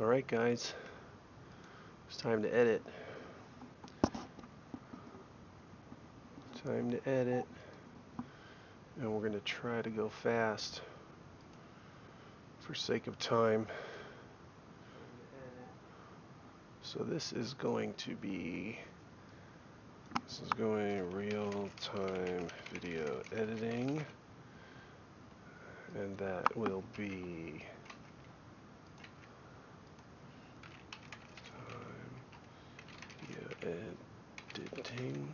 All right, guys, it's time to edit. Time to edit, and we're going to try to go fast for sake of time. So this is going real-time video editing, and that will be time editing.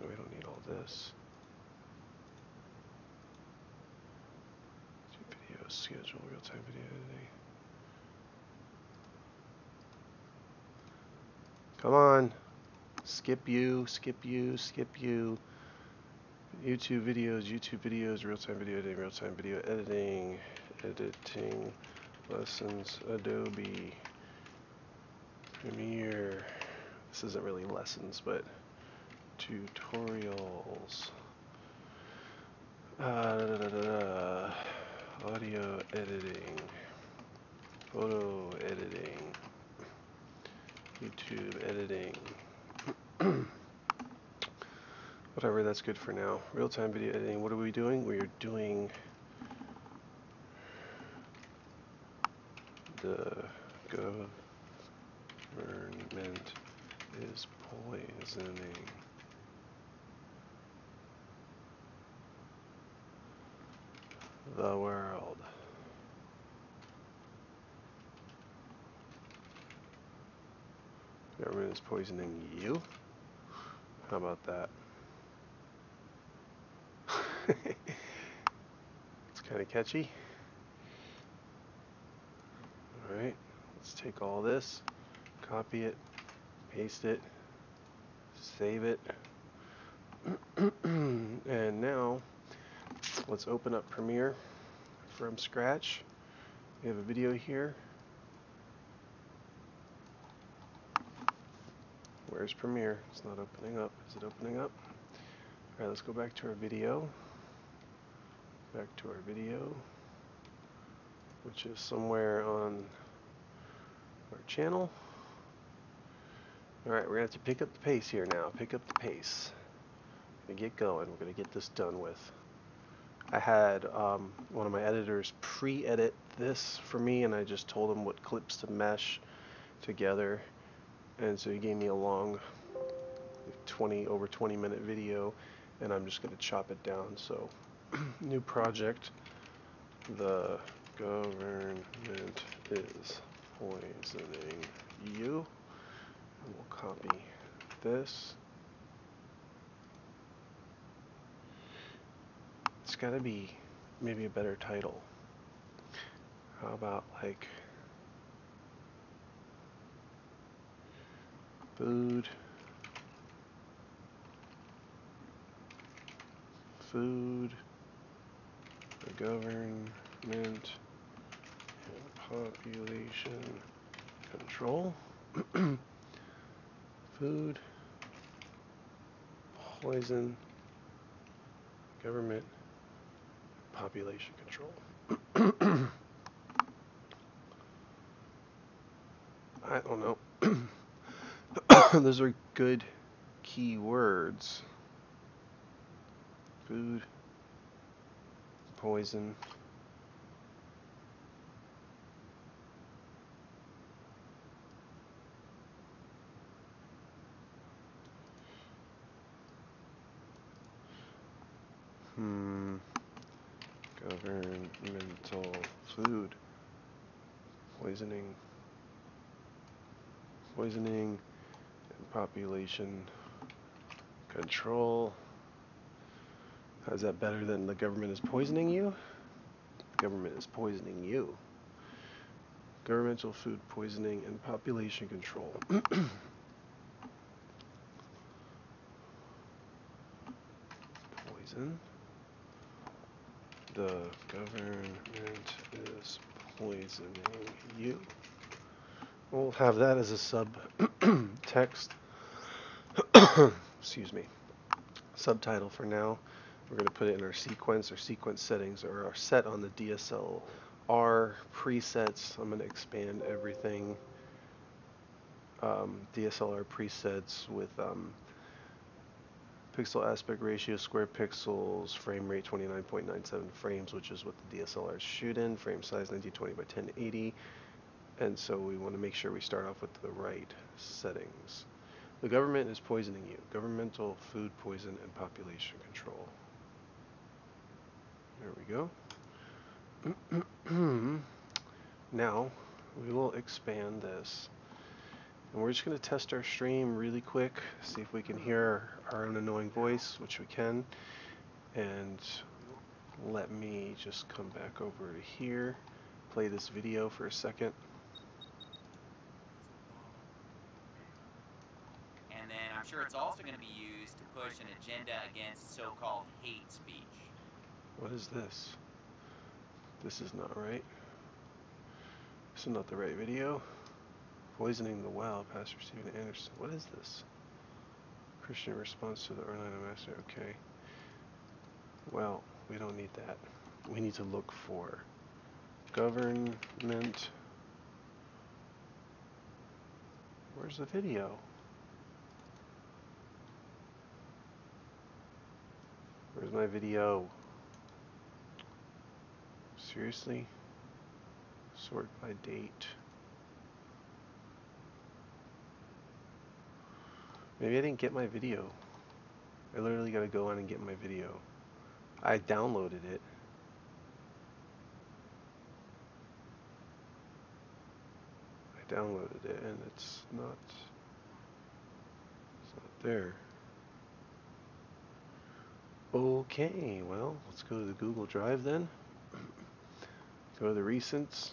No, we don't need all this. Video schedule, real-time video editing. Come on. Skip you. YouTube videos, real-time video editing, real-time video editing, editing lessons, Adobe Premiere. This isn't really lessons, but tutorials. Audio editing, photo editing, YouTube editing, whatever, that's good for now. Real-time video editing, what are we doing? We are doing the government is poisoning the world. Government is poisoning you? How about that? It's kind of catchy. Alright, let's take all this, copy it, paste it, save it, and now let's open up Premiere from scratch. We have a video here. Where's Premiere? It's not opening up. Is it opening up? Alright, let's go back to our video. Back to our video, which is somewhere on our channel. Alright, we're going to have to pick up the pace here now. Pick up the pace. We're going to get going. We're going to get this done with. I had one of my editors pre-edit this for me, and I just told him what clips to mesh together, and so he gave me a long 20 over 20-minute video, and I'm just going to chop it down. So new project, the government is poisoning you, and we'll copy this. It's got to be maybe a better title. How about like food, the government and population control, food, poison, government, population control. I don't know. Those are good keywords. Food, poison, governmental food poisoning, and population control. Is that better than the government is poisoning you? The government is poisoning you. Governmental food poisoning and population control. Poison. The government is poisoning you. We'll have that as a subtext. Excuse me. Subtitle for now. We're going to put it in our sequence or sequence settings or our set on the DSL. Our presets, I'm going to expand everything. DSLR presets with pixel aspect ratio, square pixels, frame rate 29.97 frames, which is what the DSLRs shoot in, frame size 1920 by 1080. And so we want to make sure we start off with the right settings. The government is poisoning you. Governmental food poison and population control. There we go. Now we will expand this. And we're just going to test our stream really quick, see if we can hear our own annoying voice, which we can. And let me just come back over to here, play this video for a second. And then I'm sure it's also going to be used to push an agenda against so-called hate speech. What is this? This is not right. This is not the right video. Poisoning the well, Pastor Stephen Anderson. What is this? Christian response to the Orlando Master. Okay. Well, we don't need that. We need to look for government. Where's the video? Where's my video? Seriously? Sort by date. Maybe I didn't get my video. I literally gotta go in and get my video. I downloaded it. I downloaded it and it's not there. Okay, well, let's go to the Google Drive then. Go to the recents.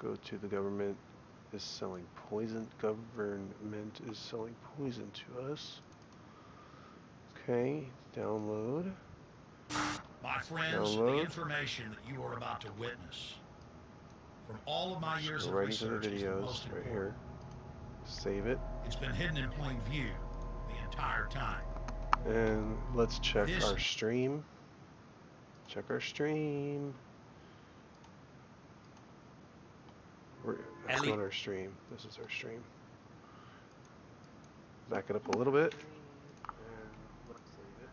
Go to the government is selling poison. Government is selling poison to us. Okay, download. My friends, the information that you are about to witness from all of my years of research is the most important. Right here. Save it. It's been hidden in plain view the entire time. And let's check our stream. Check our stream. That's not our stream. This is our stream. Back it up a little bit. And let's save it.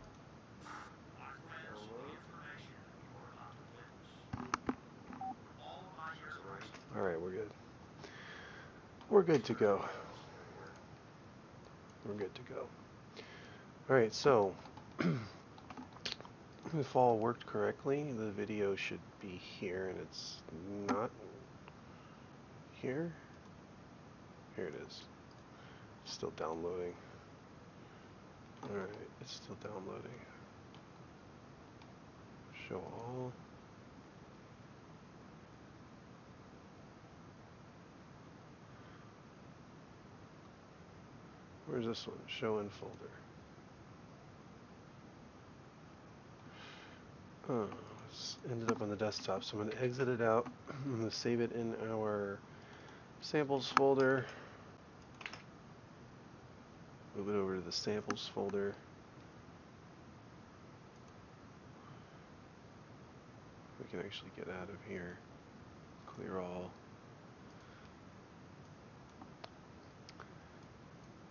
Alright, we're good. We're good to go. We're good to go. Alright, so if all worked correctly, the video should be here, and it's not. Here? Here it is. It's still downloading. Alright, it's still downloading. Show all. Where's this one? Show in folder. Oh, it's ended up on the desktop, so I'm going to exit it out. I'm going to save it in our samples folder, move it over to the samples folder, we can actually get out of here, clear all.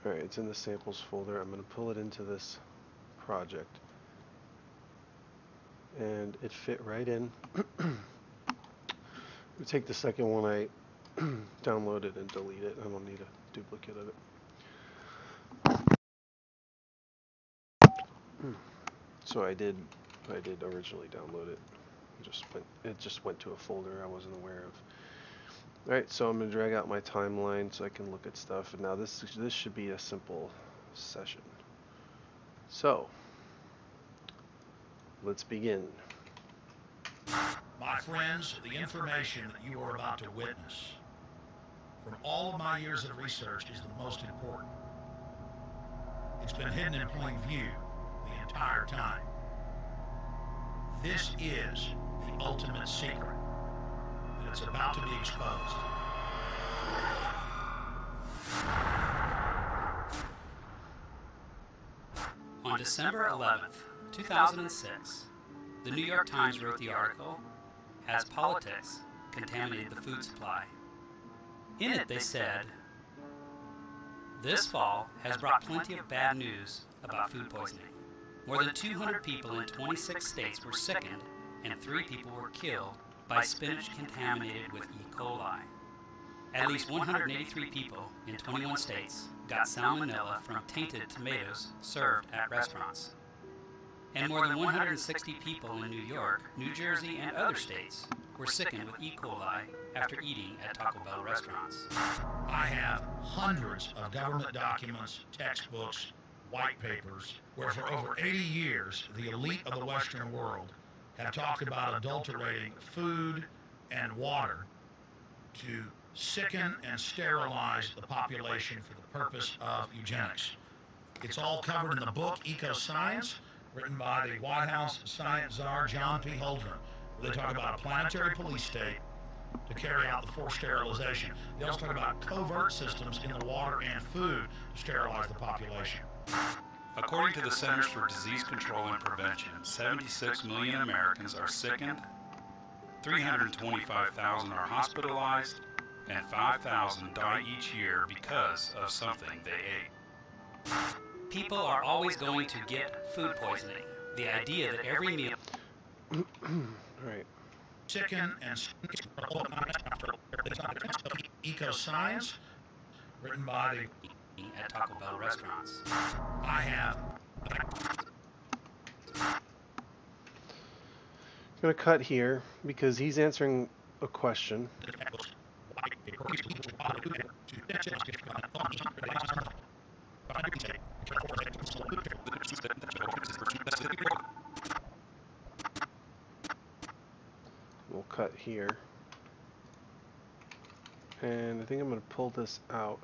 Alright, it's in the samples folder. I'm going to pull it into this project, and it fit right in. We take the second one I download it and delete it. I don't need a duplicate of it. So I did originally download it. It just went to a folder I wasn't aware of. Alright, so I'm gonna drag out my timeline so I can look at stuff. And now this should be a simple session. So let's begin. My friends, the information that you are about to witness from all of my years of research is the most important. It's been hidden in plain view the entire time. This is the ultimate secret, and it's about to be exposed. On December 11, 2006, the New York Times wrote the article, "Has Politics Contaminated the Food Supply?" In it, they said, "This fall has brought plenty of bad news about food poisoning. More than 200 people in 26 states were sickened and 3 people were killed by spinach contaminated with E. coli. At least 183 people in 21 states got salmonella from tainted tomatoes served at restaurants. And more than 160 people in New York, New Jersey, and other states were sickened with E. coli after eating at Taco Bell restaurants." I have hundreds of government documents, textbooks, white papers, where for over 80 years, the elite of the Western world have talked about adulterating food and water to sicken and sterilize the population for the purpose of eugenics. It's all covered in the book Ecoscience, written by the White House science czar John P. Holdren, where they talk about a planetary police state to carry out the forced sterilization. They also talk about covert systems in the water and food to sterilize the population. According to the Centers for Disease Control and Prevention, 76 million Americans are sickened, 325,000 are hospitalized, and 5,000 die each year because of something they ate. People are always going to get food poisoning. The idea that every meal... All right. Chicken and... Ecoscience, written by the... at Taco Bell restaurants. I have. I'm going to cut here because he's answering a question. We'll cut here. And I think I'm going to pull this out.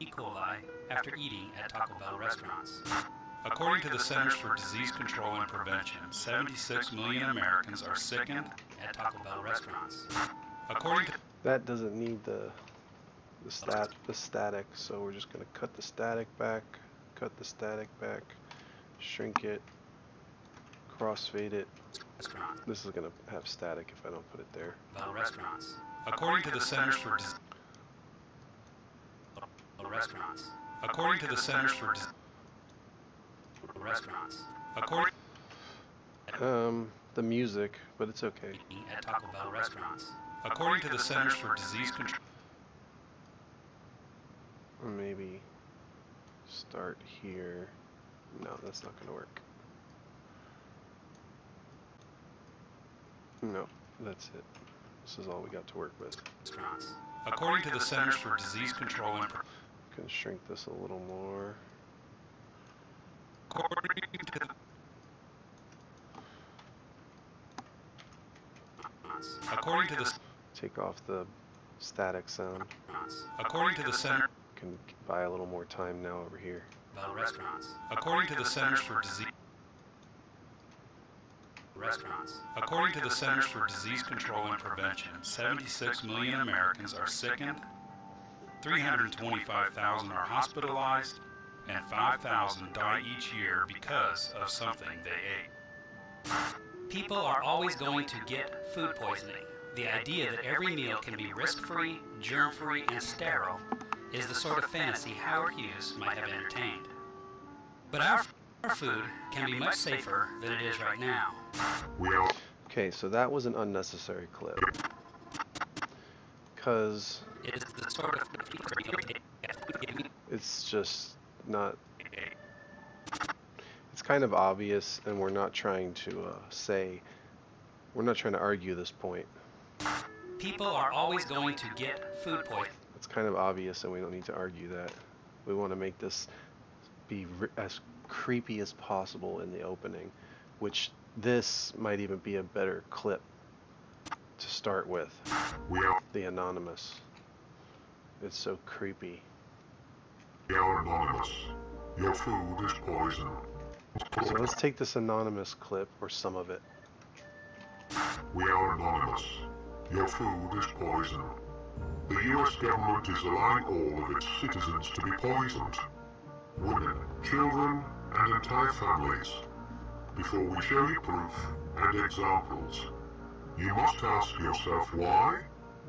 E. coli after eating at Taco Bell restaurants. According to the Centers for Disease Control and Prevention, 76 million Americans are sickened at Taco Bell restaurants. According to... That doesn't need the static, so we're just going to cut the static back, shrink it, crossfade it. This is going to have static if I don't put it there. Bell restaurants. According to the Centers for Disease... Restaurants. According to the Centers for Restaurants. According the music, but it's okay. At Taco Bell restaurants. According to the Centers for Disease Control. Maybe start here. No, that's not going to work. No, that's it. This is all we got to work with. Restaurants. According to the Centers for Disease Control and Prevention. Can shrink this a little more. According to the take off the static sound. According to the center, can buy a little more time now over here. Restaurants. According to the Centers for Disease Restaurants. According to the Centers for Disease Control and Prevention, 76 million Americans are sickened. 325,000 are hospitalized, and 5,000 die each year because of something they ate. People are always going to get food poisoning. The idea that every meal can be risk-free, germ-free, and sterile is the sort of fantasy Howard Hughes might have entertained. But our food can be much safer than it is right now. Okay, so that was an unnecessary clip. Because... it's just not, it's kind of obvious, and we're not trying to we're not trying to argue this point. People are always going to get food poisoning. It's kind of obvious, and we don't need to argue that. We want to make this be as creepy as possible in the opening, which this might even be a better clip to start with. The anonymous. It's so creepy. Dear Anonymous, your food is poison. So let's take this anonymous clip, or some of it. We are anonymous. Your food is poison. The US government is allowing all of its citizens to be poisoned. Women, children, and entire families. Before we show you proof and examples, you must ask yourself why?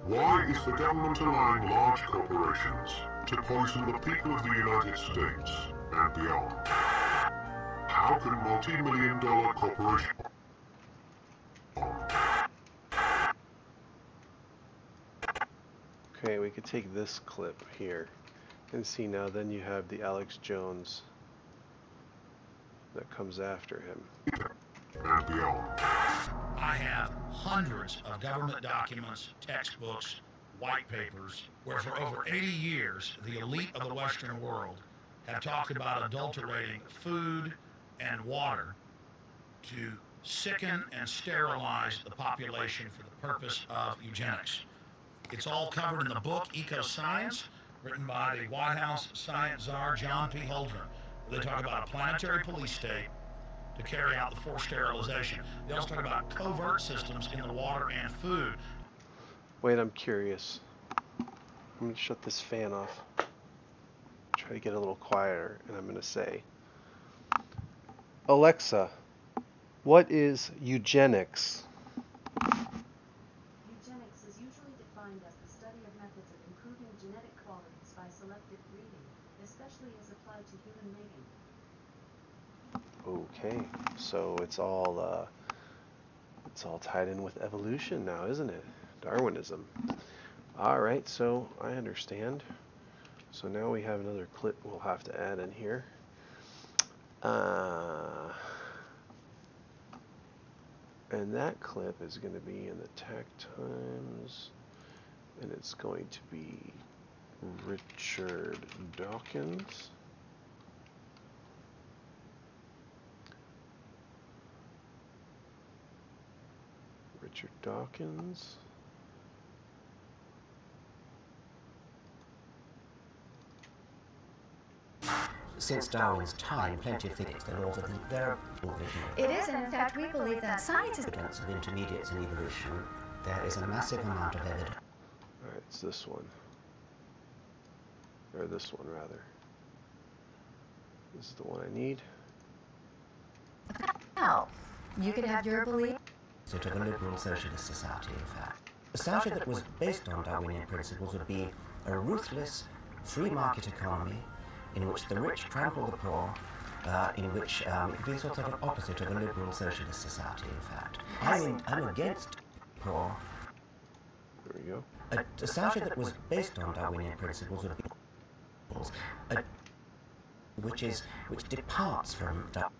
Why is the government allowing large corporations to poison the people of the United States and beyond? How can multi-million-dollar corporations... Okay, we could take this clip here and see now, then you have the Alex Jones that comes after him. And beyond. I have hundreds of government documents, textbooks, white papers, where for over 80 years the elite of the Western world have talked about adulterating food and water to sicken and sterilize the population for the purpose of eugenics. It's all covered in the book Ecoscience, written by the White House science czar John P. Holdren. They talk about a planetary police state to carry out the forced sterilization. They also talk about covert systems in the water and food. Wait, I'm curious. I'm going to shut this fan off. Try to get a little quieter, and I'm going to say, Alexa, what is eugenics? Eugenics is usually defined as the study of methods of improving genetic qualities by selective breeding, especially as applied to human mating. Okay, so it's all tied in with evolution now, isn't it? Darwinism. All right, so I understand. So now we have another clip we'll have to add in here. And that clip is going to be in the Tack Times, and it's going to be Richard Dawkins. Richard Dawkins. Since Darwin's time, plenty of things that alter their vision. It is, and in fact, we believe that science is evidence of intermediates in evolution. There is a massive amount of evidence. All right, it's this one, or this one rather. This is the one I need. Now, you could have your belief. So to the liberal socialist society, in fact. A society that was based on Darwinian principles would be a ruthless free market economy in which the rich trample the poor, in which it could be sort of an opposite of a liberal socialist society, in fact. I'm against poor. There we go. A society that was based on Darwinian principles would be which departs from Darwin,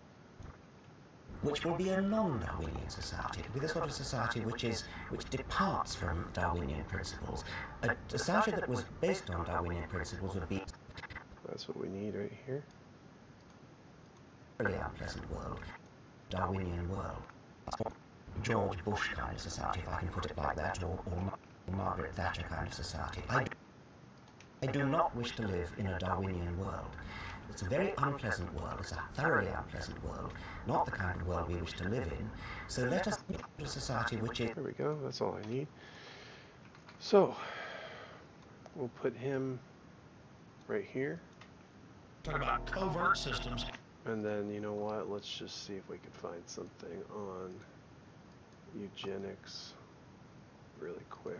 which will be a non-Darwinian society. It will be the sort of society which departs from Darwinian principles. A society that was based on Darwinian principles would be... That's what we need right here. Really unpleasant world. Darwinian world. George Bush kind of society, if I can put it like that, or Margaret Thatcher kind of society. I do not wish to live in a Darwinian world. It's a very unpleasant world. It's a thoroughly unpleasant world. Not the kind of world we wish to live in. So let us build a society which is... There we go. That's all I need. So, we'll put him right here. Talk about covert systems. And then, you know what? Let's just see if we can find something on eugenics really quick.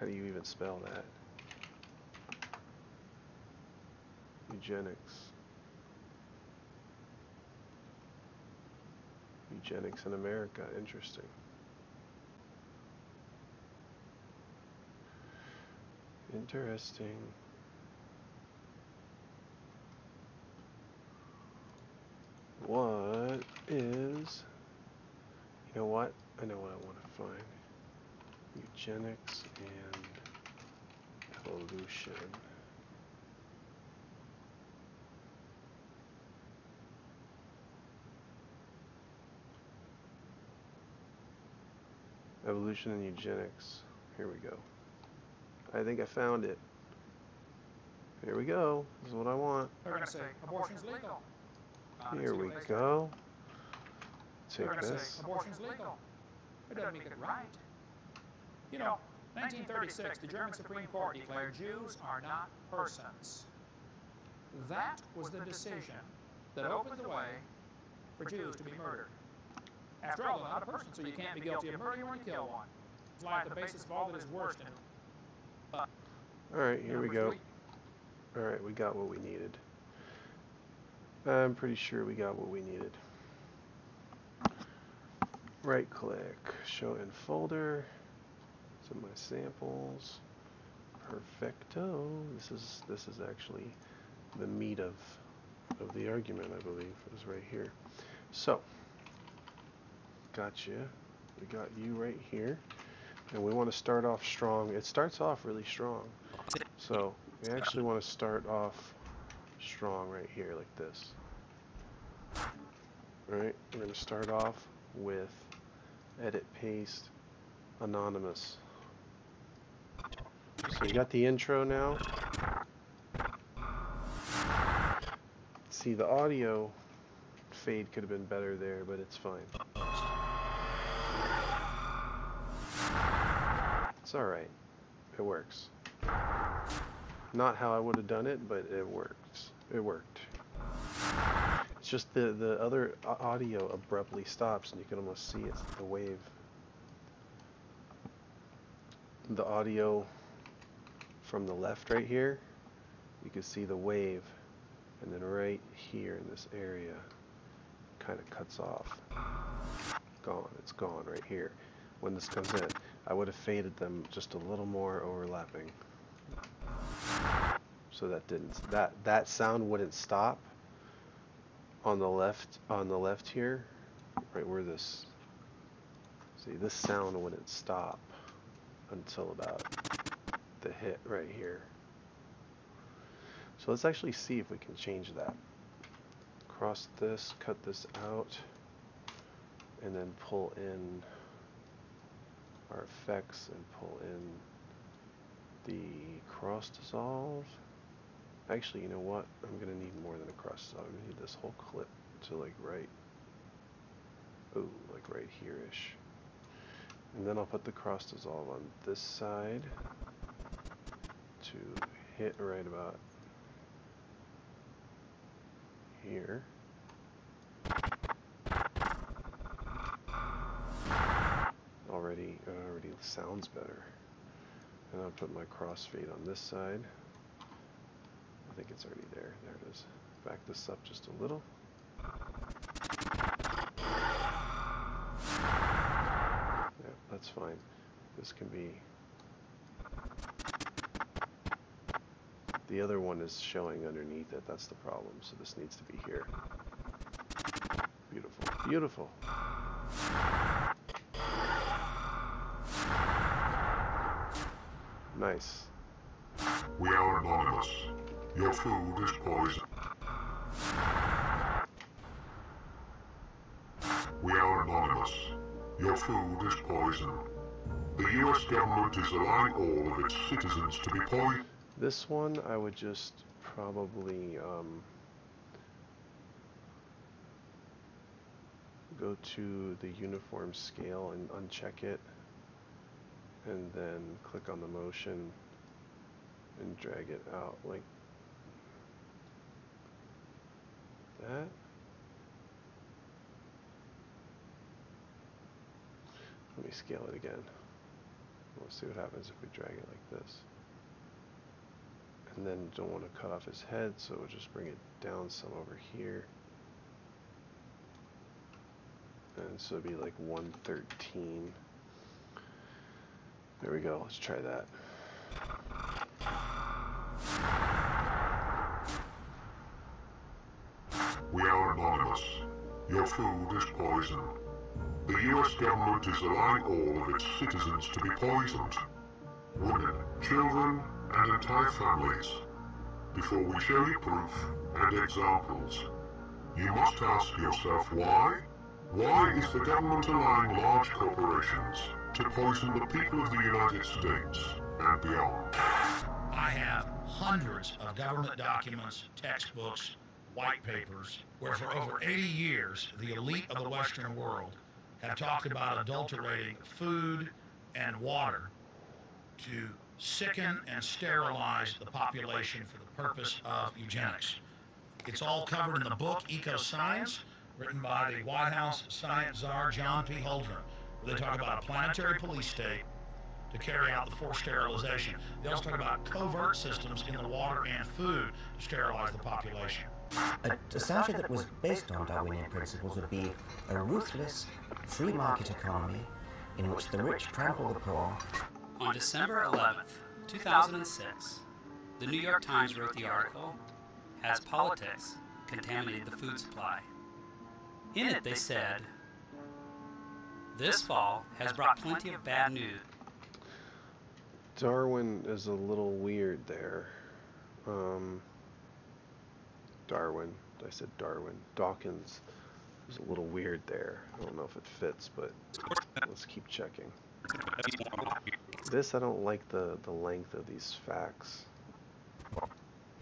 How do you even spell that? Eugenics. Eugenics in America. Interesting. Interesting. What is... You know what? I know what I want to find. Eugenics and evolution. Evolution and eugenics. Here we go. I think I found it. Here we go. This is what I want. They're going to say abortion's legal. Here we go. Take this. Abortion's legal. It doesn't make it right. You know, 1936, the German Supreme Court declared Jews are not persons. That was the decision that opened the way for Jews to be murdered. After all, they're not a person, so you can't be guilty of murder when you kill one. It's like the basis of all that is worst in it. All right, here we go. All right, we got what we needed. I'm pretty sure we got what we needed. Right click, show in folder, some of my samples. Perfecto. This is actually the meat of the argument, I believe, is right here. So gotcha. We got you right here. And we want to start off strong. It starts off really strong. So we actually want to start off strong right here like this. Alright, we're going to start off with edit paste anonymous. So we got the intro now. See, the audio fade could have been better there, but it's fine. It's alright. It works. Not how I would have done it, but it works. It worked. It's just the other audio abruptly stops, and you can almost see it, the wave. The audio from the left right here, you can see the wave, and then right here in this area, kind of cuts off. Gone. It's gone right here. When this comes in, I would have faded them just a little more overlapping. So that didn't that sound wouldn't stop on the left here, right where this. See, this sound wouldn't stop until about the hit right here. So let's actually see if we can change that. Cross this, cut this out, and then pull in our effects and pull in the cross dissolve. Actually, you know what? I'm gonna need more than a cross dissolve. I'm gonna need this whole clip to like right here-ish. And then I'll put the cross dissolve on this side to hit right about here. Already sounds better. And I'll put my crossfade on this side. I think it's already there. There it is. Back this up just a little. Yeah, that's fine. This can be... The other one is showing underneath it. That's the problem. So this needs to be here. Beautiful. Beautiful. Nice. We are anonymous. Your food is poison. We are anonymous. Your food is poison. The U.S. government is allowing all of its citizens to be poisoned. This one I would just probably go to the uniform scale and uncheck it. And then click on the motion and drag it out like that. Let me scale it again. Let's see what happens if we drag it like this. And then don't want to cut off his head, so we'll just bring it down some over here. And so it'd be like 113. There we go, let's try that. We are anonymous. Your food is poison. The U.S. government is allowing all of its citizens to be poisoned. Women, children, and entire families. Before we show you proof and examples, you must ask yourself why? Why is the government allowing large corporations to poison the people of the United States and beyond? I have hundreds of government documents, textbooks, white papers, where for over 80 years the elite of the Western world have talked about adulterating food and water to sicken and sterilize the population for the purpose of eugenics. It's all covered in the book Ecoscience, written by the White House science czar John P. Holdren, where they talk about a planetary police state to carry out the forced sterilization. They also talk about covert systems in the water and food to sterilize the population. A society that was based on Darwinian principles would be a ruthless free market economy in which the rich trample the poor. On December 11th, 2006, the New York Times wrote the article, "Has Politics Contaminated the Food Supply?" In it, they said, "This fall has brought plenty of bad news." Darwin is a little weird there. Dawkins is a little weird there. I don't know if it fits, but let's keep checking. This, I don't like the length of these facts.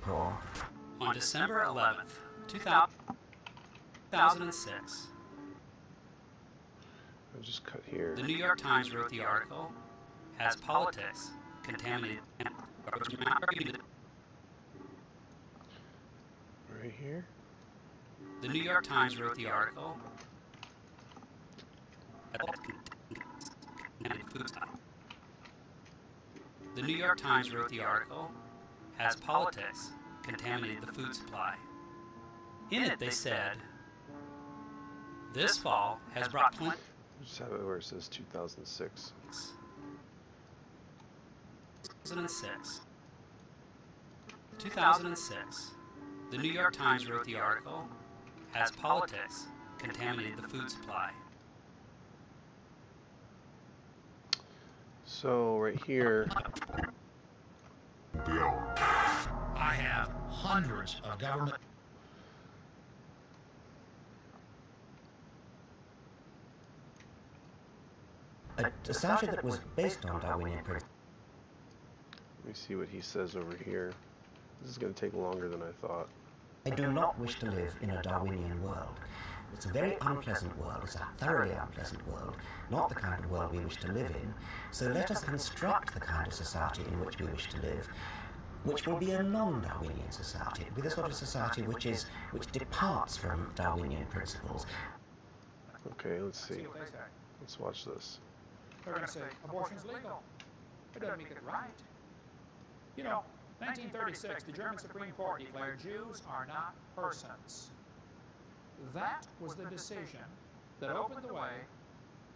On December 11th, 2006. I'll just cut here. The New York Times wrote the article, "Has Politics Contaminated?" Right here. The New York Times wrote the article. The New York Times wrote the article, "Has Politics Contaminated the Food Supply?" In it, they said, "This fall has brought plenty." Just have it where it says 2006. 2006. The New York Times wrote the article, "Has Politics Contaminated the Food Supply?" So right here, I have hundreds of government. A society that was based on Darwinian principles. Let me see what he says over here. This is going to take longer than I thought. I do not wish to live in a Darwinian world. It's a very unpleasant world. It's a thoroughly unpleasant world, not the kind of world we wish to live in. So let us construct the kind of society in which we wish to live, which will be a non-Darwinian society. It will be the sort of society which departs from Darwinian principles. Okay, let's see. Let's watch this. They're going to say abortion's legal. It doesn't make it right. You know, 1936, the German Supreme Court declared Jews are not persons. That was the decision that opened the way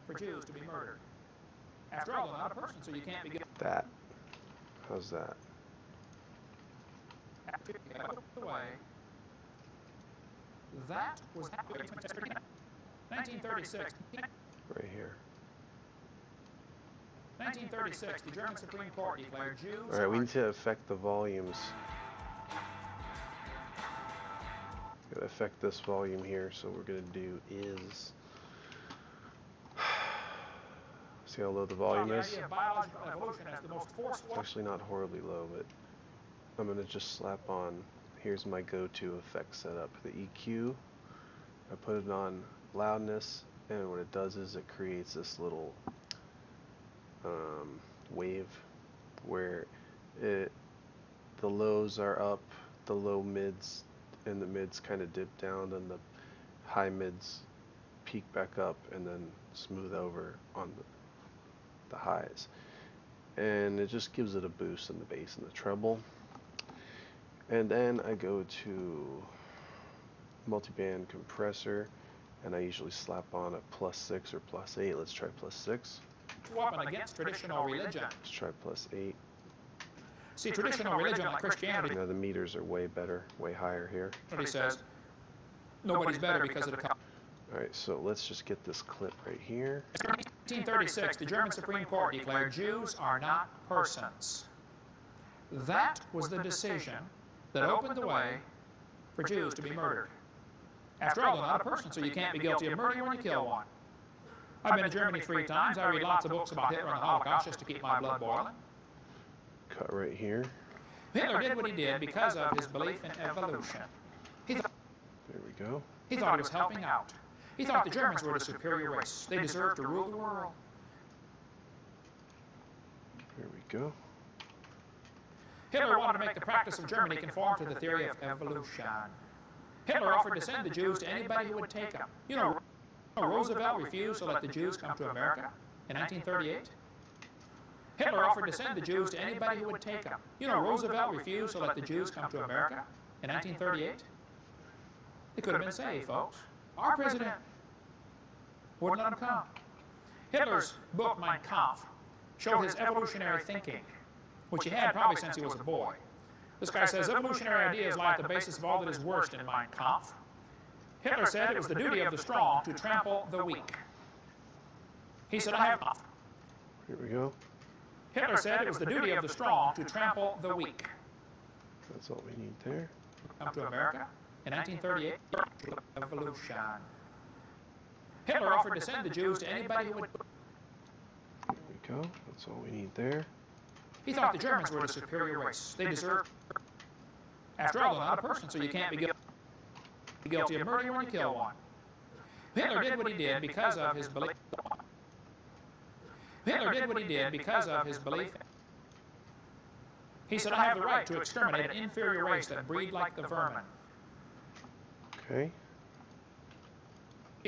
for Jews to be murdered. After all, they're not a person, so you can't be... That. How's that? That was 1936. Right here. 1936, the German Supreme Court declared Jews... Alright, we need to affect the volumes. Gotta affect this volume here, so what we're gonna do is... See how low the volume is? It's actually not horribly low, but I'm gonna just slap on... Here's my go-to effect setup, the EQ. I put it on loudness, and what it does is it creates this little... wave where the lows are up, the low mids and the mids kind of dip down, and the high mids peak back up and then smooth over on the highs, and it just gives it a boost in the bass and the treble. And then I go to multiband compressor, and I usually slap on a +6 or +8. Let's try +6. Against traditional religion. Let's try +8. See, traditional religion like Christianity. You know, the meters are way better, way higher here. He says, nobody's better because of the... Alright, so let's just get this clip right here. 1936, the German Supreme Court declared Jews are not persons. That was the decision that opened the way for Jews to be murdered. After all, they're not a person, so you can't be guilty of murder when you kill one. I've been to Germany 3 times. I read lots of books about Hitler and the Holocaust just to keep my blood boiling. Cut right here. Hitler did what he did because of his belief in evolution. There we go. He thought he was helping out. He thought the Germans were the superior race. They deserved to rule the world. Here we go. Hitler wanted to make the practice of Germany conform to the theory of evolution. Hitler offered to send the Jews to anybody who would take them. You know, Roosevelt refused to let the Jews come to America in 1938. Hitler offered to send the Jews to anybody who would take them. You know, Roosevelt refused to let the Jews come to America in 1938. They could have been saved, folks. Our president wouldn't let them come. Hitler's book, Mein Kampf, showed his evolutionary thinking, which he had probably since he was a boy. This guy says evolutionary ideas lie at the basis of all that is worst in Mein Kampf. Hitler said it was the duty of the strong to trample the weak. He said, I have enough. Here we go. Hitler said it was the duty of the strong to trample the weak. That's all we need there. Come to America in 1938, evolution. Hitler offered to send the Jews to anybody who would. There we go. That's all we need there. He thought the Germans were the superior race. They deserved. After all, they're not a person, so you can't be guilty of murder when you kill one. Hitler did what he did because of his belief. Hitler did what he did because of his belief. He said, I have the right to exterminate an inferior race that breed like the vermin. Okay.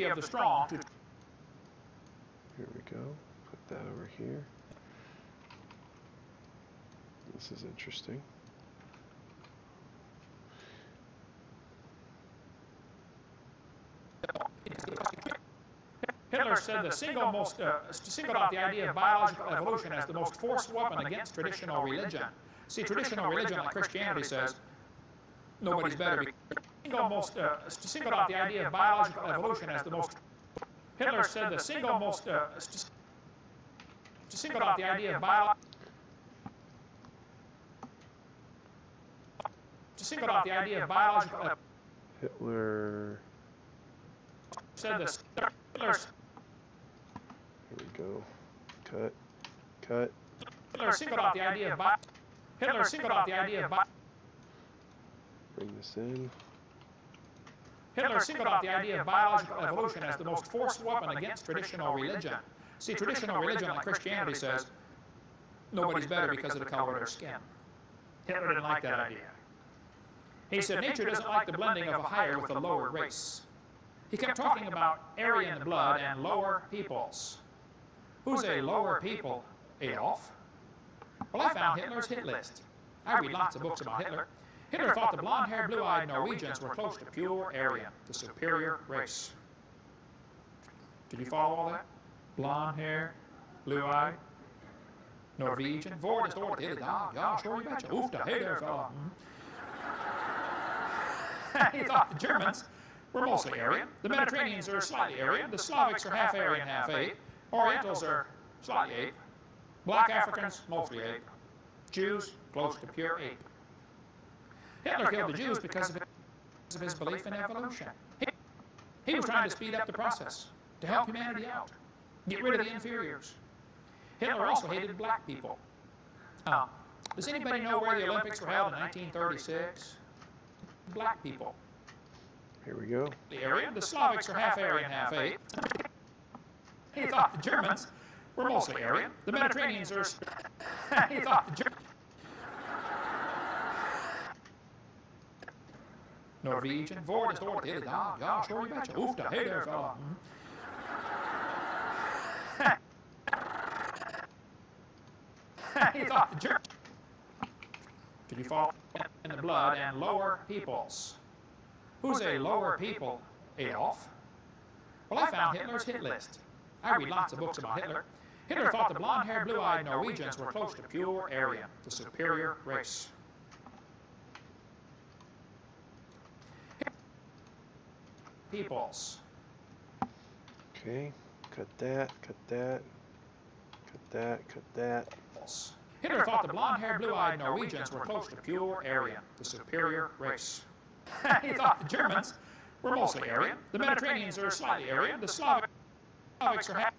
Of the strong. Here we go. Put that over here. This is interesting. Hitler said the singled out the idea of biological evolution as the most forced weapon against traditional religion. See, traditional religion, like Christianity, says nobody's better. Singled out the idea of biological evolution as the most. Hitler said the singled out the idea of biological. Singled out the idea of biological. Hitler said this. Hitler's. Here we go. Cut. Cut. Hitler singled out the idea of biological. Hitler singled out the idea of biological. Bring this in. Hitler singled out the idea of biological evolution as the most forced weapon against traditional religion. See, traditional religion, like Christianity, says nobody's better because of the color of their skin. Hitler didn't like that idea. He said nature doesn't like the blending of a higher with a lower race. He kept talking about Aryan blood and lower peoples. Who's a lower people, Adolf? Well, I found Hitler's hit list. I read lots of books about Hitler. Hitler thought the blonde-haired, blue-eyed Norwegians were close to pure Aryan, the superior race. Did you follow all that? Blonde-haired, blue-eyed, Norwegian. Vårt står till idag. Ja, sure you betcha. Oof, da, hey there, fella. He thought the Germans were mostly Aryan. The Mediterraneans are slightly Aryan. The Slavics are half Aryan, half ape. Orientals are slightly ape. Black Africans, mostly ape. Jews, close to pure ape. Hitler killed the Jews because of his belief in evolution. He was trying to speed up the process, to help humanity out, get rid of the inferiors. Hitler also hated black people. Does anybody know where the Olympics were held in 1936? Black people. Here we go. The Aryan, the Slavics are half Aryan, half ape. He thought the Germans were mostly Aryan. The Mediterraneans are. He thought the Germans. Norwegian. Vårt står till idag. Ja, sure you betcha. Oof, da, hey there, fella. He thought the Germans. Did you follow? In the blood and lower peoples. Who's a lower people, Adolf? Well, I found Hitler's hit list. I read lots of books about Hitler. Hitler thought the blonde-haired, blue-eyed Norwegians were close to pure Aryan, the superior race. Peoples. Okay, cut that, cut that, cut that, cut that. Hitler thought the blonde-haired, blue-eyed Norwegians were close to pure Aryan, the superior race. He thought the Germans were mostly Aryan. The Mediterraneans are slightly Aryan. The Slavics are half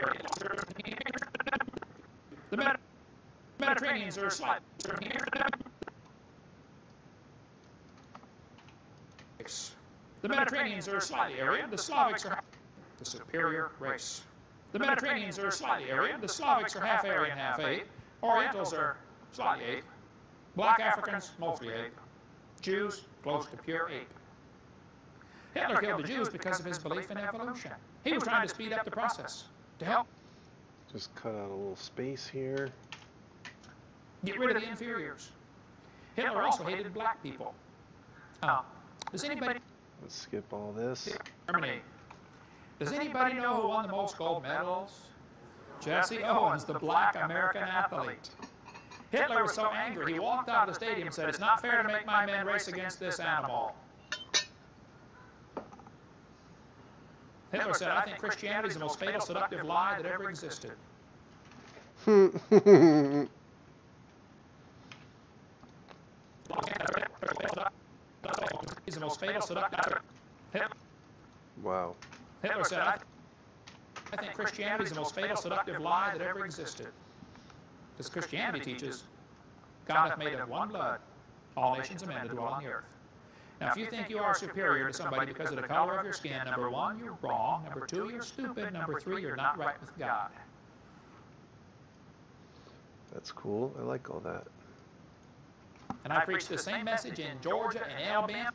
Aryan. The Mediterraneans are slightly Aryan. The Mediterraneans are a slightly area, the Slavics are the superior race. The Mediterraneans are a slightly area, the Slavics are half Aryan, half ape. Orientals are slightly ape. Black Africans, mostly ape. Jews, close to pure ape. Hitler killed the Jews because of his belief in evolution. He was trying to speed up the process to help. Just cut out a little space here. Get rid of the inferiors. Hitler also hated black people. Does anybody... Let's skip all this. Germany. Does anybody know who won the most gold medals? Jesse Owens, the black American athlete. Hitler was so angry, he walked out of the stadium and said, "It's not fair to make my men race against this animal." Hitler said, "I think Christianity is the most fatal, seductive lie that ever existed." He's the most fatal seductive. Wow. Hitler said, I think Christianity is the most fatal seductive lie that ever existed. Because Christianity teaches God hath made of one blood all nations of men to dwell on the earth. Now, if you think you are superior to somebody because of the color of your skin, number one, you're wrong. Number two, you're stupid. Number three, you're not right with God. That's cool. I like all that. And I preached the same message in Georgia and Alabama.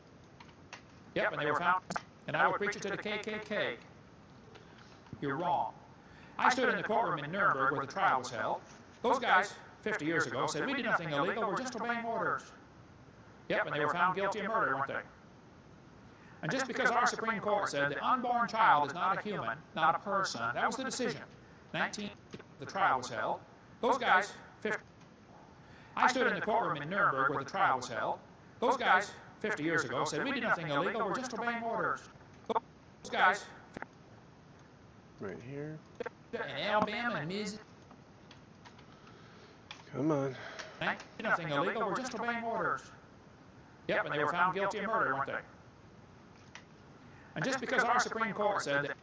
Yep, and they were found. And I would preach it to the KKK. You're wrong. I stood in the courtroom in Nuremberg where the trial was held. Those guys, 50 years ago, said, "We did nothing illegal. We're just obeying orders." Yep, and they were found guilty of murder, weren't they? And just because our Supreme Court said the unborn child is not a human, not a person, that was the decision. 19, the trial was held. Those guys, 50. I stood in the courtroom in Nuremberg where the trial was held. Those guys, 50 years ago, said, "We did nothing illegal. We're just obeying orders." Those guys, right here, in Alabama and Mississippi. Come on. "We did nothing illegal. We're just obeying orders." Yep, and they were found guilty of murder, weren't they? And just because our Supreme Court said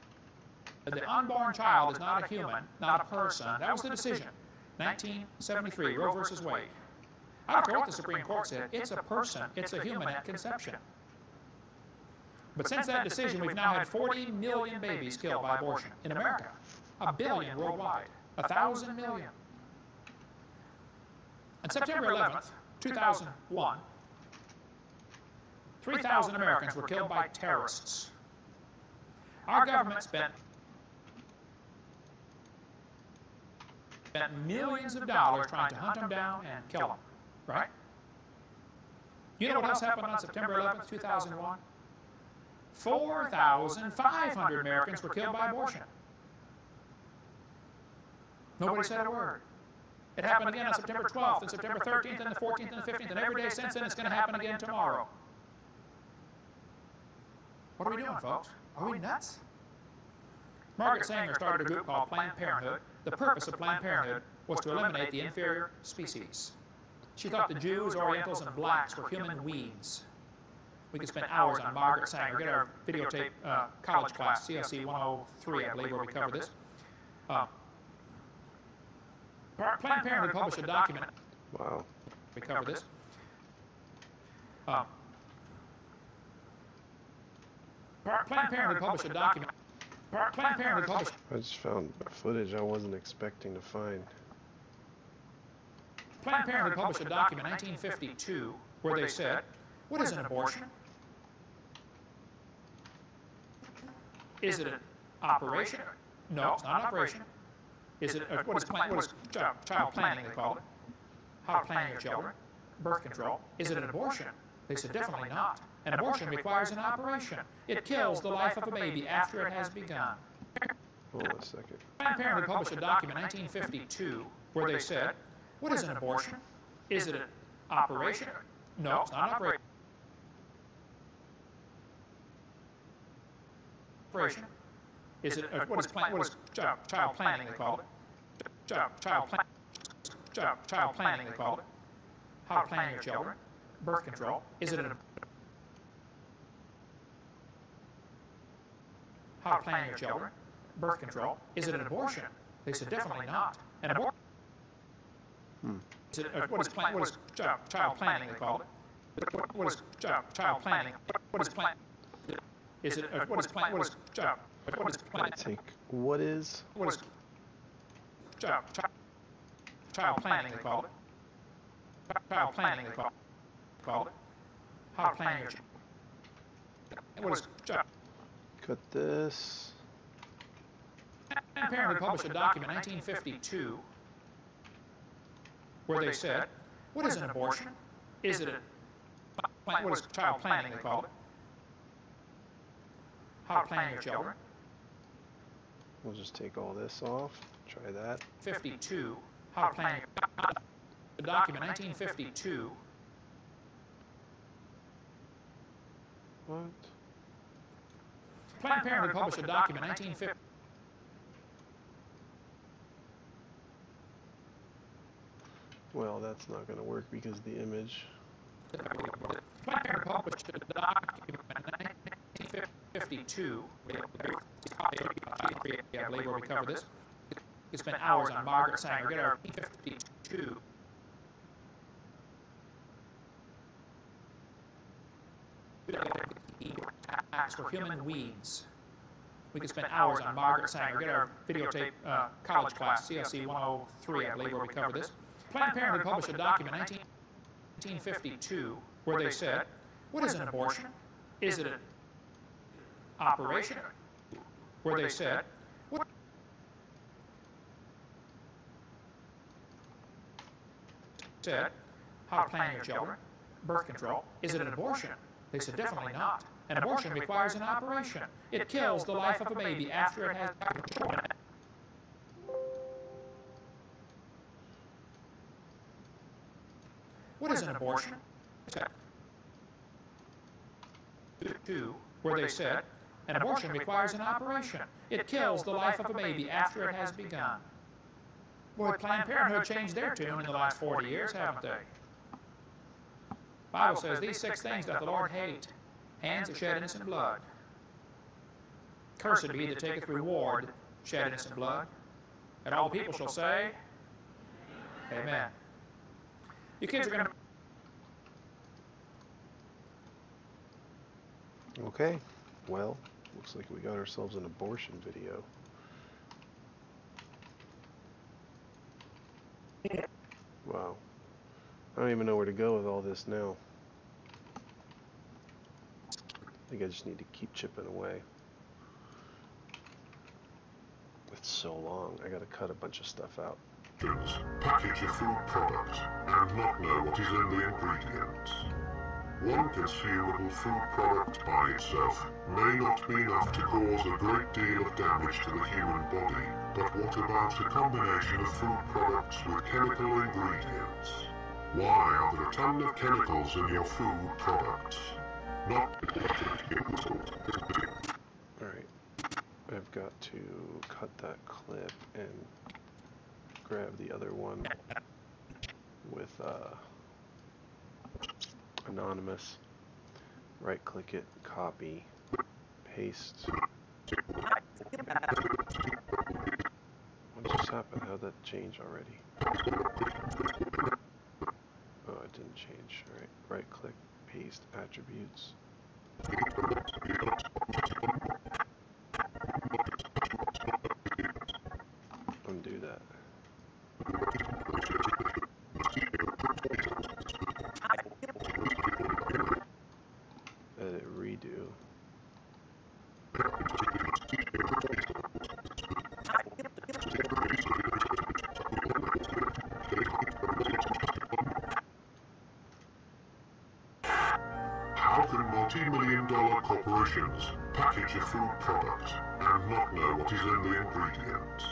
that the unborn child is not a human, not a person, that was the decision. 1973, Roe versus Wade. I don't care what the Supreme Court said. It's a person. It's a human at conception. But since that decision, we've now had 40 million babies killed by abortion in America, 1 billion worldwide, 1,000 million. On September 11th, 2001, 3,000 Americans were killed by terrorists. Our government spent millions of dollars trying to hunt them down and kill them, right? You know what else happened on September 11th, 2001? 4,500 Americans were killed by abortion. Nobody said a word. It happened again on September 12th and September 13th and the 14th and the 15th, and every day since then it's going to happen again tomorrow. What are we doing, folks? Are we nuts? Margaret Sanger started a group called Planned Parenthood. The purpose of Planned Parenthood was to eliminate the inferior species. She thought the Jews, Orientals, and blacks were human weeds. We could spend hours on Margaret Sanger. Get our videotape college class, CLC 103, I believe, where we cover this. Planned Parenthood published a document. Wow. We cover this. Planned Parenthood published a document. Planned Parenthood published. I just found footage I wasn't expecting to find. Planned Parenthood published a document in 1952 where they said, "What is an abortion? Is it an operation? No, it's not an operation. Is it a, what is child planning? They call it how to plan your children. Birth control. Is it an abortion? They said definitely not. An abortion requires an operation. It kills the life of a baby after it has begun." Hold on a second. Planned Parenthood published a document in 1952 where they said, "What is an abortion? Is it an operation? No, it's not an operation. Is it a, child planning? They call it child planning. They call it how to plan your children. Birth control. Is it an how to plan your children, birth control. Is it an abortion?" They said, definitely not. An abortion. Is it a, child planning, they call it. What is child planning? What is plan? Is it what is plant? What is planting? What is child planning? They call it child planning. They call it how to plan your child. What is child? Cut this. Planned Parenthood published a document in 1952 where they said, what is an abortion? Is it a, what is child planning, they call it? How to plan your children. We'll just take all this off, try that. 52, how to plan your, the document, 1952. What? Planned Parenthood published a document, 1950. Well, that's not going to work because the image. Planned Parenthood published a document in 1952. I believe where we covered this. It's been hours on Margaret Sanger. Get our 1952. For human weeds. We could spend hours on Margaret Sanger. Get our videotape college class, CLC 103, I believe, where we cover this. Planned Parenthood published a document in 1952 where they said, what is an abortion? Is it an operation? Where they said, what? Said, how to plan your children, birth control. Is it an abortion? They said, definitely not. An abortion requires an operation. It kills the life of a baby after it has been. What is an abortion? Two, where they said, an abortion requires an operation. It kills the life of a baby after it has begun. Boy, Planned Parenthood changed their tune in the last 40 years, haven't they? The Bible says, these six things doth the Lord hate. Hands that shed innocent blood. Cursed be that taketh reward, shed innocent blood. And all the people shall say, Amen. You kids are going to... Okay. Well, looks like we got ourselves an abortion video. Wow. I don't even know where to go with all this now. I think I just need to keep chipping away. It's so long, I gotta cut a bunch of stuff out. Package a food product and not know what is in the ingredients. One consumable food product by itself may not be enough to cause a great deal of damage to the human body, but what about a combination of food products with chemical ingredients? Why are there a ton of chemicals in your food products? Alright, I've got to cut that clip and grab the other one with anonymous, right click it, copy, paste. What just happened? How'd that change already? Oh, it didn't change. Alright, right click. Paste attributes. Undo that. Edit redo. Multi-million-dollar corporations package a food product and not know what is in the ingredients.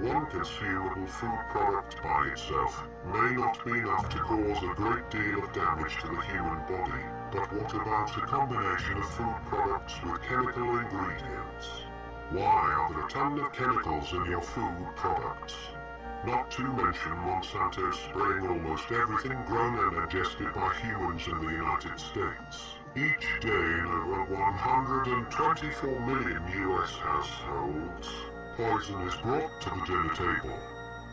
One consumable food product by itself may not be enough to cause a great deal of damage to the human body, but what about a combination of food products with chemical ingredients? Why are there a ton of chemicals in your food products? Not to mention Monsanto spraying almost everything grown and ingested by humans in the United States. Each day in over 124 million US households, poison is brought to the dinner table.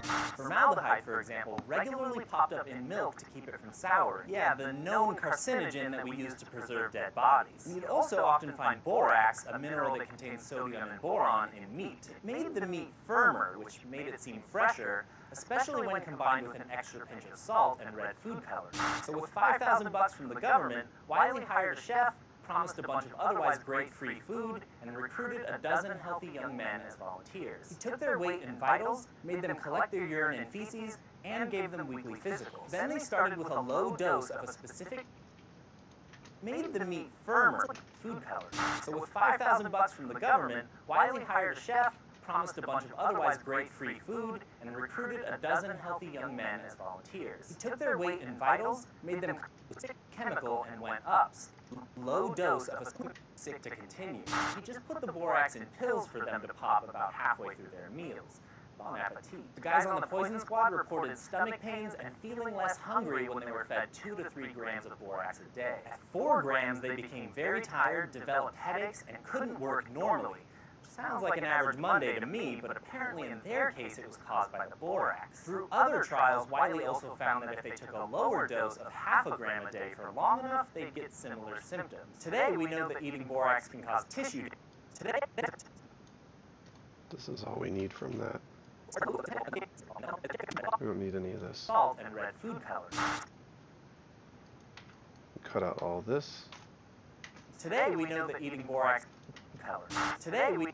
Formaldehyde, for example, regularly popped up in milk to keep it from souring. Yeah, the known carcinogen that we use to preserve dead bodies. You'd also often find borax, a mineral that contains sodium and boron, in meat. It made the meat firmer, which made it seem fresher, especially when combined with an extra pinch of salt and red food color. So with $5,000 from the government, Wiley hired a chef, promised a bunch of otherwise great free food, and recruited a dozen healthy young men as volunteers. He took their weight and vitals, made them collect their urine and feces, and gave them weekly physicals. Then they started with a low dose of a specific made the meat firmer food powder. So with $5,000 from the government, Wiley hired a chef, promised a bunch of otherwise great free food, and recruited a dozen healthy young men as volunteers. He took their weight and vitals, made them chemical, and went ups. Low dose of a sick to continue. He just put the borax in pills for them to pop about halfway through their meals. Bon appetit. The guys on the poison squad reported stomach pains and feeling less hungry when they were fed 2 to 3 grams of borax a day. At 4 grams, they became very tired, developed headaches, and couldn't work normally. Sounds like an average Monday to me, but apparently in their case it was caused by the borax. Through other trials, Wiley also found that if they took a lower dose of 0.5 gram a day for long enough, they'd get similar symptoms. Today we know that eating borax can cause tissue damage. This is all we need from that. We don't need any of this. Salt and red food color. Cut out all this. Today we know that eating borax color. Today we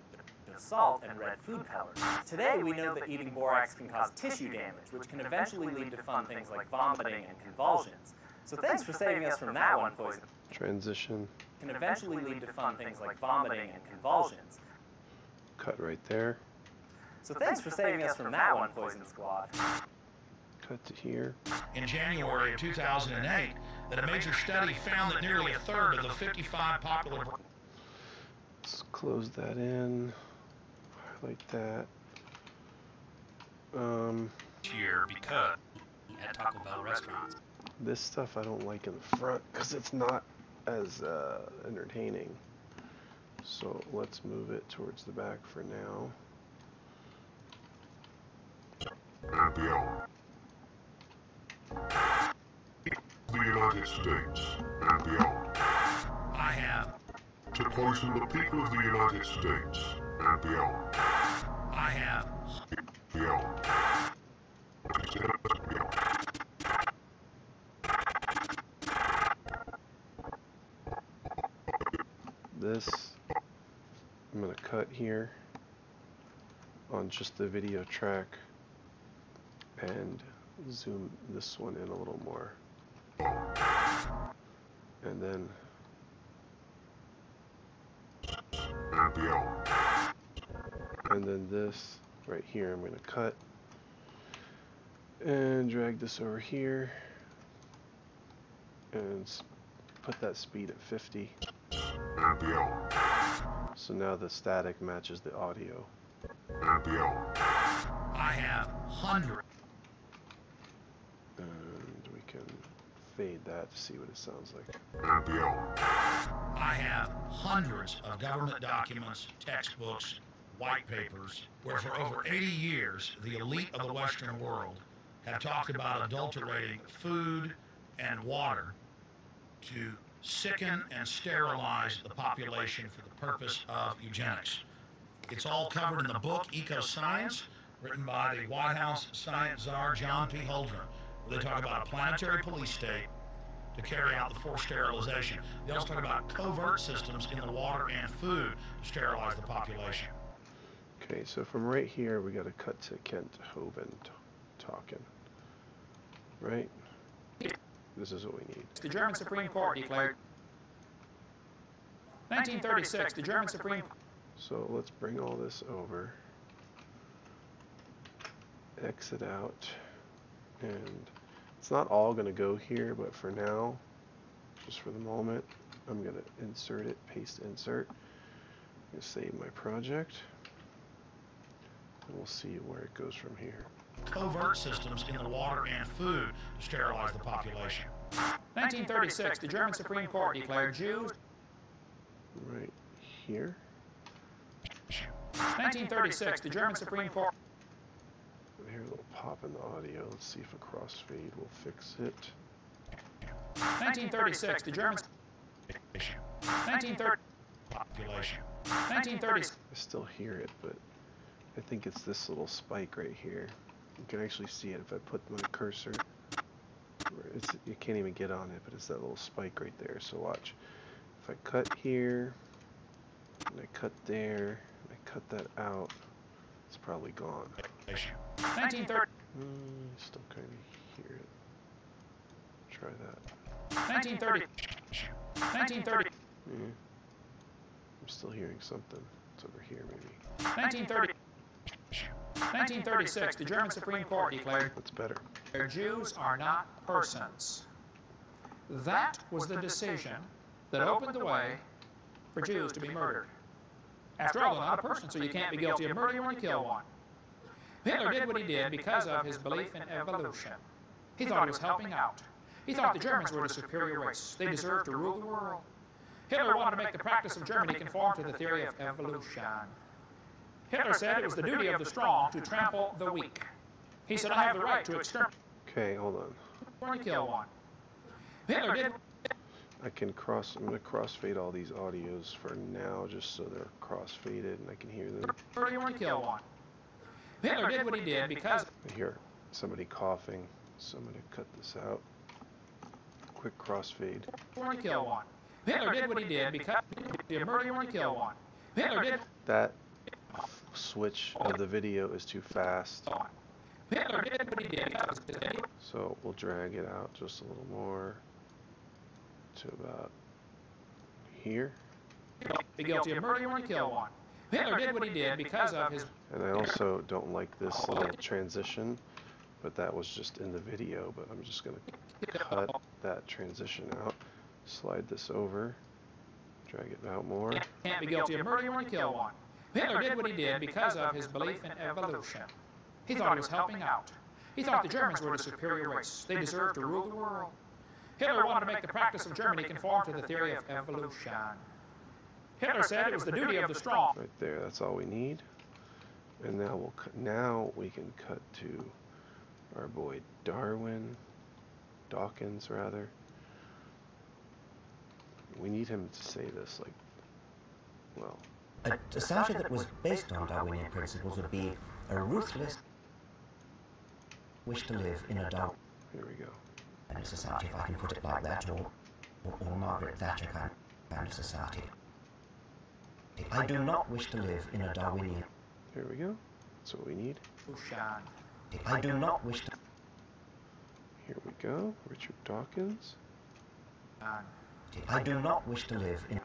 salt and red food color. Today we know that eating borax can cause tissue damage, which can eventually lead to fun things like vomiting and convulsions. So thanks for saving us from that one, poison. Transition. Can eventually lead to fun things like vomiting and convulsions. Cut right there. So thanks for saving us from that one, poison squad. Cut to here. In January of 2008, that a major study found that nearly a third of the 55 popular. Let's close that in. Highlight that. Here because at Taco Bell restaurants. This stuff I don't like in the front because it's not as entertaining. So let's move it towards the back for now. Happy hour. The United States. Happy hour. I have. To poison the people of the United States. Happy hour. I have. Happy hour. This, I'm going to cut here on just the video track and zoom this one in a little more. And then this right here I'm going to cut and drag this over here and put that speed at 50. So now the static matches the audio. I have 100. And we can fade that to see what it sounds like. I have hundreds of government documents, textbooks, white papers, where for over 80 years the elite of the Western world have talked about adulterating food and water to sicken and sterilize the population for the purpose of eugenics. It's all covered in the book Ecoscience, written by the White House science czar John P. Holdren. They talk about a planetary police state to carry out the forced sterilization. They also talk about covert systems in the water and food to sterilize the population. Okay, so from right here, we got to cut to Kent Hovind talking, right? This is what we need. The German Supreme Court declared 1936, the German Supreme Court. So let's bring all this over, exit out, and it's not all going to go here, but for now, just for the moment, I'm going to insert it, paste insert. I'm going to save my project. And we'll see where it goes from here. Covert systems in the water and food to sterilize the population. 1936, the German Supreme Court declared Jews. Right here. 1936, the German Supreme Court. I hear a little pop in the audio. Let's see if a crossfade will fix it. 1936, the Germans... 1930... Population. 1930s. I still hear it, but I think it's this little spike right here. You can actually see it if I put my cursor. It's, you can't even get on it, but it's that little spike right there. So watch. If I cut here, and I cut there, and I cut that out, it's probably gone. 1930. Still kind of hear it. Try that. 1930. 1930. Yeah. I'm still hearing something. It's over here, maybe. 1930. 1936, the German Supreme Court declared... That's better. ...Jews are not persons. That was the decision that opened the way for Jews to be murdered. After all, they're not a person, so you can't be guilty of murder when you kill one. Hitler did what he did because of his belief in evolution. He thought he was helping out. He thought the Germans were the superior race. They deserved to rule the world. Hitler wanted to make the practice of Germany conform to the theory of evolution. Hitler said it was the duty of the strong to trample the weak. He said, I have the right to exterminate. Okay, hold on. Or to kill one. Hitler did. I can cross. I'm going to crossfade all these audios for now, just so they're crossfaded and I can hear them. Or to kill one. Hitler did what he did because. I hear somebody coughing, so I'm going to cut this out. Quick crossfade. Or to kill one. Hitler did what he did because. You murder one, kill one. Hitler did. That switch of the video is too fast. So we'll drag it out just a little more to about here. And I also don't like this little transition, but that was just in the video, but I'm just going to cut that transition out, slide this over, drag it out more. Can't be guilty of murder when you kill one. Hitler did what he did because of his belief in evolution. He thought he was helping out. He thought the Germans were the superior race. They deserved to rule the world. Hitler wanted to make the practice of Germany conform to the theory of evolution. Hitler said it was the duty of the strong. Right there, that's all we need. And now we'll we can cut to our boy Dawkins, rather. We need him to say this, like, well. A society that was based on Darwinian principles would be a ruthless wish to live in a Darwinian society, if I can put it like that, or Margaret Thatcher kind of society. I do not wish to live in a Darwinian. Here we go. That's what we need. I do not wish to. Here we go. Richard Dawkins. I do not wish to live in.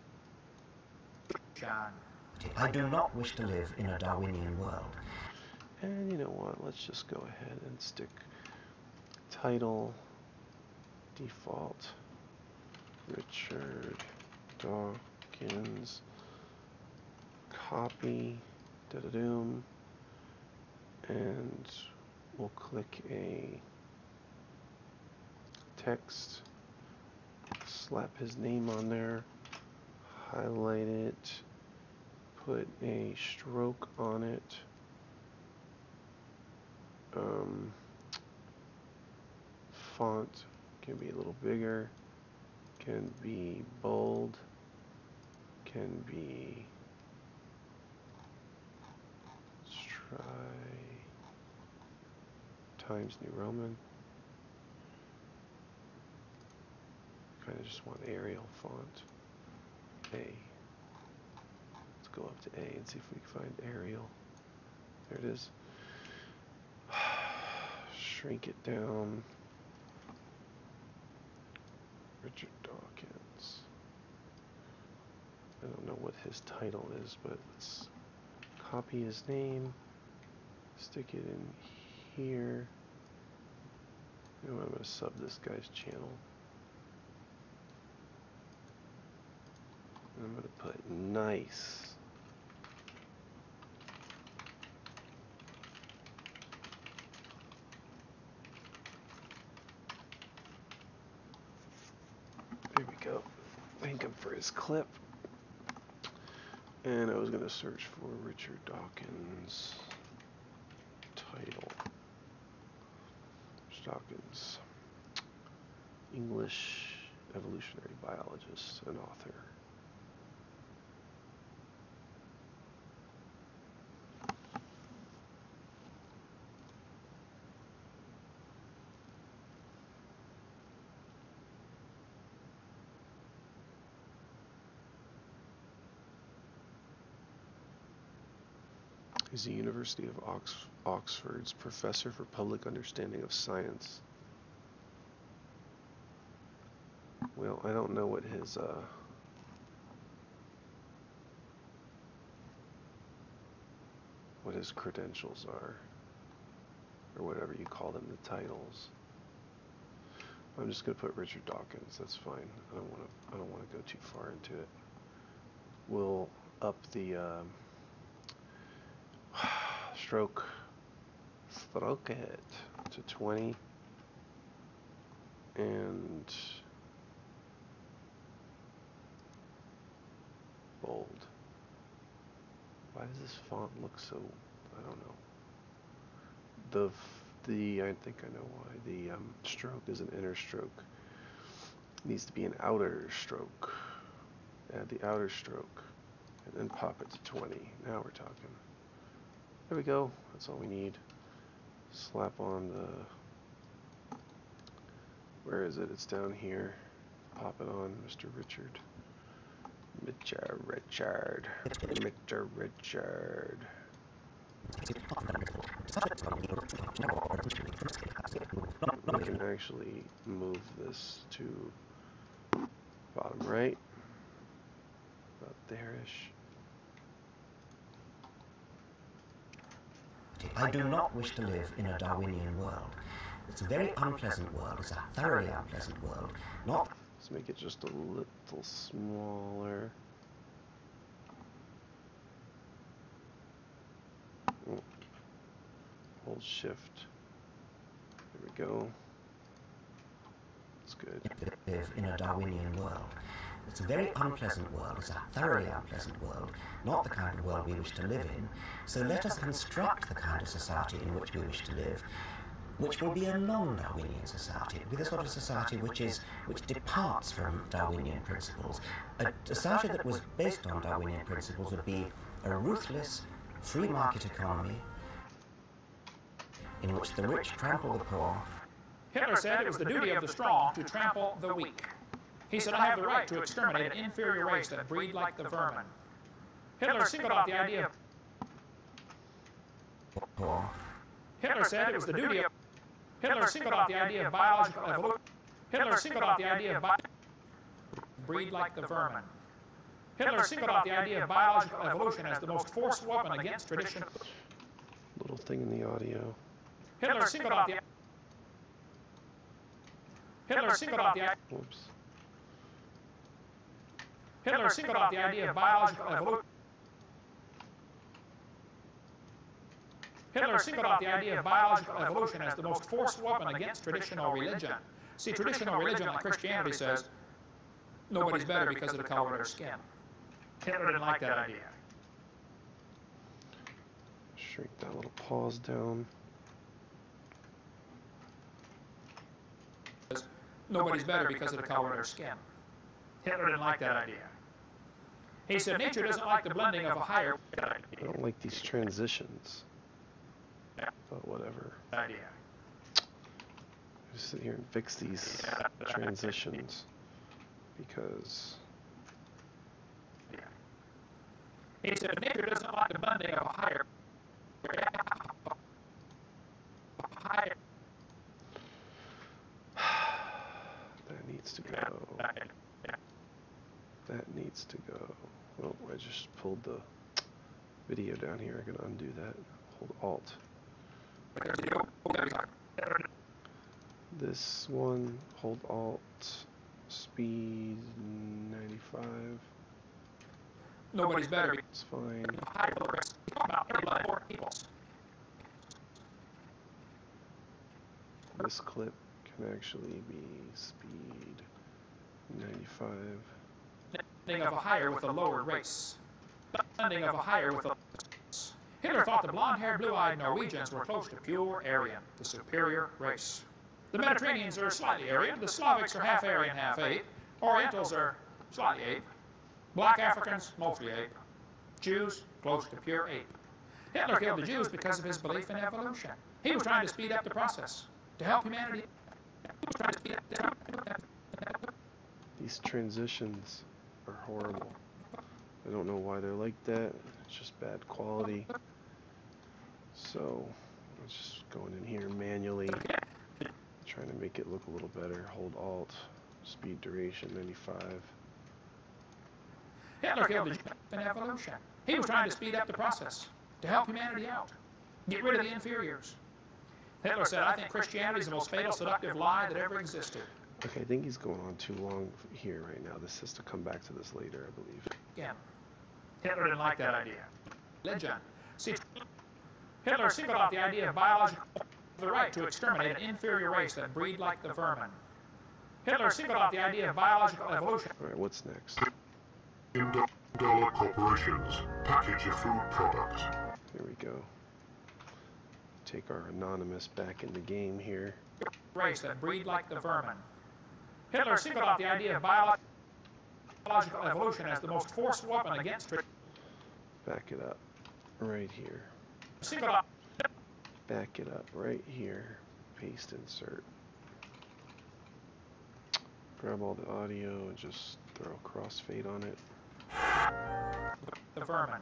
I do not wish to live in a Darwinian world. And you know what? Let's just go ahead and stick title default Richard Dawkins, copy da-da-doom, and we'll click a text, slap his name on there, highlight it, put a stroke on it, font can be a little bigger, can be bold, can be, let's try Times New Roman, kind of just want Arial font, A. Go up to A and see if we can find Arial. There it is. Shrink it down. Richard Dawkins. I don't know what his title is, but let's copy his name, stick it in here. You know what, I'm going to sub this guy's channel. I'm going to put nice. Thank him for his clip. And I was going to search for Richard Dawkins title. Dawkins, English evolutionary biologist and author. He's the University of Oxford's Professor for Public Understanding of Science. Well, I don't know what his, credentials are, or whatever you call them, the titles. I'm just going to put Richard Dawkins. That's fine. I don't want to go too far into it. We'll up the stroke it to 20, and bold. Why does this font look so? I don't know. I think I know why. The stroke is an inner stroke. It needs to be an outer stroke. Add the outer stroke, and then pop it to 20. Now we're talking. There we go. That's all we need. Slap on the... Where is it? It's down here. Pop it on, Mr. Richard. Mr. Richard. We can actually move this to bottom right. About there-ish. I do not wish to live in a Darwinian world. It's a very unpleasant world. It's a thoroughly unpleasant world. Not. Let's make it just a little smaller. Oh. Hold shift. There we go. That's good. Live in a Darwinian world. It's a very unpleasant world. It's a thoroughly unpleasant world, not the kind of world we wish to live in. So let us construct the kind of society in which we wish to live, which will be a non-Darwinian society, with a sort of society which departs from Darwinian principles. A society that was based on Darwinian principles would be a ruthless, free market economy in which the rich trample the poor. Hitler said it was the duty of the strong to trample the weak. He said, I have the right to exterminate an inferior race that breed like the vermin. Hitler singled out the idea of... Hitler said it was the duty of... Hitler singled out the idea of biological evolution. Hitler singled out the idea of... breed like the vermin. Hitler singled out the idea of biological evolution as the most forceful weapon against tradition. Little thing in the audio. Hitler singled out the... Hitler singled out the... Whoops. Hitler singled out the idea of biological evolution. Hitler singled out the idea of biological evolution as the most forceful weapon against traditional religion. See, traditional religion, like Christianity, says nobody's better because of the color of their skin. Hitler didn't like that idea. Shrink that little pause down. Nobody's better because of the color of their skin. Hitler didn't like that idea. He said, nature doesn't like the blending of a higher... I don't like these transitions. Yeah. But whatever. Idea. Just sit here and fix these transitions. Because... Yeah. He said, nature doesn't like the blending of a higher... higher... That needs to go. That needs to go. Well, I just pulled the video down here. I can undo that. Hold Alt. This one, hold Alt, speed 95. Nobody's better. It's fine. This clip can actually be speed 95. Blending of a higher with a lower race. Blending of a higher with a... Hitler thought the blonde-haired, blue-eyed Norwegians were close to pure Aryan, the superior race. The Mediterraneans are slightly Aryan, the Slavics are half Aryan, half ape, Orientals are slightly ape, black Africans, mostly ape, Jews, close to pure ape. Hitler killed the Jews because of his belief in evolution. He was trying to speed up the process to help humanity. These transitions are horrible. I don't know why they're like that. It's just bad quality. So, I'm just going in here manually, trying to make it look a little better. Hold Alt, speed duration 95. Hitler killed the Jews in evolution. He was trying to speed up the process to help humanity out, get rid of the inferiors. Hitler said, I think Christianity is the most fatal, seductive lie that ever existed. Okay, I think he's going on too long here right now. This has to come back to this later, I believe. Yeah. Hitler didn't like that idea. Religion. See, Hitler singled out the idea of biological the right to exterminate an inferior race that breed like the vermin. Hitler singled out the idea of biological evolution. All right, what's next? Dollar corporations package your food products. Here we go. Take our anonymous back in the game here. Race that breed like the vermin. Hitler singled out the idea of biological evolution as the most forceful weapon against. Back it up, right here. Singled out. Back it up, right here. Paste insert. Grab all the audio and just throw a crossfade on it. The vermin.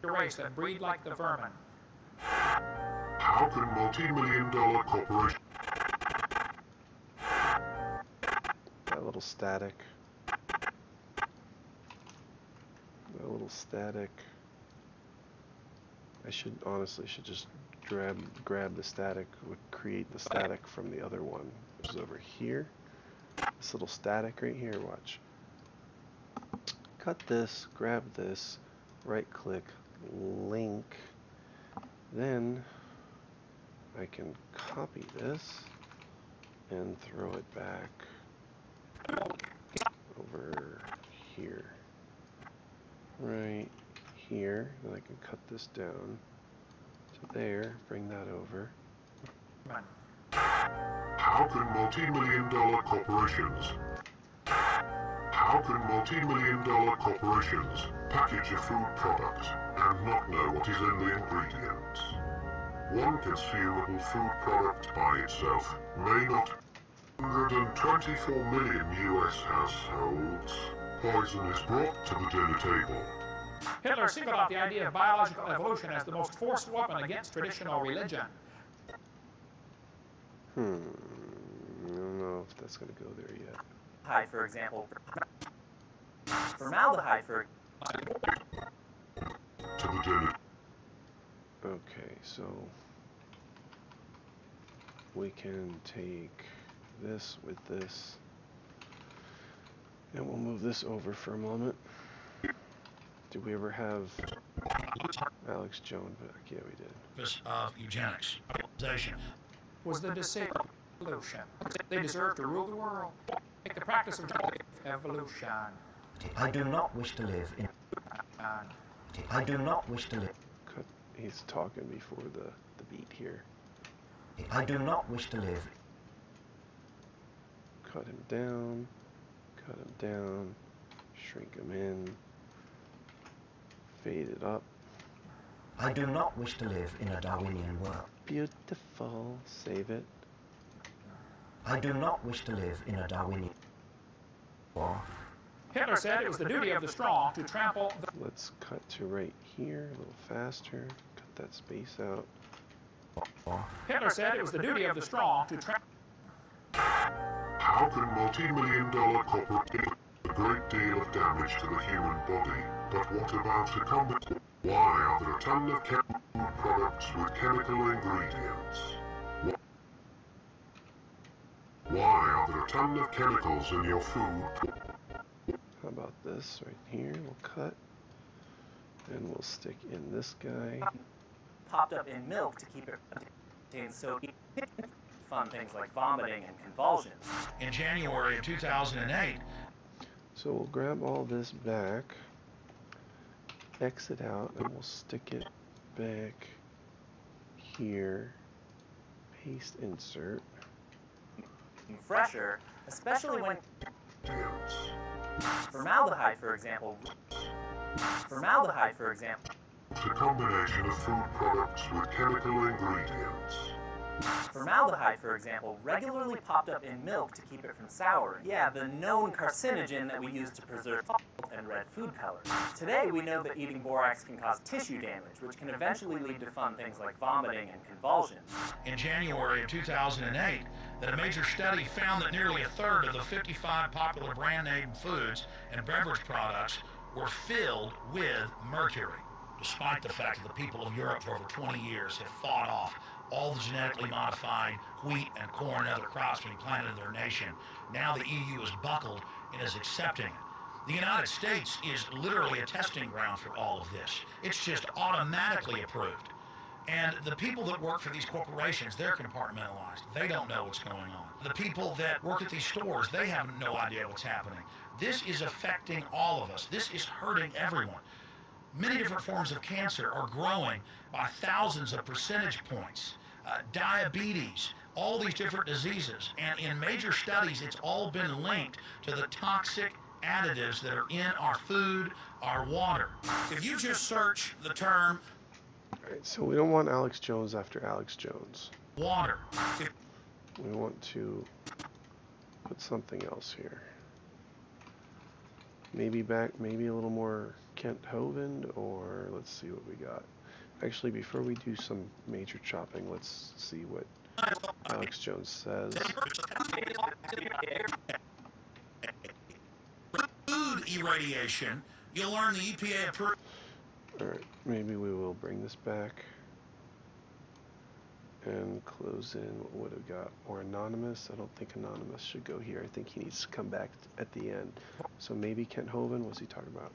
The race that breed like the vermin. How can multi-million-dollar corporation? That little static. That little static. I should honestly just grab the static, create the static from the other one, which is over here. This little static right here. Watch. Cut this. Grab this. Right-click. Link. Then I can copy this and throw it back over here, right here. Then I can cut this down to there, bring that over. How can multi-million dollar corporations package your food products and not know what is in the ingredients? One consumable food product by itself may not. 124 million U.S. households. Poison is brought to the dinner table. Hitler singled out the idea of biological evolution as the most forceful weapon against traditional religion. I don't know if that's going to go there yet. For example, formaldehyde, for example. Okay, so we can take this with this, and we'll move this over for a moment. Did we ever have Alex Jones back? Yeah, we did. This of eugenics was the dissolution. They deserve to rule the world. The practice of evolution. I do not wish to live in. I do not wish to live. Cut. He's talking before the beat here. I do not wish to live. Cut him down. Cut him down. Shrink him in. Fade it up. I do not wish to live in a Darwinian world. Beautiful. Save it. I do not wish to live in a Darwinian war. Hitler said it was the duty of the strong to trample the... Let's cut to right here, a little faster. Cut that space out. Hitler said it was the duty of the strong to trample... How can multi-million-dollar corporations do a great deal of damage to the human body? But what about the combat? Why are there a ton of chemical products with chemical ingredients? Why are there a ton of chemicals in your food? How about this right here? We'll cut. And we'll stick in this guy. Popped up in milk to keep it contained so fun things like vomiting and convulsions. In January of 2008. So we'll grab all this back, exit out, and we'll stick it back here. paste insert. Fresher, especially when formaldehyde, for example. Formaldehyde, for example. The combination of food products with chemical ingredients. Formaldehyde, for example, regularly popped up in milk to keep it from souring. Yeah, the known carcinogen that we use to preserve salt and red food colors. Today, we know that eating borax can cause tissue damage, which can eventually lead to fun things like vomiting and convulsions. In January of 2008, a major study found that nearly a third of the 55 popular brand name foods and beverage products were filled with mercury, despite the fact that the people of Europe for over 20 years have fought off all the genetically modified wheat and corn and other crops being planted in their nation. Now the EU is buckled and is accepting it. The United States is literally a testing ground for all of this. It's just automatically approved. And the people that work for these corporations, they're compartmentalized. They don't know what's going on. The people that work at these stores, they have no idea what's happening. This is affecting all of us. This is hurting everyone. Many different forms of cancer are growing by thousands of percentage points. Diabetes, all these different diseases. And in major studies, it's all been linked to the toxic additives that are in our food, our water. If you just search the term... All right, so we don't want Alex Jones after Alex Jones. Water. We want to put something else here. Maybe back, maybe a little more Kent Hovind, or let's see what we got. Actually, before we do some major chopping, let's see what Alex Jones says. Food irradiation, you'll learn the EPA approved. Alright, maybe we will bring this back and close in what would have got more anonymous. I don't think anonymous should go here. I think he needs to come back at the end. So maybe Kent Hovind, what's he talking about?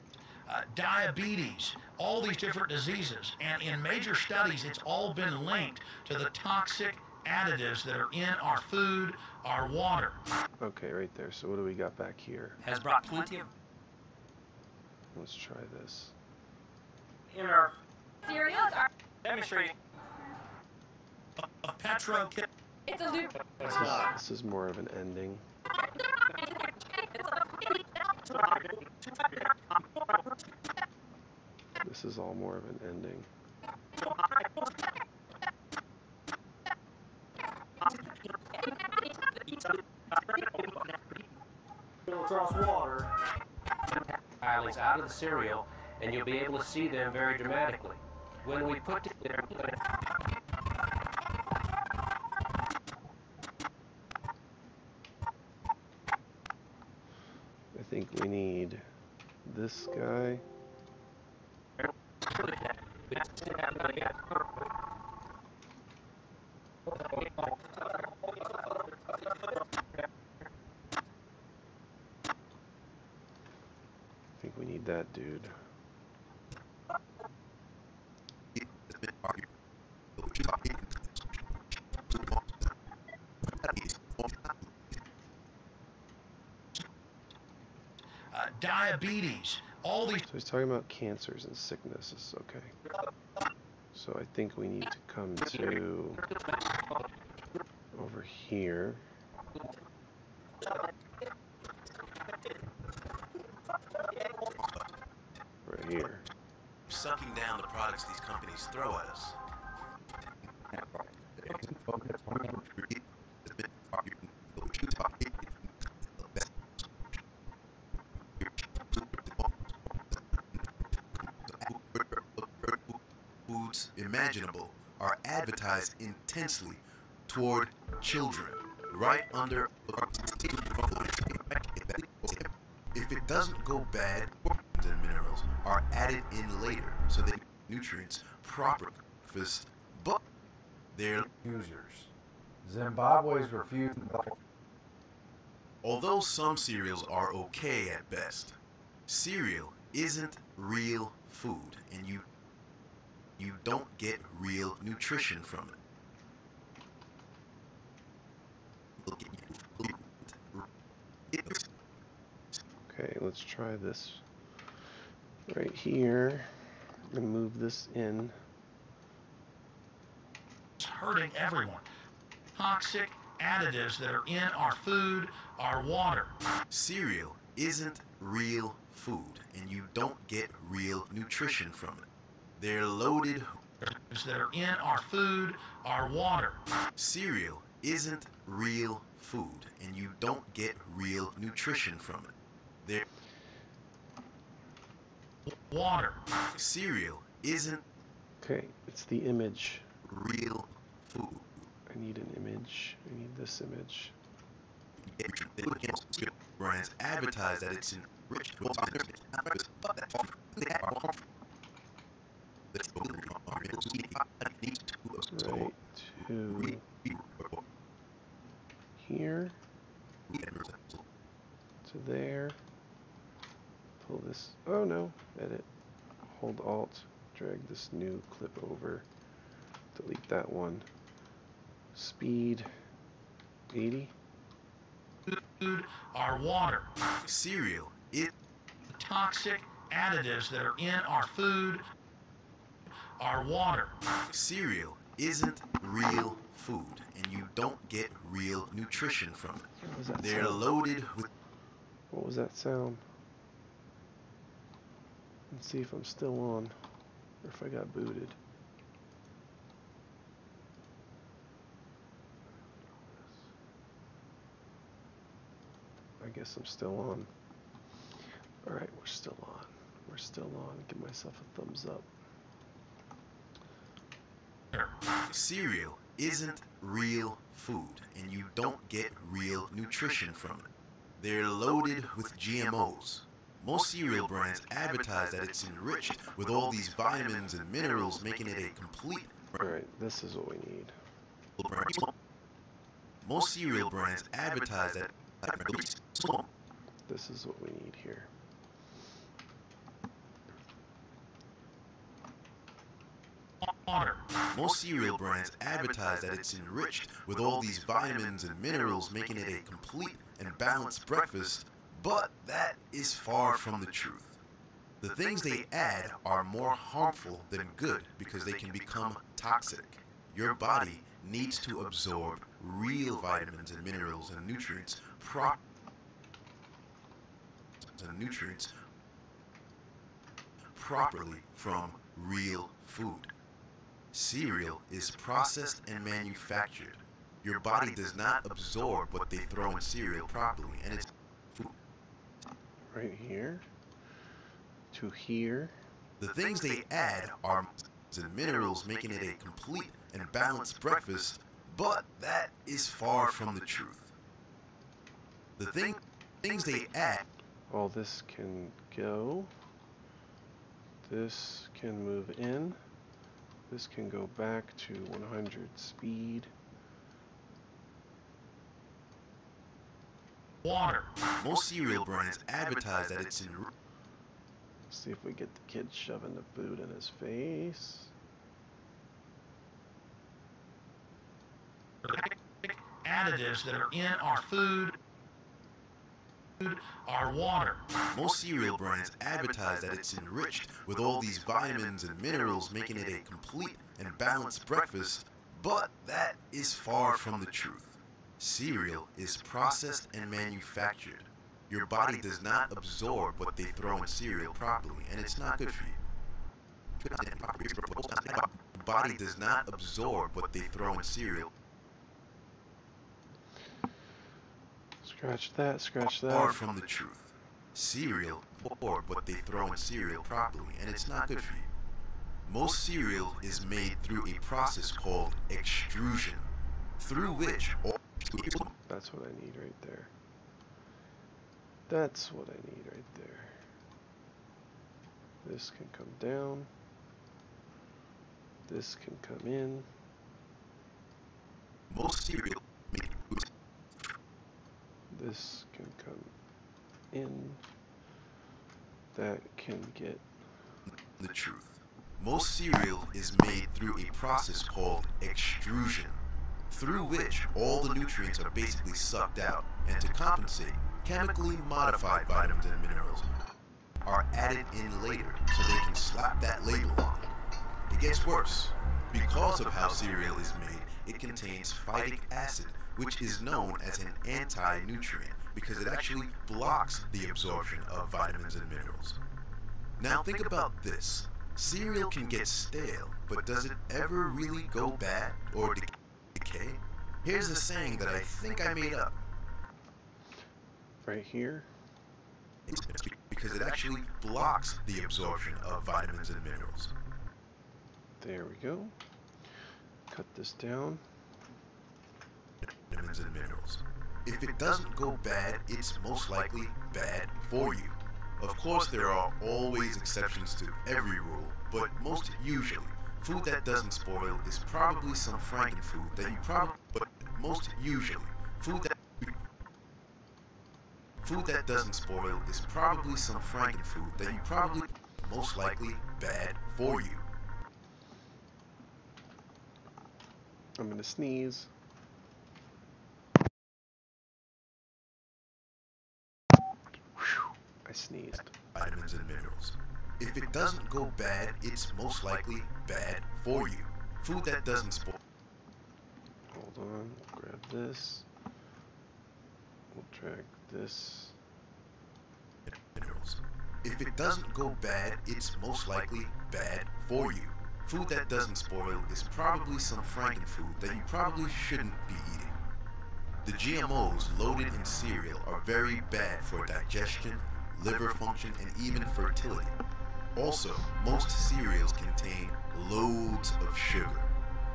Diabetes, all these different diseases, and in major studies, it's all been linked to the toxic additives that are in our food, our water. Okay, right there. So what do we got back here? Has brought plenty of... Let's try this. In our cereals are demonstrating a petro... It's a loop. It's not. This is more of an ending. This is all more of an ending. It'll cross water. Islands out of the cereal, and you'll be able to see them very dramatically. When we put it there. I think we need this guy. I think we need that dude. Diabetes, all these... So he's talking about cancers and sicknesses, okay. So I think we need to come to... over here. Right here. Sucking down the products these companies throw at us. Imaginable are advertised intensely toward children, right under. If it doesn't go bad, the minerals are added in later so that nutrients proper for this. But they're users. Zimbabwe's refusing. Although some cereals are okay at best, cereal isn't real food, and you don't get real nutrition from it. Okay, let's try this right here and move this in. It's hurting everyone. toxic additives that are in our food, our water. Cereal isn't real food, and you don't get real nutrition from it. They're loaded that are in our food, our water. Cereal isn't real food, and you don't get real nutrition from it. They're water. Cereal isn't. Okay, it's the image. Real food. I need an image. I need this image. Brian's advertised that it's enriched. Right to here to there. Pull this. Oh no! Edit. Hold Alt. Drag this new clip over. Delete that one. Speed 80. Food, our water, cereal, it toxic additives that are in our food. Our water. Cereal isn't real food, and you don't get real nutrition from it. They're sound? Loaded with... What was that sound? Let's see if I'm still on, or if I got booted. I guess I'm still on. Alright, we're still on. We're still on. Give myself a thumbs up. Cereal isn't real food, and you don't get real nutrition from it. They're loaded with GMOs. Most cereal brands advertise that it's enriched with all these vitamins and minerals, making it a complete... Alright, this is what we need. Most cereal brands advertise that... This is what we need here. Water. Most cereal brands advertise that it's enriched with all these vitamins and minerals, making it a complete and balanced breakfast, but that is far from the truth. The things they add are more harmful than good because they can become toxic. Your body needs to absorb real vitamins and minerals and nutrients properly from real food. Cereal is processed and manufactured. Your body does not absorb what they throw in cereal properly, and it's food. Right here to here. The things they add are and minerals, making it a complete and balanced breakfast, but that is far from the truth. The things they add. All this can go. This can move in. This can go back to 100 speed. Water. Most cereal brands advertise that it's in... See if we get the kid shoving the food in his face. Additives that are in our food, our water. Most cereal brands advertise that it's enriched with all these vitamins and minerals, making it a complete and balanced breakfast, but that is far from the truth. Cereal is processed and manufactured. Your body does not absorb what they throw in cereal properly, and it's not good for you. Your body does not absorb what they throw in cereal. Scratch that, scratch that. Far from the truth. Cereal absorb what they throw in cereal properly, and it's not good for you. Most cereal is made through a process called extrusion, through which all... That's what I need right there. That's what I need right there. This can come down. This can come in. Most cereal... This can come in. That can get the truth. Most cereal is made through a process called extrusion, through which all the nutrients are basically sucked out, and to compensate, chemically modified vitamins and minerals are added in later so they can slap that label on. It gets worse. Because of how cereal is made, it contains phytic acid, which is known as an anti-nutrient because it actually blocks the absorption of vitamins and minerals. Now think about this. Cereal can get stale, but does it ever really go bad or decay? Here's a saying that I think I made up. Right here? Because it actually blocks the absorption of vitamins and minerals. There we go. Cut this down. Vitamins and minerals. If it doesn't go bad, it's most likely bad for you. Of course, there are always exceptions to every rule, but most usually, food that doesn't spoil is probably some frankenfood that you probably. But most usually, food that doesn't spoil is probably some frankenfood that you probably most likely bad for you. I'm gonna sneeze. I sneezed. Vitamins and minerals. If it doesn't go bad, it's most likely bad for you. Food that doesn't spoil. Hold on, grab this. We'll drag this. Minerals. If it doesn't go bad, it's most likely bad for you. Food that doesn't spoil is probably some frankenfood that you probably shouldn't be eating. The GMOs loaded in cereal are very bad for digestion, liver function, and even fertility. Also, most cereals contain loads of sugar.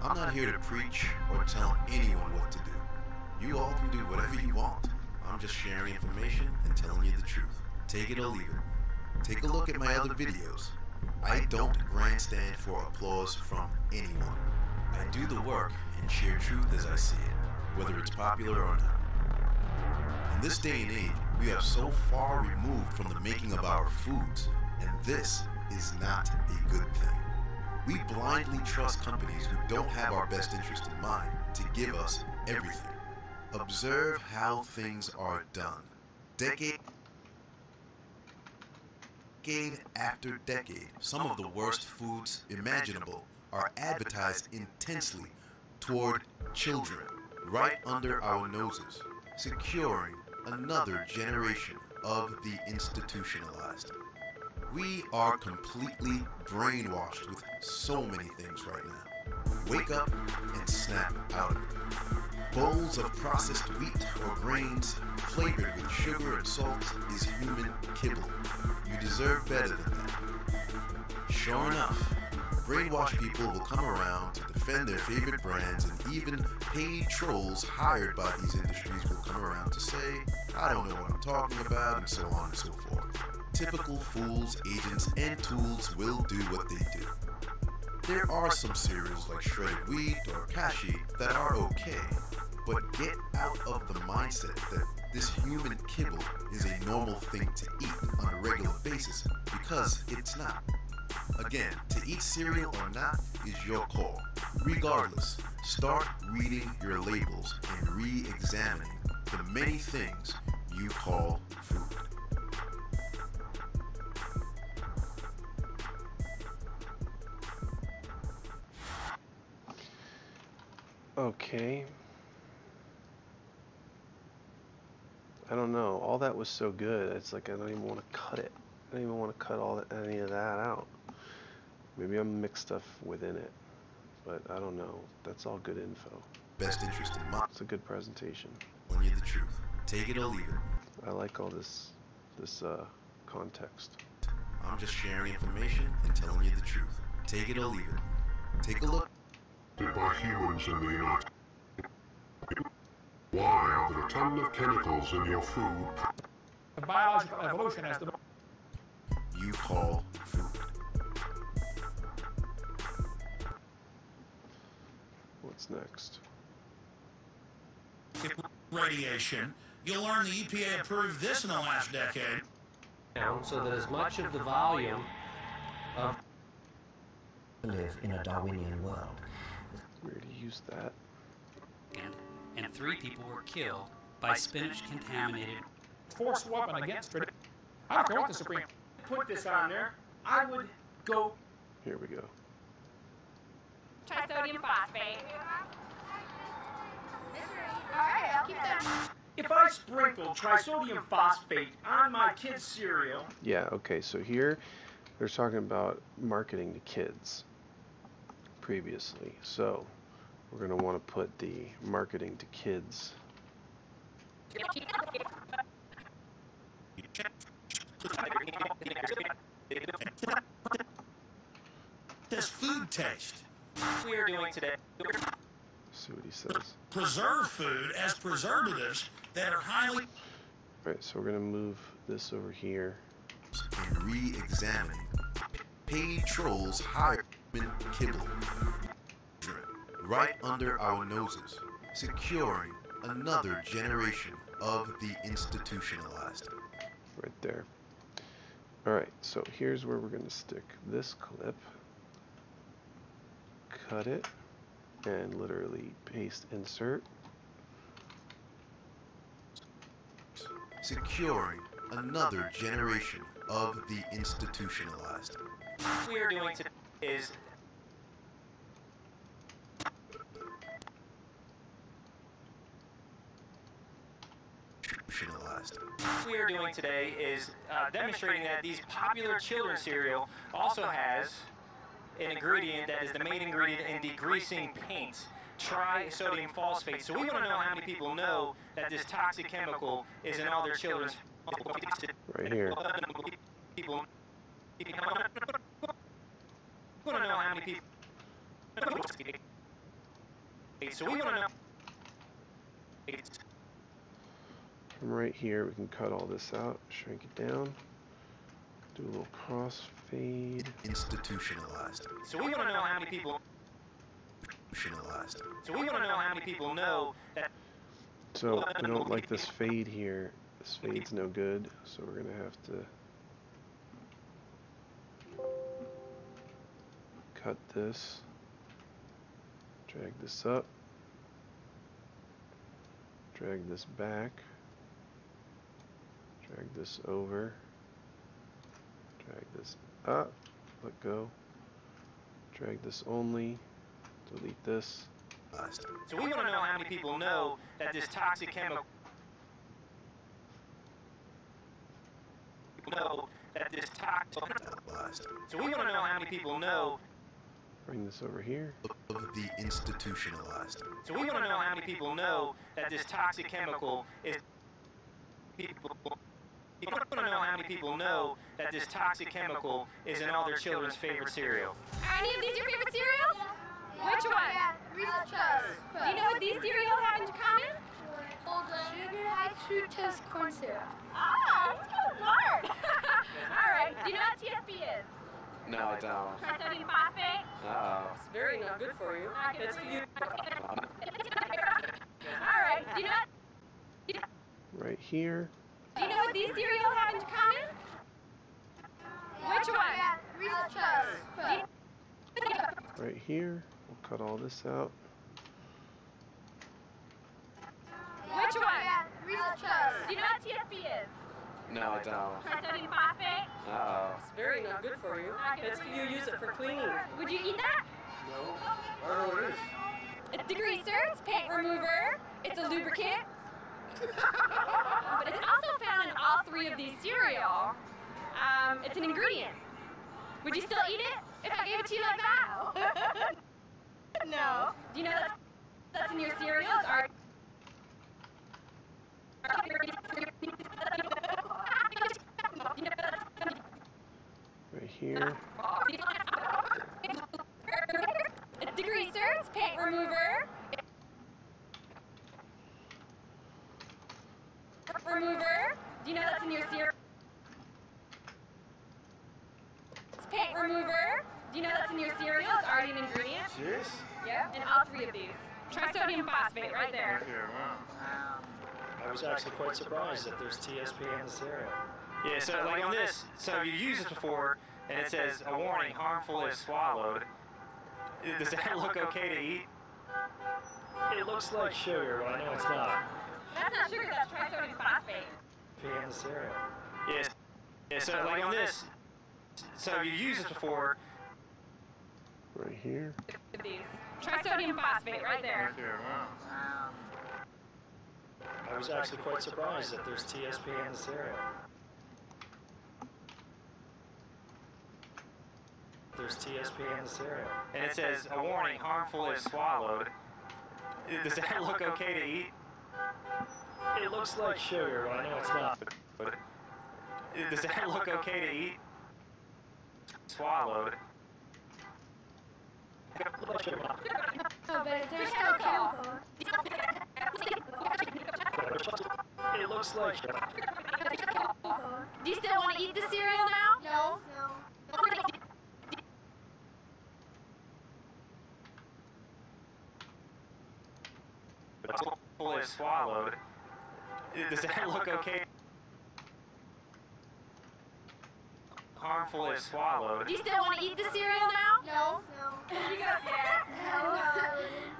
I'm not here to preach or tell anyone what to do. You all can do whatever you want. I'm just sharing information and telling you the truth. Take it or leave it. Take a look at my other videos. I don't grandstand for applause from anyone. I do the work and share truth as I see it, whether it's popular or not. In this day and age, we are so far removed from the making of our foods, and this is not a good thing. We blindly trust companies who don't have our best interest in mind to give us everything. Observe how things are done. Decade after decade, some of the worst foods imaginable are advertised intensely toward children, right under our noses, securing another generation of the institutionalized. We are completely brainwashed with so many things right now. Wake up and snap out of it. Bowls of processed wheat or grains flavored with sugar and salt is human kibble. You deserve better than that. Sure enough, brainwashed people will come around to defend their favorite brands, and even paid trolls hired by these industries will come around to say, I don't know what I'm talking about, and so on and so forth. Typical fools, agents, and tools will do what they do. There are some cereals like shredded wheat or cashew that are okay, but get out of the mindset that this human kibble is a normal thing to eat on a regular basis, because it's not. Again, to eat cereal or not is your call. Regardless, start reading your labels and re-examining the many things you call food. Okay. I don't know. All that was so good. It's like I don't even want to cut it. I don't even want to cut any of that out. Maybe I'm mixed up within it, but I don't know. That's all good info. Best interest in mind. It's a good presentation. When you're the truth, take it or leave it. I like all this context. I'm just sharing information and telling you the truth. Take it or leave it. Take a look. By humans in the United States. Why are there a ton of chemicals in your food? The biological evolution has the you call food. What's next? Radiation. You'll learn the EPA approved this in the last decade. So that as much of the volume of live in a Darwinian world. Weird to use that. And 3 people were killed by spinach-contaminated force weapon against tradition. I don't care what the Supreme put this on there. I would go. Here we go. trisodium phosphate. All right, I'll keep that. If I sprinkle trisodium phosphate on my kids' cereal... Yeah, okay, so here they're talking about marketing to kids previously. So we're going to want to put the marketing to kids... This food taste we're doing today. See what he says. Preserve food as preservatives that are highly... Alright, so we're going to move this over here. And re-examine. Paid trolls hire human kibble. Right under our noses. Securing another generation of the institutionalized. Right there. Alright, so here's where we're going to stick this clip. Cut it. And literally paste insert. Securing another generation of the institutionalized. What we are doing today is... What we are doing today is demonstrating that these popular children's cereal also has an ingredient that is the main ingredient in degreasing paint, trisodium phosphate. So we want to know how many people know that this toxic chemical is in all their children's... Right here. We want to know how many people... So we want to know... From right here, we can cut all this out, shrink it down, do a little crossfade. Institutionalized. So we want to know how many people. Institutionalized. So we want to know how many people know that. So we don't like this fade here. This fade's no good. So we're gonna have to cut this. Drag this up. Drag this back. Drag this over. Drag this up, let go, drag this only, delete this. So we want to know how many people know that this toxic chemical So we want to know how many people know. Bring this over here. Of the institutionalized. So we want to know how many people know that this toxic chemical is people. You don't want to know how many people know that this toxic chemical is in all their children's favorite cereal. Are any of these your favorite cereals? Yeah. Which one? Yeah. Reese's Puffs. Do you know what these cereals have in common? Sugar, high fructose corn syrup. Ah, let's go smart. All right. Do you know what TSP is? No, I don't. Trisodium phosphate? Oh. It's very not good for you. Not good for you. All right. Do you know what? Right here. Do you know what these cereals have in common? Yeah. Which one? Yeah. Reese's Puffs. Right here, we'll cut all this out. Which one? Yeah. Reese's Puffs. Do you know what TSP is? No, I don't. Trisodium phosphate? Oh. It's very not good for you. That's what you use it for cleaning. Would you eat that? No. I don't know what it is. It's a degreaser, it's paint remover, it's a lubricant. But it's also found in all three of these cereal. It's an ingredient. Would you still eat it if I gave it to you like that? No. Do you know that that's in your cereals? Right here. It's degreaser, it's paint remover. Do you know that's in your cereal? It's paint remover. Do you know that's in your cereal? It's already an ingredient. Serious? Yeah. In all three of these. Trisodium phosphate right there. Right here, wow. I was actually quite surprised that there's TSP in the cereal. Yeah, so like on this, so you used this before, and it says, a warning, harmful if swallowed. Does that look okay to eat? It looks like sugar, but I know it's not. That's not sugar, that's trisodium phosphate. PM cereal. Yes. Yeah, so like on this, so you used this before. Right here. Trisodium phosphate, right there. Wow. I was actually quite surprised that there's TSP in this area. There's TSP in this area. And it says, a warning, harmful if swallowed. Does that look okay to eat? It looks like sugar, but I know it's not. But does that look okay to eat? Swallowed. No, but there's still chemicals. It looks like sugar. Do you still want to eat the cereal now? No. Full is swallowed. Does that look okay? Harmful is swallowed. Do you still want to eat the cereal now? No. You got that?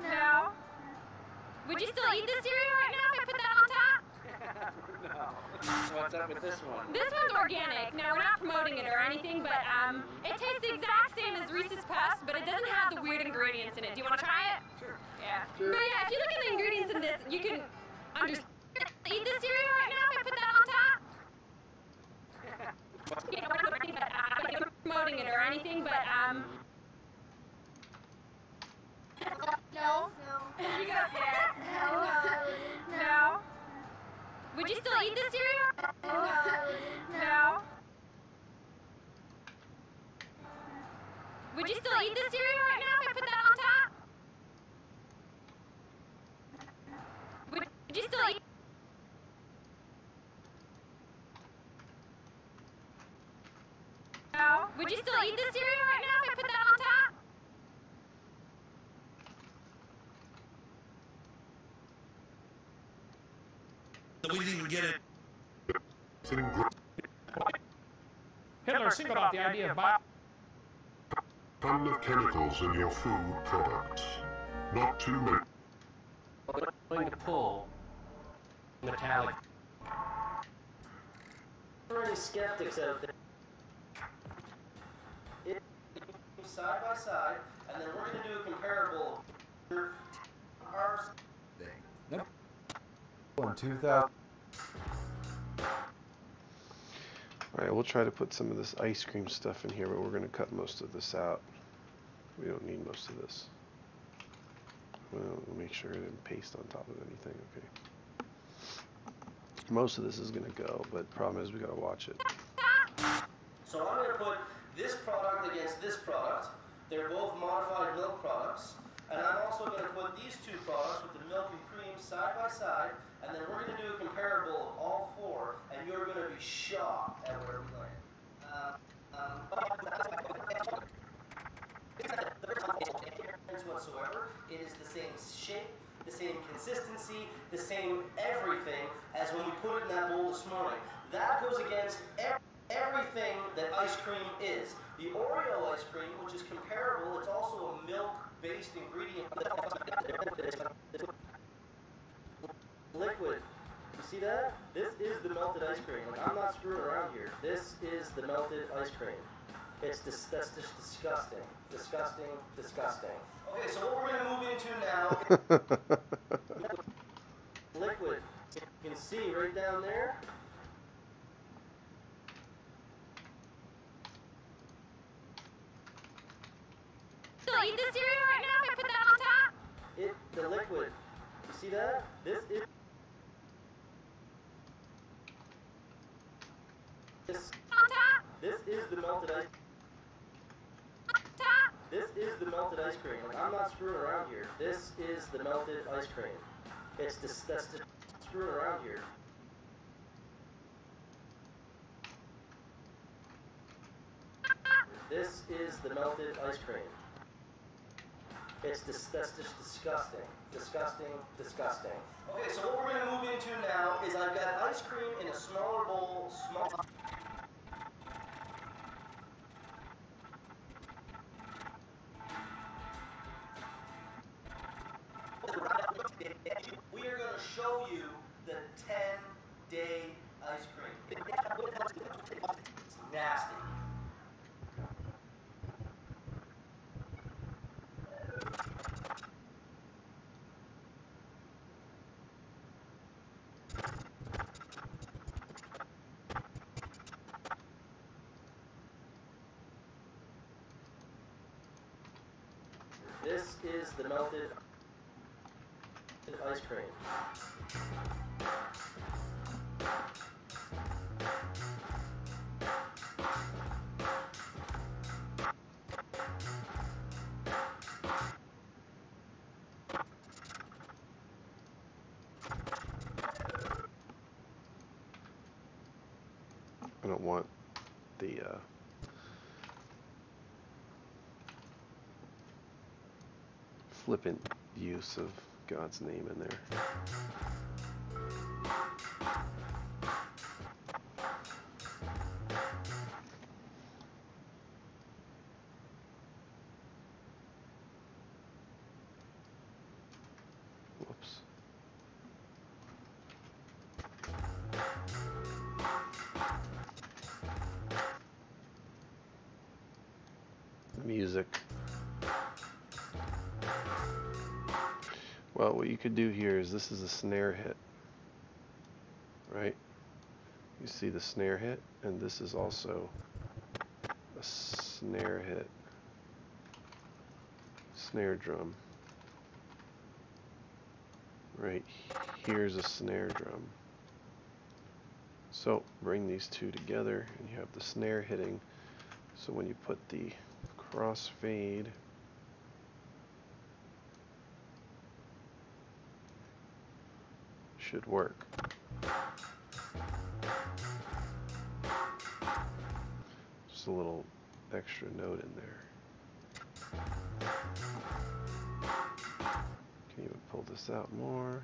No. Would you still eat the cereal right now if I put that on top? No. What's up with this one? This one's organic. Now, we're not promoting it or anything, but it tastes the exact same as Reese's Puffs, but it doesn't have the weird ingredients in it. Do you want to try it? Sure. Yeah. Sure. But yeah, if you look at the ingredients in this, you can understand. Eat the cereal right now if I put that on top? Yeah, we're not promoting it or anything, but No. You got that? No. Would you still eat the cereal? No. Would you still eat the cereal right now if I put that on top? Would you still eat? No. Would you still eat the cereal right now if I put that on top? We didn't even get it. Hitler singled out the idea of a ton of chemicals in your food products. Not too many. We're going to pull metallic. There are any skeptics out there. It side by side, and then we're going to do a comparable to ours. Nope. 2000. Alright, we'll try to put some of this ice cream stuff in here, but we're going to cut most of this out. We don't need most of this. Well, make sure it didn't paste on top of anything, okay. Most of this is going to go, but the problem is we got to watch it. So I'm going to put this product against this product. They're both modified milk products. And I'm also going to put these two products with the milk and cream side by side, and then we're going to do a comparable of all four, and you're going to be shocked at where we land. Whatsoever, it is the same shape, the same consistency, the same everything as when we put it in that bowl this morning. That goes against everything that ice cream is. The Oreo ice cream, which is comparable, it's also a milk-based ingredient. Liquid. You see that? This is the melted ice cream. Like, I'm not screwing around here. This is the melted ice cream. It's that's just disgusting. Disgusting, disgusting. Okay, so what we're going to move into now... Liquid. You can see right down there. Still eat the cereal right now if I put that on top? The liquid. You see that? This is... On top? This is the melted ice cream. This is the melted ice cream. Like, I'm not screwing around here. This is the melted ice cream. It's that's just screwing around here. This is the melted ice cream. It's that's just disgusting. Disgusting, disgusting. Okay, so what we're going to move into now is I've got ice cream in a smaller bowl, We are going to show you the 10-day ice cream. It's nasty. This is the melted ice cream. I don't want the flippant use of God's name in there. Whoops. Music. Well, what you could do here is, this is a snare hit, right? You see the snare hit, and this is also a snare hit, snare drum. Right here's a snare drum. So bring these two together, and you have the snare hitting. So when you put the crossfade, should work. Just a little extra note in there. Can you pull this out more?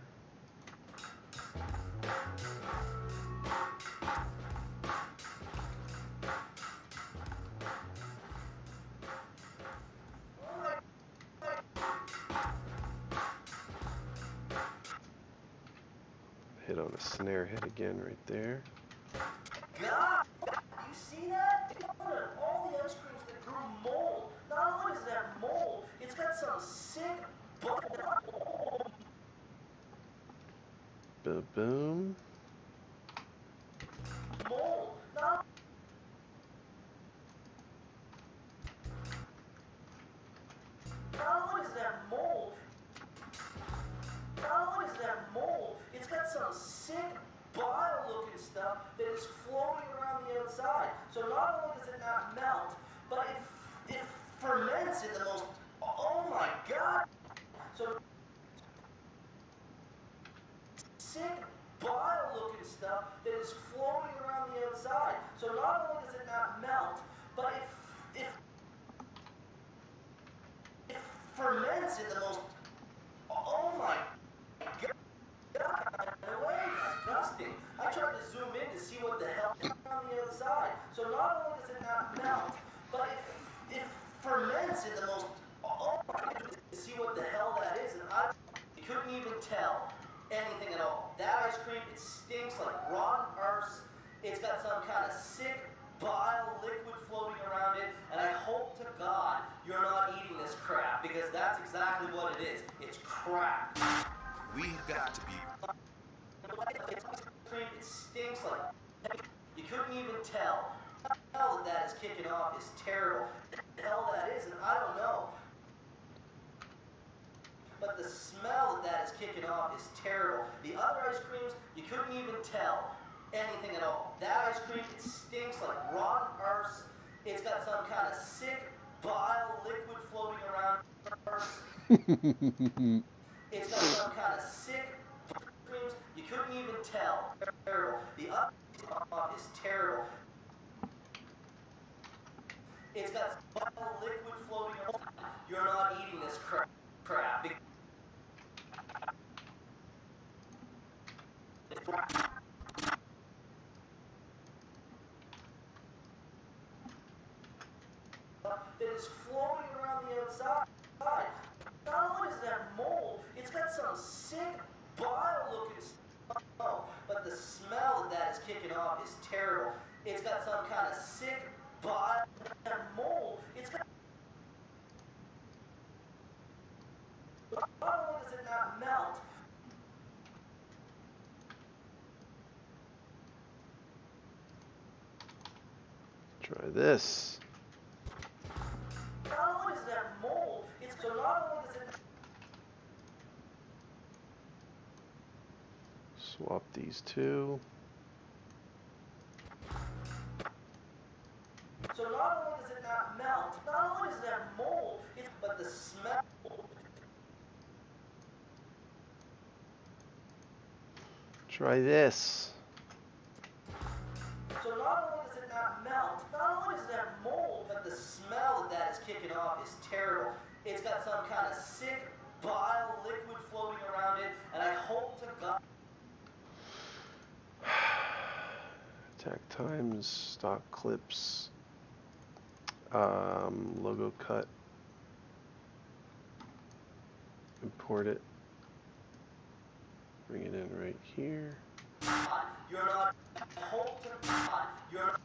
On a snare hit again right there. God, you see that? All the ice creams that grew mold. Not only is that mold, it's got some sick bubble. Ba-boom. Mold. Not only is that mold. Not only is that mold, it's got some sick bile-looking stuff that is floating around the outside. So not only does it not melt, but it ferments in the most, oh my God. So sick bile-looking stuff that is floating around the outside. So not only does it not melt, but it ferments in the most, oh my God. The way it's disgusting. I tried to zoom in to see what the hell is on the outside. So not only does it not melt, but it ferments in the most. Oh my God! To see what the hell that is, and I couldn't even tell anything at all. That ice cream, it stinks like rotten earth. It's got some kind of sick bile liquid floating around it, and I hope to God you're not eating this crap, because that's exactly what it is. It's crap. We've got to be. It stinks like you couldn't even tell. The hell that is kicking off is terrible. The hell that is, and I don't know. But the smell that is kicking off is terrible. The other ice creams, you couldn't even tell anything at all. That ice cream, it stinks like rotten earth. It's got some kind of sick bile liquid floating around. It's got some kind of sick creams. You couldn't even tell. Terrible. The up is terrible. It's got bile liquid floating around. You're not eating this crap. It's crap. That is floating around the outside. Not only is that mold, it's got some sick bile-looking smell, but the smell that is kicking off is terrible. It's got some kind of sick bile. That mold, it's got. Not only does it not melt, try this. Not only does that mold, it's so not only does it Swap these two. So not only does it not melt, not only does it have mold, but the smell. Try this. So not only does it not melt, not only does it have mold, but the smell that is kicking off is terrible. It's got some kind of sick bile liquid floating around it, and I hope to God. Attack times, stock clips, logo cut, import it, bring it in right here. You're not hope to God. You're not,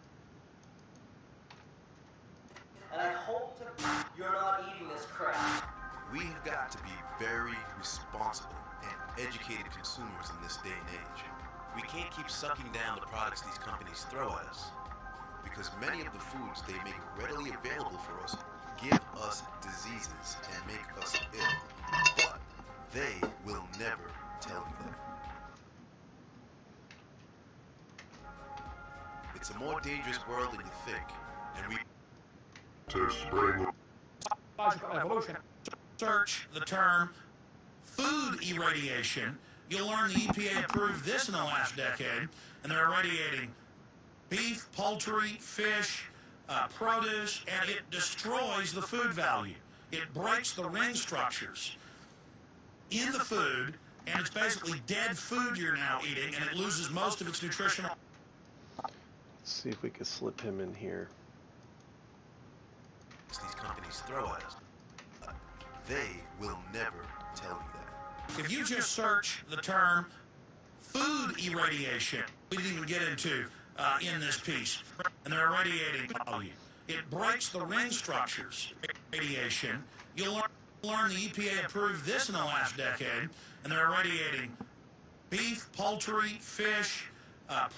and I hope to God you're not eating this crap. We've got to be very responsible and educated consumers in this day and age. We can't keep sucking down the products these companies throw at us, because many of the foods they make readily available for us give us diseases and make us ill, but they will never tell you that. It's a more dangerous world than you think, and we... ...to spring... ...biological evolution. Search the term food irradiation. You'll learn the EPA approved this in the last decade, and they're irradiating beef, poultry, fish, produce, and it destroys the food value. It breaks the ring structures in the food, and it's basically dead food you're now eating, and it loses most of its nutritional. Let's see if we can slip him in here. These companies throw at us. They will never tell you that. If you just search the term food irradiation, we didn't even get into in this piece, and they're irradiating value. It breaks the ring structures. Irradiation. You'll learn the EPA approved this in the last decade, and they're irradiating beef, poultry, fish,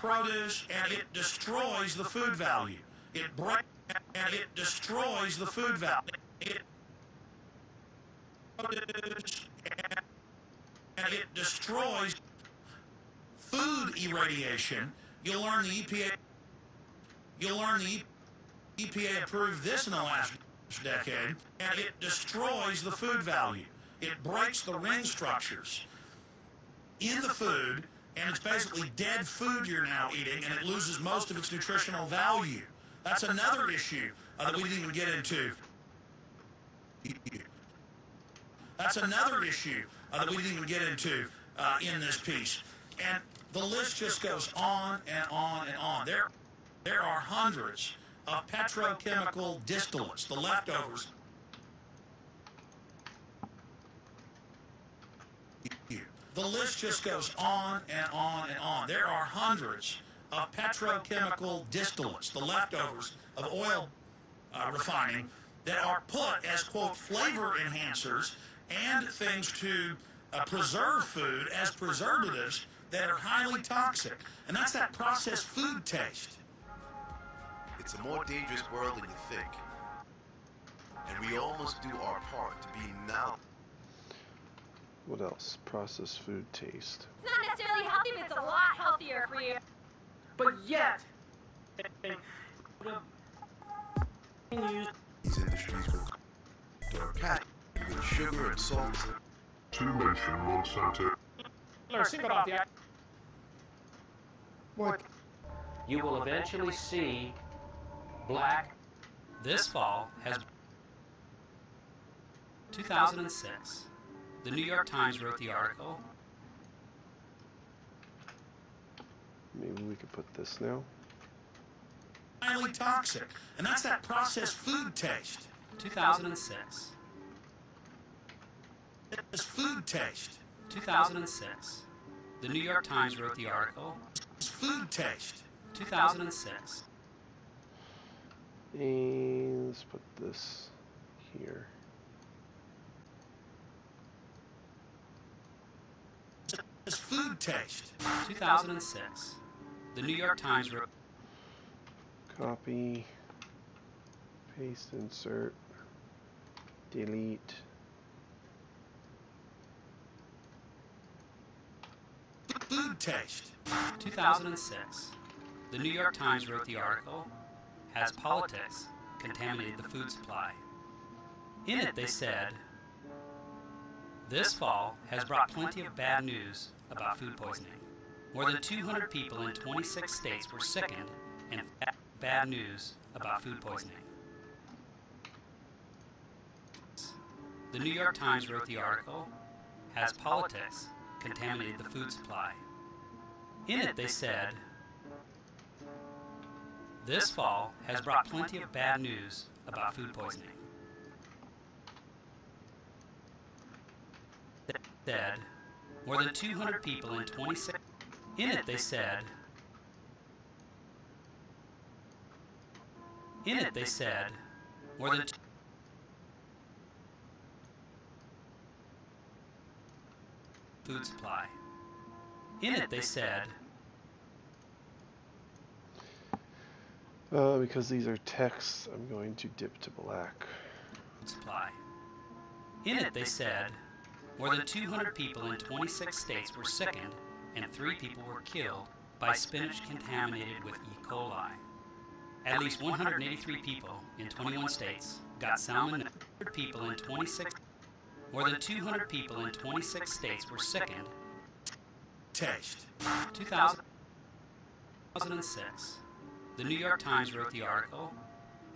produce, and it destroys the food value. It breaks and it destroys the food value. It destroys food irradiation. You'll learn the EPA. You'll learn the EPA approved this in the last decade, and it destroys the food value. It breaks the ring structures in the food, and it's basically dead food you're now eating, and it loses most of its nutritional value. That's another issue that we didn't even get into. That's another issue that we didn't even get into in this piece. And the list just goes on and on and on. There are hundreds of petrochemical distillates, the leftovers. The list just goes on and on and on. There are hundreds of petrochemical distillates, the leftovers of oil refining, that are put as, quote, flavor enhancers and things to preserve food as preservatives that are highly toxic. And that's that processed food taste. It's a more dangerous world than you think. And we almost do our part to be now. What else? Processed food taste. It's not necessarily healthy, but it's a lot healthier for you. But yet, these industries will cut. With sugar and salt. To mention Monsanto. You will eventually see black. This fall has 2006. The New York Times wrote the article. Maybe we could put this now. Highly toxic, and that's that processed food taste. 2006. It's food taste. 2006. The New York Times wrote the article. It's food taste. 2006. And let's put this here. It's food taste. 2006. The New York Times wrote. Copy. Paste. Insert. Delete. Food Context. 2006. The New York Times wrote the article, "Has Politics Contaminated the Food Supply?" In it, they said, "This fall has brought plenty of bad news about food poisoning. More than 200 people in 26 states were sickened in bad news about food poisoning." The New York Times wrote the article, "Has Politics Contaminated the Food Supply?" In it, they said, "This fall has brought plenty of bad news about food poisoning." They said, more than 200 people in 26. In it, they said, more than. Food supply. In it, they said. Because these are texts, I'm going to dip to black. Supply. In it, they said, more than 200 people in 26 states were sickened, and 3 people were killed by spinach contaminated with E. coli. At least 183 people in 21 states got salmonella. More than 200 people in 26 states were sickened. Text. 2006. The New York Times wrote the article,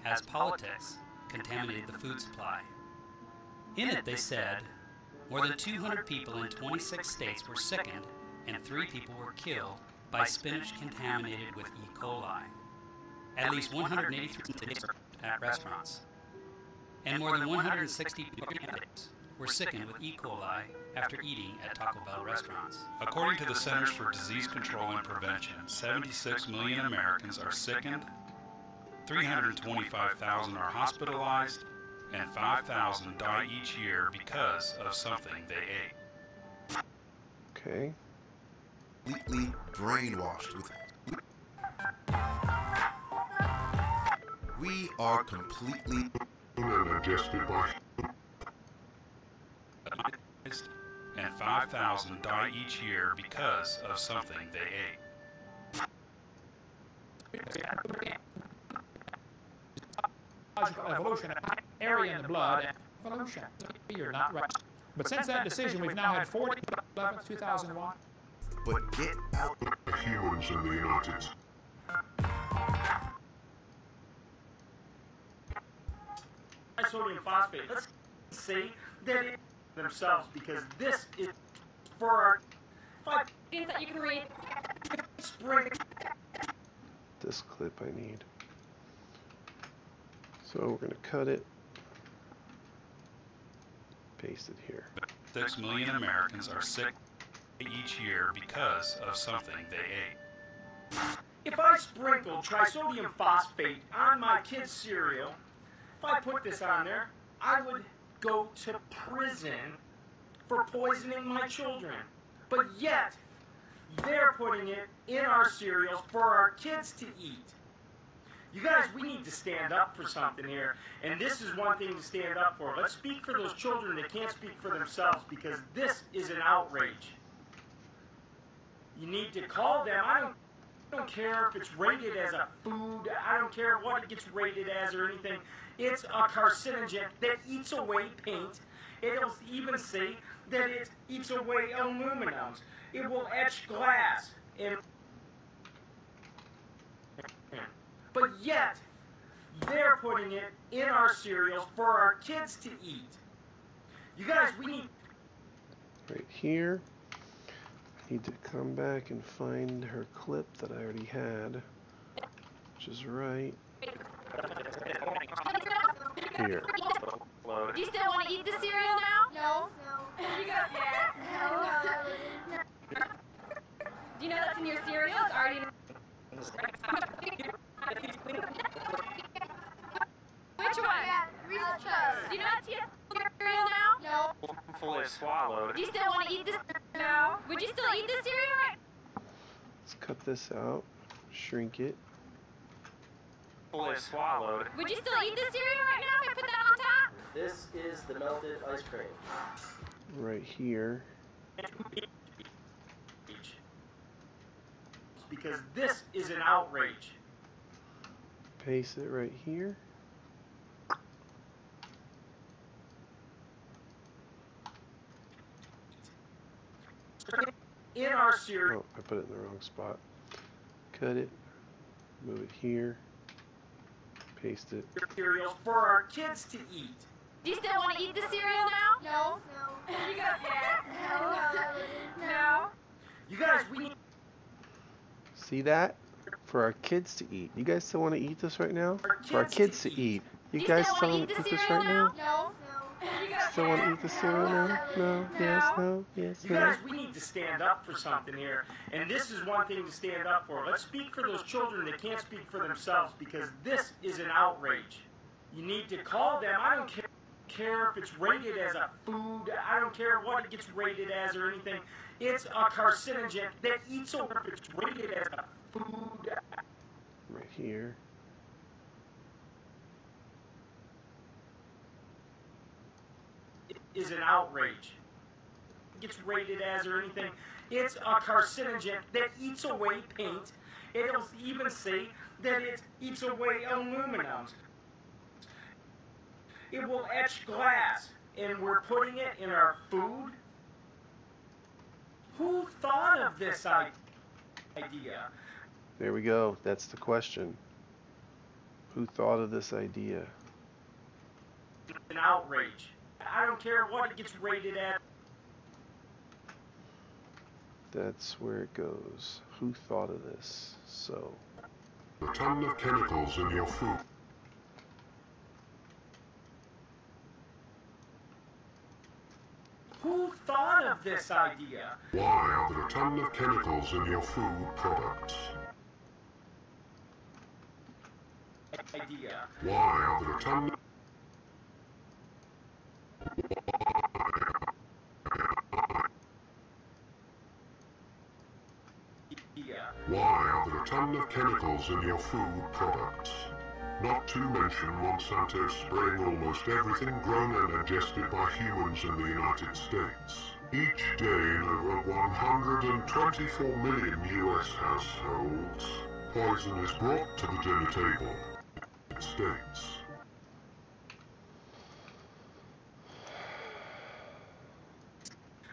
"Has Politics Contaminated the Food Supply?" In it, they said, more than 200 people in 26 states were sickened, and 3 people were killed by spinach contaminated with E. coli. At least 183 at restaurants. And more than 160 people were sickened with E. coli after eating at Taco Bell restaurants. According to the Centers for Disease Control and Prevention, 76 million Americans are sickened, 325,000 are hospitalized, and 5,000 die each year because of something they ate. Okay. Completely brainwashed with it. We are completely digested by and 5,000 die each year because of something they ate. Evolution, area in the blood, evolution. You're not right. But since that decision, we've now had 40/11/2001. But get out the humans in the United States. Sodium phosphate. Let's see that it themselves, because this is for our things that you can read. Spring. This clip I need. So we're going to cut it, paste it here. 6 million Americans are sick each year because of something they ate. If I sprinkle trisodium phosphate on my kids' cereal, if I put this on there, I would go to prison for poisoning my children. But yet, they're putting it in our cereals for our kids to eat. You guys, we need to stand up for something here, and this is one thing to stand up for. Let's speak for those children that can't speak for themselves, because this is an outrage. You need to call them. I don't care if it's rated as a food. I don't care what it gets rated as or anything. It's a carcinogen that eats away paint. It'll even say that it eats away aluminums. It will etch glass. But yet, they're putting it in our cereals for our kids to eat. You guys, we need... Right here. I need to come back and find her clip that I already had, which is right here. Do you still want to eat the cereal now? No. No. You got that? No. No. Do you know that's in your cereal? It's already in. Which one? Yeah, Reese's Puffs. Do you know what's in your cereal now? No. Fully swallowed. Do you still want to eat this now? Would you still eat this cereal? Let's cut this out. Shrink it. Fully swallowed. Would you still eat this cereal right now if I put that on top? This is the melted ice cream. Right here. because this is an outrage. Paste it right here. In our series. Oh, I put it in the wrong spot. Cut it. Move it here. Paste it. Cereals for our kids to eat. Do you still want to eat the cereal now? No. No. You guys, no. No. You guys, we see that for our kids to eat. You guys still want to eat this right now? For our kids to eat. You guys still want to eat this right now? No. Still want to eat the cereal now? No. Yes. No. Yes. You guys, we need to stand up for something here, and this is one thing to stand up for. Let's speak for those children that can't speak for themselves, because this is an outrage. You need to call them. I don't care if it's rated as a food. I don't care what it gets rated as or anything. It's a carcinogen that eats over if it's rated as a food. Right here. Is an outrage. Gets rated as or anything. It's a carcinogen that eats away paint. It'll even say that it eats away aluminum. It will etch glass, and we're putting it in our food. Who thought of this idea? There we go. That's the question. Who thought of this idea? An outrage. I don't care what it gets rated at. That's where it goes. Who thought of this? So. A ton of chemicals in your food. Who thought of this idea? Why are there a ton of chemicals in your food products? Idea. Why are there a ton of... Why are there a ton of chemicals in your food products? Not to mention Monsanto spraying almost everything grown and ingested by humans in the United States. Each day in over 124 million US households, poison is brought to the dinner table. United States.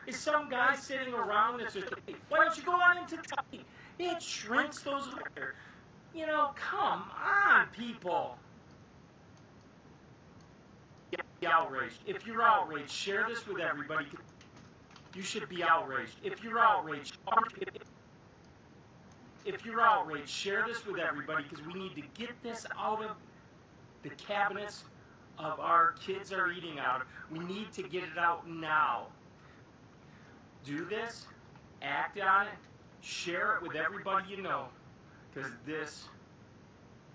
Is some guy sitting around that's a thing? Why don't you go on into time? It shrinks those liquor. You know, come on, people. Be outraged. If you're outraged, share this with everybody. You should be outraged. If you're outraged, share this with everybody, because we need to get this out of the cabinets of our kids are eating out of. We need to get it out now. Do this, act on it, share it with everybody you know, because this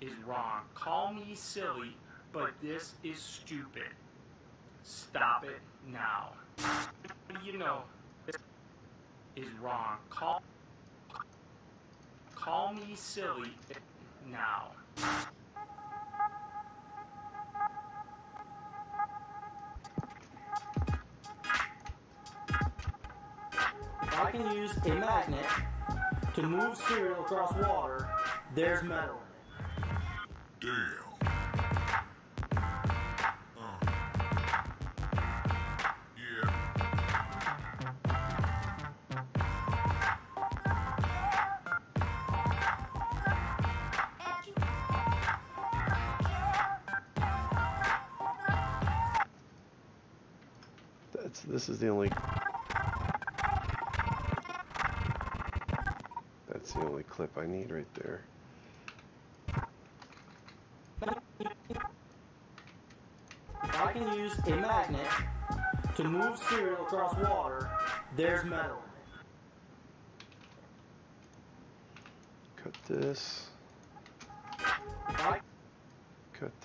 is wrong. Call me silly, but this is stupid. Stop it now. You know, this is wrong. Call me silly now. I can use a magnet to move cereal across water. There's metal in it. Damn. Yeah. This is the only... That's the only clip I need right there. I can use a magnet to move cereal across water. There's metal in it. Cut this. Cut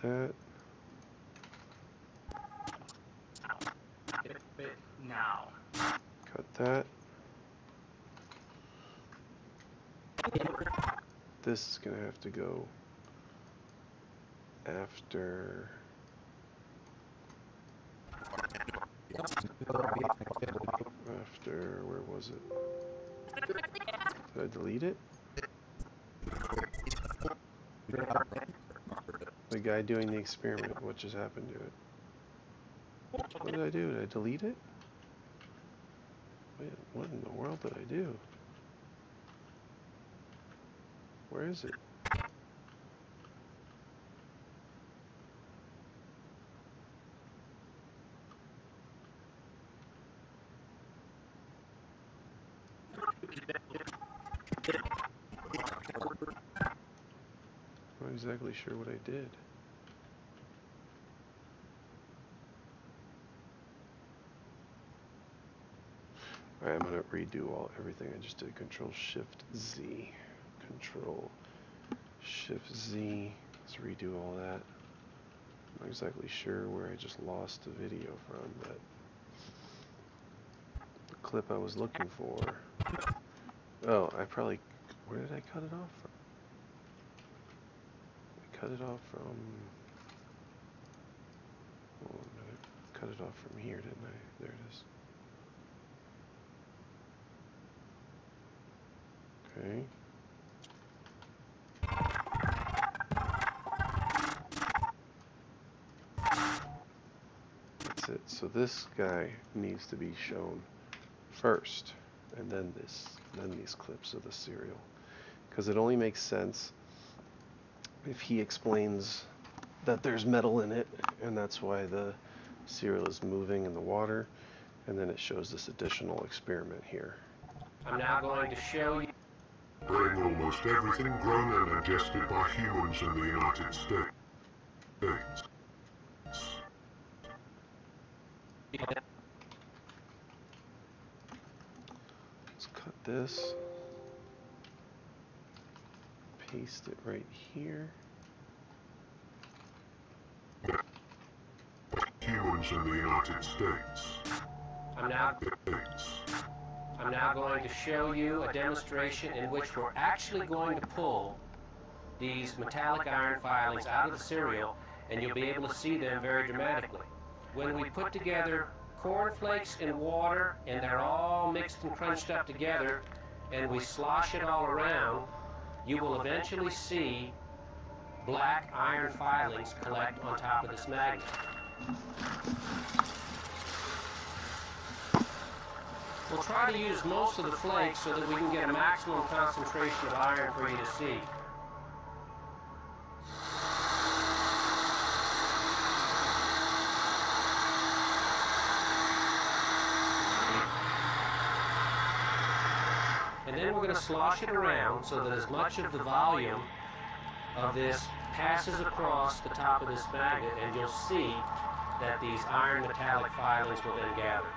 that. Now. Cut that. This is going to have to go after... Where was it? Did I delete it? The guy doing the experiment, what just happened to it? What did I do? Did I delete it? Wait, what in the world did I do? Where is it? Exactly sure what I did. All right, I'm gonna redo everything I just did. Control-Shift-Z. Control-Shift-Z. Let's redo all that. I'm not exactly sure where I just lost the video from, but the clip I was looking for. Oh, I probably, where did I cut it off from? Hold on a minute. Cut it off from here, didn't I? There it is. Okay. That's it. So this guy needs to be shown first, and then this, and then these clips of the cereal, because it only makes sense if he explains that there's metal in it, and that's why the cereal is moving in the water, and then it shows this additional experiment here. I'm now going to show you. Growing almost everything grown and ingested by humans in the United States. Let's cut this. Paste it right here. Humans in the United States. I'm now going to show you a demonstration in which we're actually going to pull these metallic iron filings out of the cereal, and you'll be able to see them very dramatically. When we put together cornflakes and water, and they're all mixed and crunched up together, and we slosh it all around, you will eventually see black iron filings collect on top of this magnet. We'll try to use most of the flakes so that we can get a maximum concentration of iron for you to see. And then we're going to slosh it around so that as much of the volume of this passes across the top of this magnet, and you'll see that these iron metallic filings will then gather.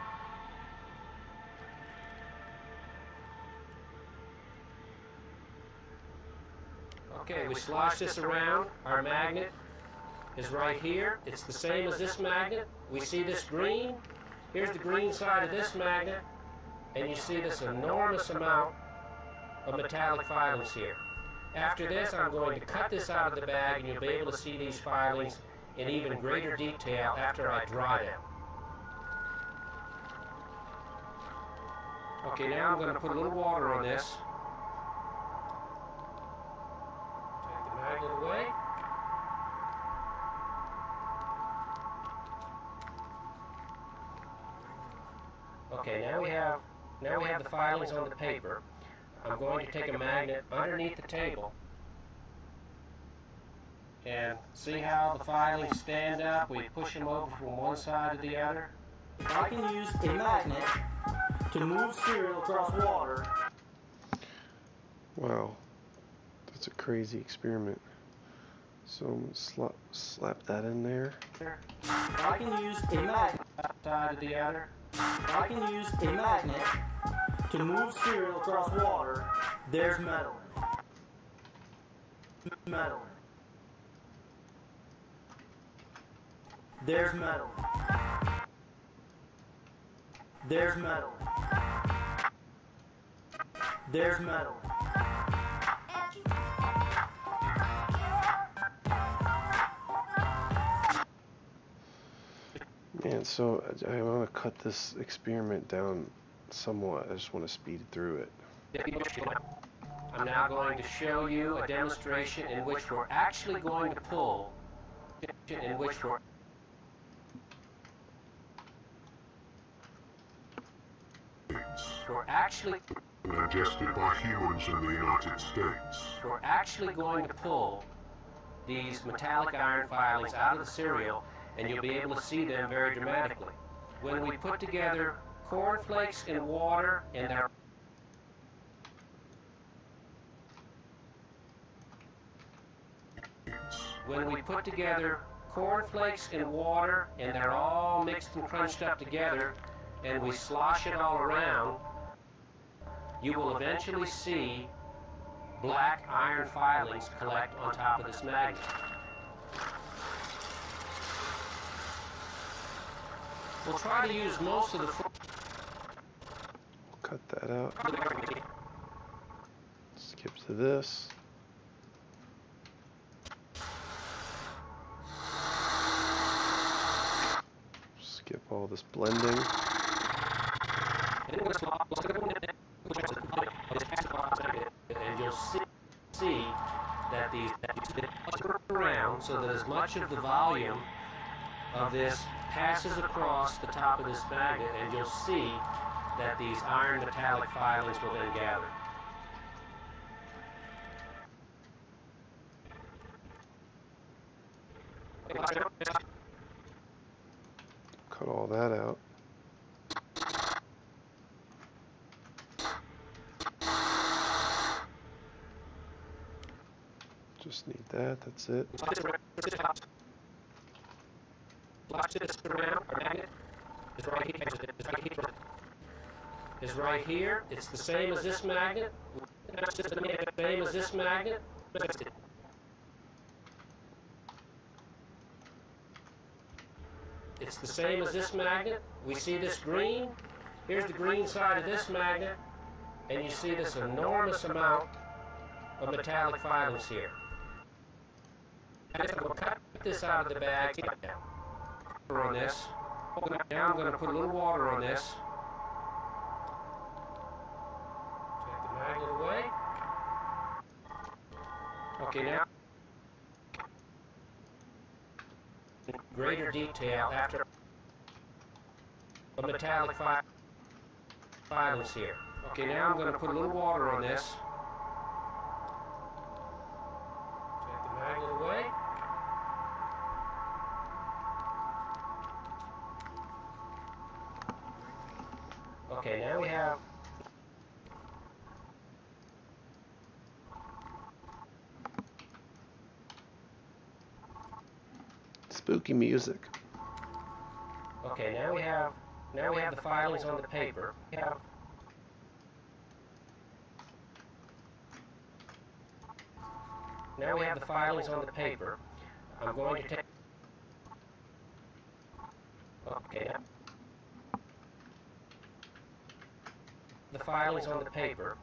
Okay, we slosh this around. Our magnet is right here. It's the same as this magnet. We see this green. Here's the green side of this magnet, and you see this enormous amount of metallic filings here. After this, I'm going to cut this out of the bag, and you'll be able to see these filings in even greater detail after I dry them. Okay, now I'm going to put a little water on this. Take the magnet away. Okay, now we have the filings on the paper. I'm going to take a magnet underneath the table and see how the filings stand up. We push them over from one side to the other. I can use a magnet to move cereal across water. Wow, that's a crazy experiment. So I'm gonna slap that in there. I can use a magnet side to the other. I can use a magnet to move cereal across water. There's metal in it. Metal. There's metal. There's metal. There's metal. Man, so I want to cut this experiment down somewhat. I just want to speed through it. I'm now going to show you a demonstration in which we're actually going to pull, in which we're actually ingested by humans in the United States. We're actually going to pull these metallic iron filings out of the cereal, and you'll be able to see them very dramatically. When we put together cornflakes and water and their all mixed and crunched up together, and we slosh it all around, you will eventually see black iron filings collect on top of this magnet. We'll try to use most of the... Cut that out. Skip to this. Skip all this blending. And you'll see that these are around so that as much of the volume of this passes across the top of this magnet, and you'll see that these iron metallic filings will then gather. Cut all that out. Just need that, that's it. Is right here. It's the same as this magnet. We see this green. Here's the green side of this magnet, and you see this enormous amount of metallic filings here. We'll cut this out of the bag. On this. Now I'm going to put a little water on this. Take the magnet away. Okay, now in greater detail after the metallic filings here. Okay, now I'm going to put a little water on this. Take the magnet away. Okay, now we have spooky music. Okay, now we have the filings on the paper. I'm going to take. Okay. Now. The filings on the paper.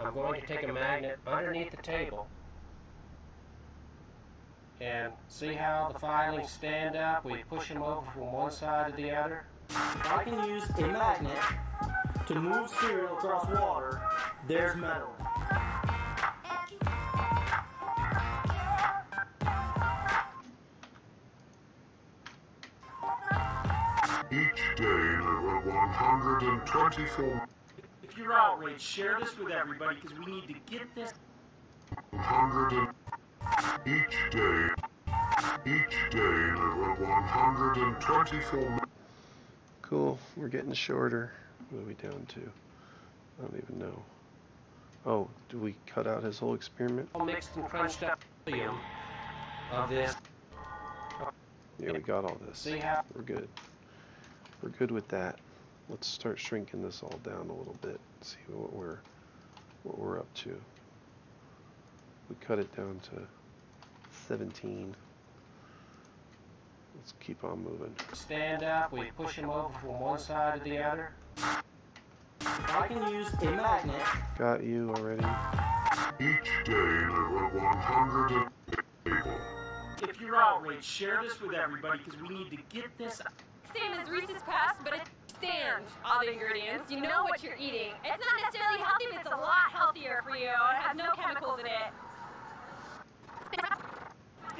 I'm going to take a magnet underneath the table and see how the filings stand up. We push them over from one side to the other. If I can use a magnet to move cereal across water, there's metal. Each day there were 124. If you're outraged, share this with everybody because we need to get this. Each day there were 124. Cool, we're getting shorter. What are we down to? I don't even know. Oh, do we cut out his whole experiment? All mixed and crunched up of this. Yeah, we got all this. We're good. We're good with that. Let's start shrinking this all down a little bit. See what we're up to. We cut it down to 17. Let's keep on moving. Stand up. We push them over from one side to the other. I can use a magnet. Got you already. Each day there were 100 people. If you're outraged, share this with everybody because we need to get this. Same as Reese's past, but it's understand all the ingredients, you know what you're eating. It's not necessarily healthy, but it's a lot healthier for you. It has no chemicals in it.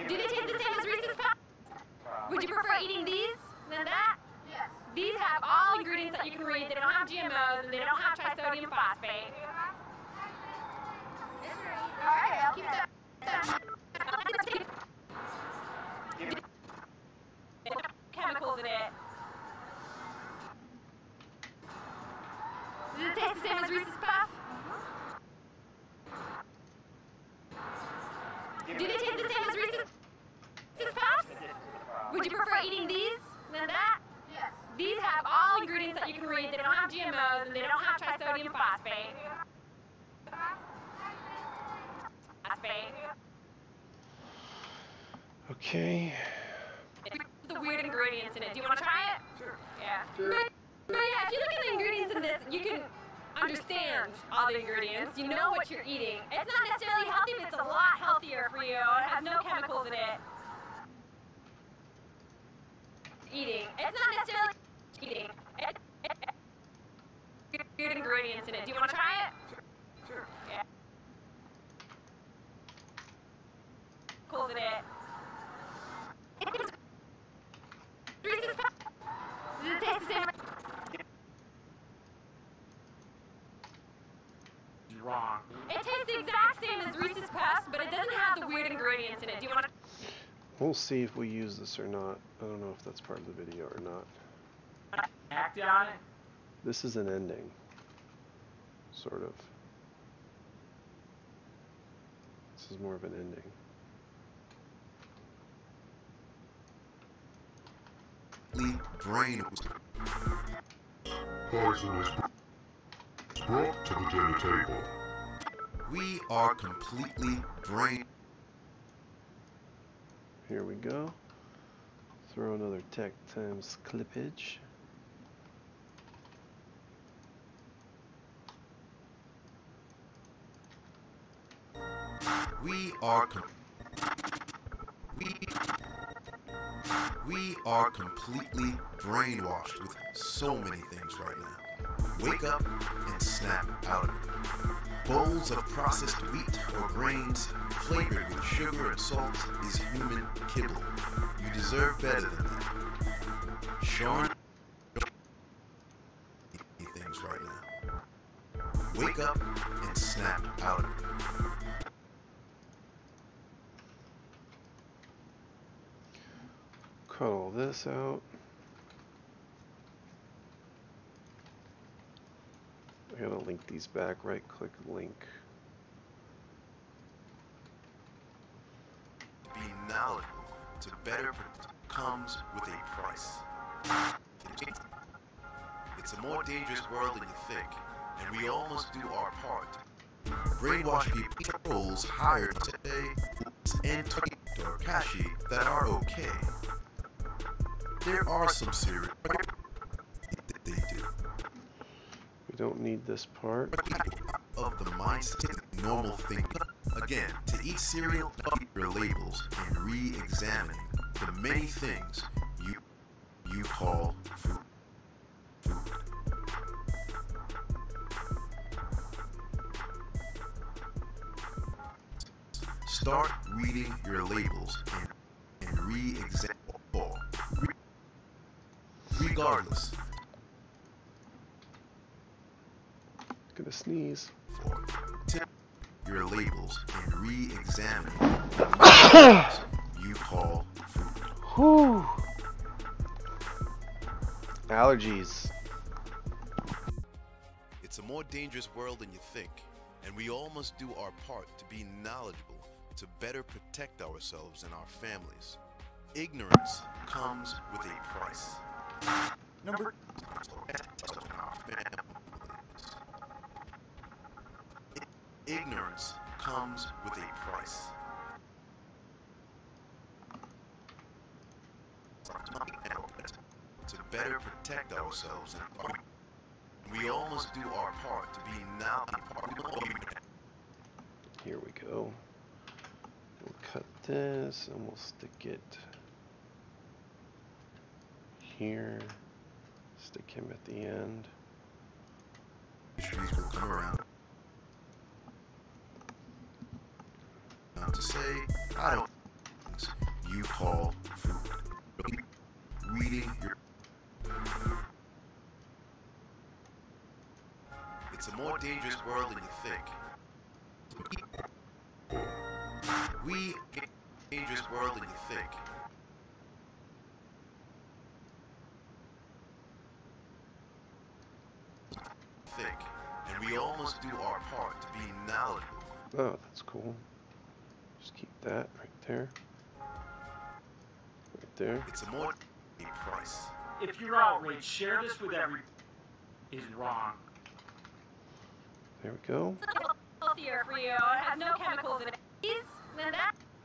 Do they taste the same as Reese's Puffs? Would you prefer eating these than that? Yes. These have all ingredients that you can read. They don't have GMOs, and they don't have trisodium phosphate. All right, I'll keep that. Chemicals in it. Does it taste the same as Reese's Puff? Do they taste the same as Reese's Puffs? Would you prefer eating these than that? Yes. These have all ingredients that you can read. They don't have GMOs, and they don't have trisodium phosphate. Okay. The weird ingredients in it. Do you want to try it? Sure. Yeah. Sure. But yeah, if you look at the ingredients in this, you can understand all the ingredients. You know what you're eating. It's not necessarily healthy, but it's a lot healthier for you. It has no chemicals in it. Eating. It's not necessarily eating. It's weird ingredients in it. Do you want to try it? Sure. Yeah. Cool in it. Wrong. It tastes the exact same as Reese's Puffs, but it doesn't have the weird ingredients in it. Do you want to? We'll see if we use this or not. I don't know if that's part of the video or not. Act on it. This is an ending, sort of. This is more of an ending. Brain poison was brought to the dinner table. We are completely brain. Here we go. Throw another tech times clippage. We are We are completely brainwashed with so many things right now. Wake up and snap out of it. Bowls of processed wheat or grains flavored with sugar and salt is human kibble. You deserve better than that. Sean, many things right now. Wake up and snap out of it. Cut all this out. I gotta link these back. Right click link. Be knowledgeable to better comes with a price. It's a more dangerous world than you think, and we almost do our part. Brainwash people's hired today and Kashi that are okay. There are some serious that they do. We don't need this part. Of the mindset normal thing. Again, to eat cereal, your labels and re-examine the many things you call food. Start reading your labels and re-examine. Regardless. Gonna sneeze. Tip your labels and re-examine the you call food. Whew. Allergies. It's a more dangerous world than you think, and we all must do our part to be knowledgeable to better protect ourselves and our families. Ignorance comes with a price. Number ignorance comes with a price. To better protect ourselves, and we all must do our part to be now. Here we go. We'll cut this and we'll stick it. Here, Stick him at the end. These will come around to say, I don't you call food. Reading your it's a more dangerous world than you think. We get a dangerous world than you think. And we almost do our part to be knowledgeable. Oh, that's cool. Just keep that right there. Right there. It's a more price. If you're outraged, share this with everyone. Is wrong. There we go. Healthier for you. I have no chemicals in it. Please, Linda,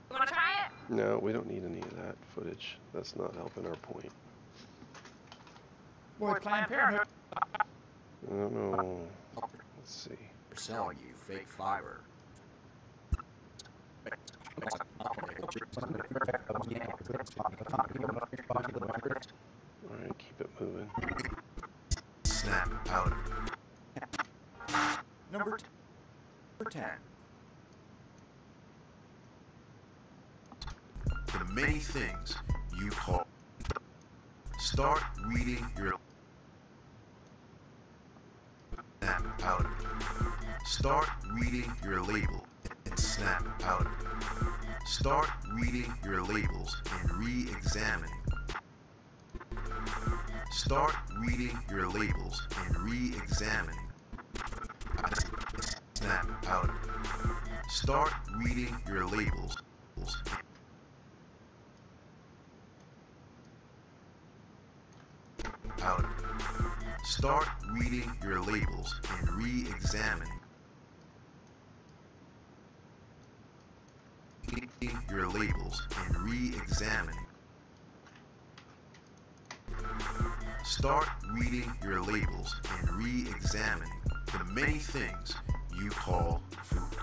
you want to try it? No, we don't need any of that footage. That's not helping our point. Boy, Planned Parenthood. I don't know. Let's see. They're selling you fake fiber. Alright, keep it moving. Snap out. Number 10. The many things you call. Start reading your. Snap out. Start reading your label and snap out. Start reading your labels and re-examining. Start reading your labels and re-examining. Snap out. Start reading your labels. Out. Start reading your labels and re-examining your labels and re-examining. Start reading your labels and re-examining the many things you call food.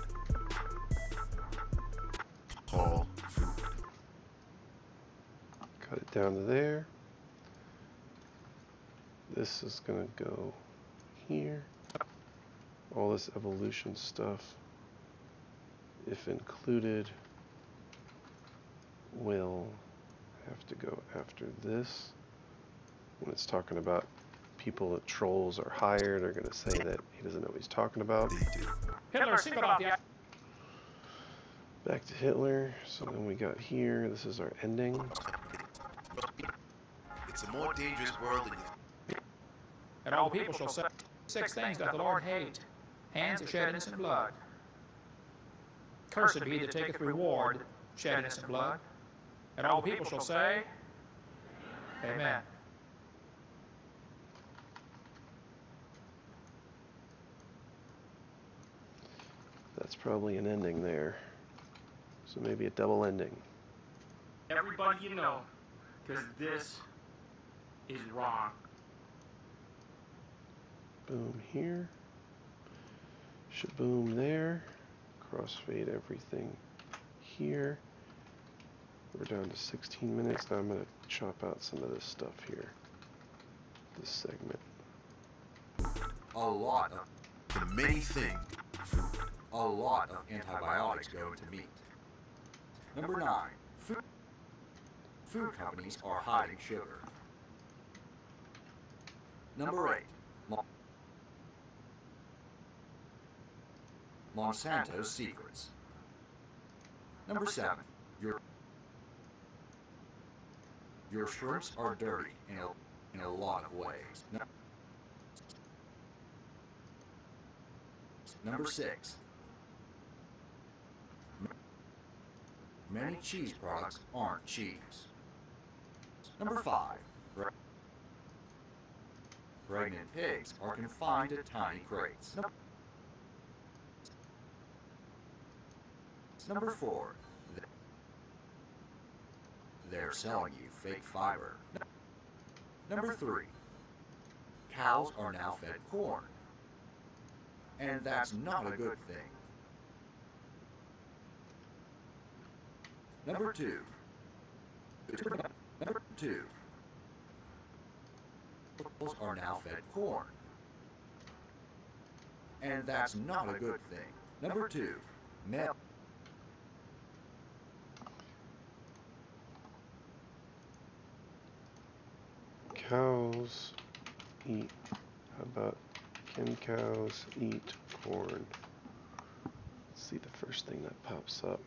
Call food. Cut it down to there. This is going to go here. All this evolution stuff, if included, will have to go after this. When it's talking about people that trolls are hired, are going to say that he doesn't know what he's talking about. Hitler, singled out the... Back to Hitler. So then we got here. This is our ending. It's a more dangerous world than... And all people shall say six things that the Lord hates, hands that shed innocent blood. Cursed be that taketh reward, shed innocent blood. And all people shall say, Amen. That's probably an ending there. So maybe a double ending. Everybody you know, because this is wrong. Boom here, shaboom there, crossfade everything here. We're down to 16 minutes. Now I'm going to chop out some of this stuff here, this segment. A lot of the many things, a lot of antibiotics go into meat. Number 9, food companies are hiding sugar. Number 8, Monsanto's secrets. Number 7. Your shrimps are dirty in a lot of ways. Number 6. Many cheese products aren't cheese. Number 5. Pregnant pigs are confined to tiny crates. Number 4. They're selling you fake fiber. Number 3. Cows are now fed corn. And that's not a good thing. Number 2. are now fed corn. And that's not a good thing. Number two, male. Cows eat. How about can cows eat corn? Let's see the first thing that pops up.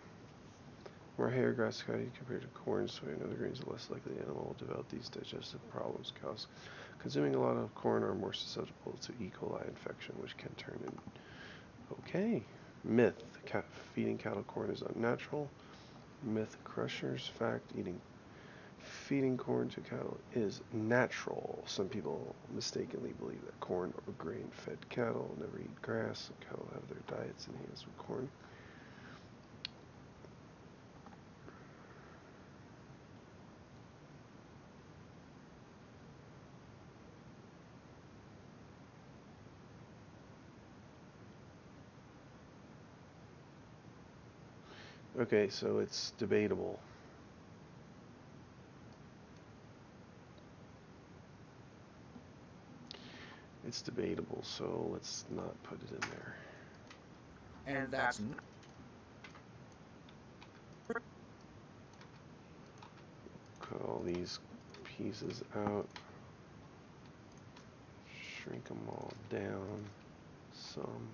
More hay or grass cow eat compared to corn, soy, and other greens are less likely the animal will develop these digestive problems. Cows consuming a lot of corn are more susceptible to E. coli infection, which can turn in. Okay. Myth. Feeding cattle corn is unnatural. Myth crushers. Fact. Feeding corn to cattle is natural. Some people mistakenly believe that corn or grain-fed cattle never eat grass. Cattle have their diets enhanced with corn. Okay, so it's debatable. It's debatable, so let's not put it in there. And that's cut all these pieces out, shrink them all down some.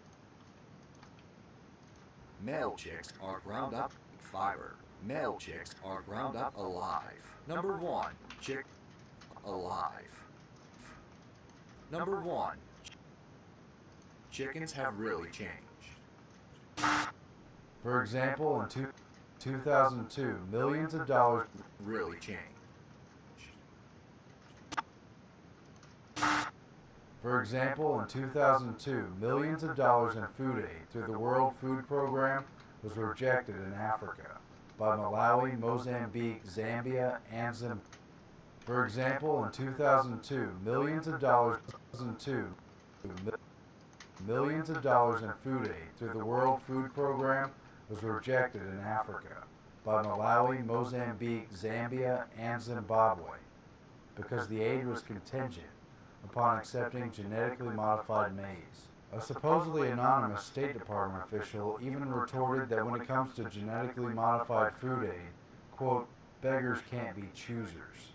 Male chicks are ground up fiber. Male chicks are ground up alive. Number one, chick alive. Number one, chickens have really changed. For example, in 2002, millions of dollars really changed. For example, in 2002, millions of dollars in food aid through the World Food Program was rejected in Africa by Malawi, Mozambique, Zambia, and Zimbabwe. For example, in 2002, millions of dollars in food aid through the World Food Program was rejected in Africa by Malawi, Mozambique, Zambia, and Zimbabwe because the aid was contingent upon accepting genetically modified maize. A supposedly anonymous State Department official even retorted that when it comes to genetically modified food aid, quote, beggars can't be choosers.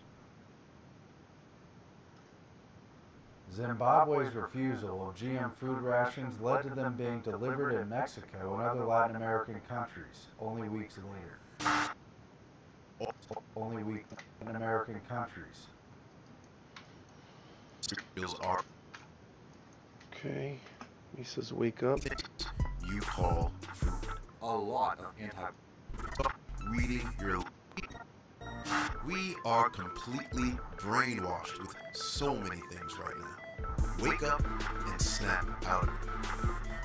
Zimbabwe's refusal of GM food rations led to them being delivered in Mexico and other Latin American countries only weeks later. Latin American countries. Okay, he says wake up. You call food. A lot of We are completely brainwashed with so many things right now. Wake up and snap out of it.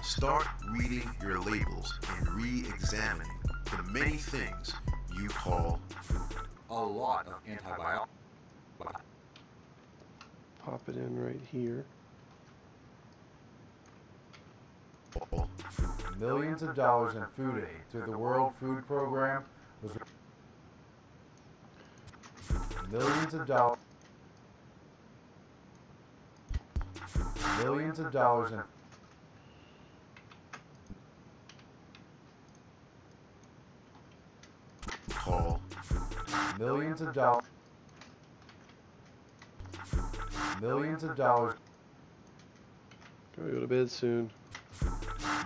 Start reading your labels and re-examining the many things you call food. A lot of antibiotics. Pop it in right here. Millions of dollars in food aid through the World Food Program was... Millions of dollars in call millions of dollars go to bed soon.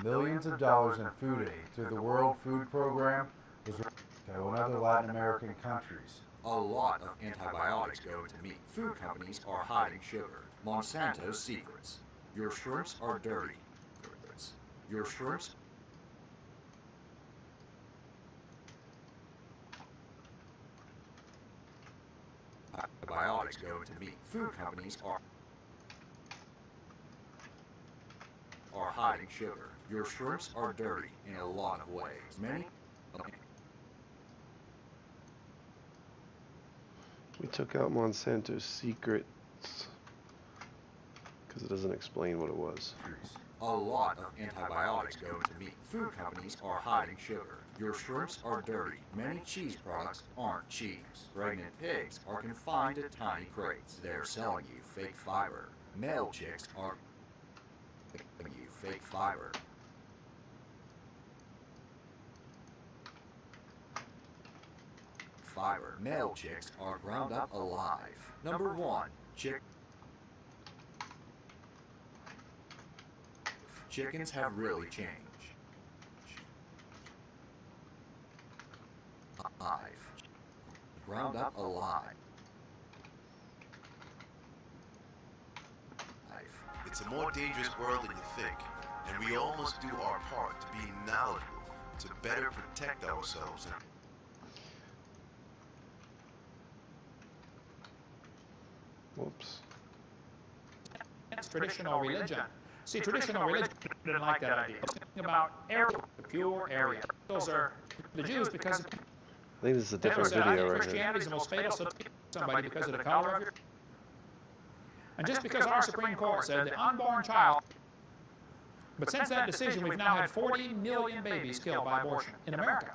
Millions of dollars in food aid through the World Food Program was in other Latin American countries. A lot of antibiotics go into meat. Food companies are hiding sugar. Monsanto's secrets. Your shrimps are dirty. Your shrimps. Antibiotics go into meat. Food companies are hiding sugar. Your shrimps are dirty in a lot of ways. Many. We took out Monsanto's secrets because it doesn't explain what it was. A lot of antibiotics go into meat. Food companies are hiding sugar. Your shrimps are dirty. Many cheese products aren't cheese. Pregnant pigs are confined to tiny crates. They're selling you fake fiber. Male chicks are selling you fake fiber. Male chicks are ground up alive. Number one, chickens have really changed. Ground up alive. It's a more dangerous world than you think, and we all must do our part to be knowledgeable, to better protect ourselves. Whoops. Traditional religion. See, traditional religion didn't like that idea. It's about area, the pure area. Those are the Jews because... I think this is a different video right here. Is the most fatal substitute to somebody because of the color of your... And just because our Supreme Court said the unborn child... But since that decision, we've now had 40 million babies killed by abortion in America.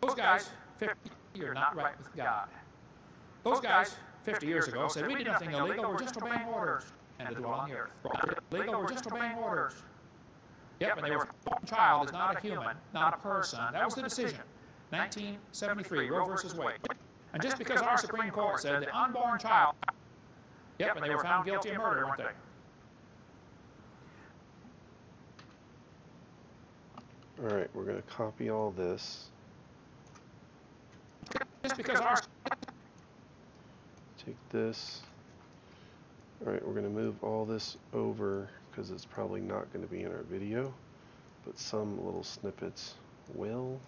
Those guys, 50 years not right with God. Those guys, 50 years ago, said we did nothing illegal, we're just obeying orders. And to dwell on the earth. Illegal, we're just obeying orders. Yep, and they were a child is not a human, not a person. That was the decision. 1973, Roe versus Wade. And just because our Supreme Court said the unborn child, yep, and they were found guilty of murder, weren't they? All right, we're going to copy all this. Just because our... Take this. All right, we're going to move all this over, because it's probably not going to be in our video, but some little snippets will.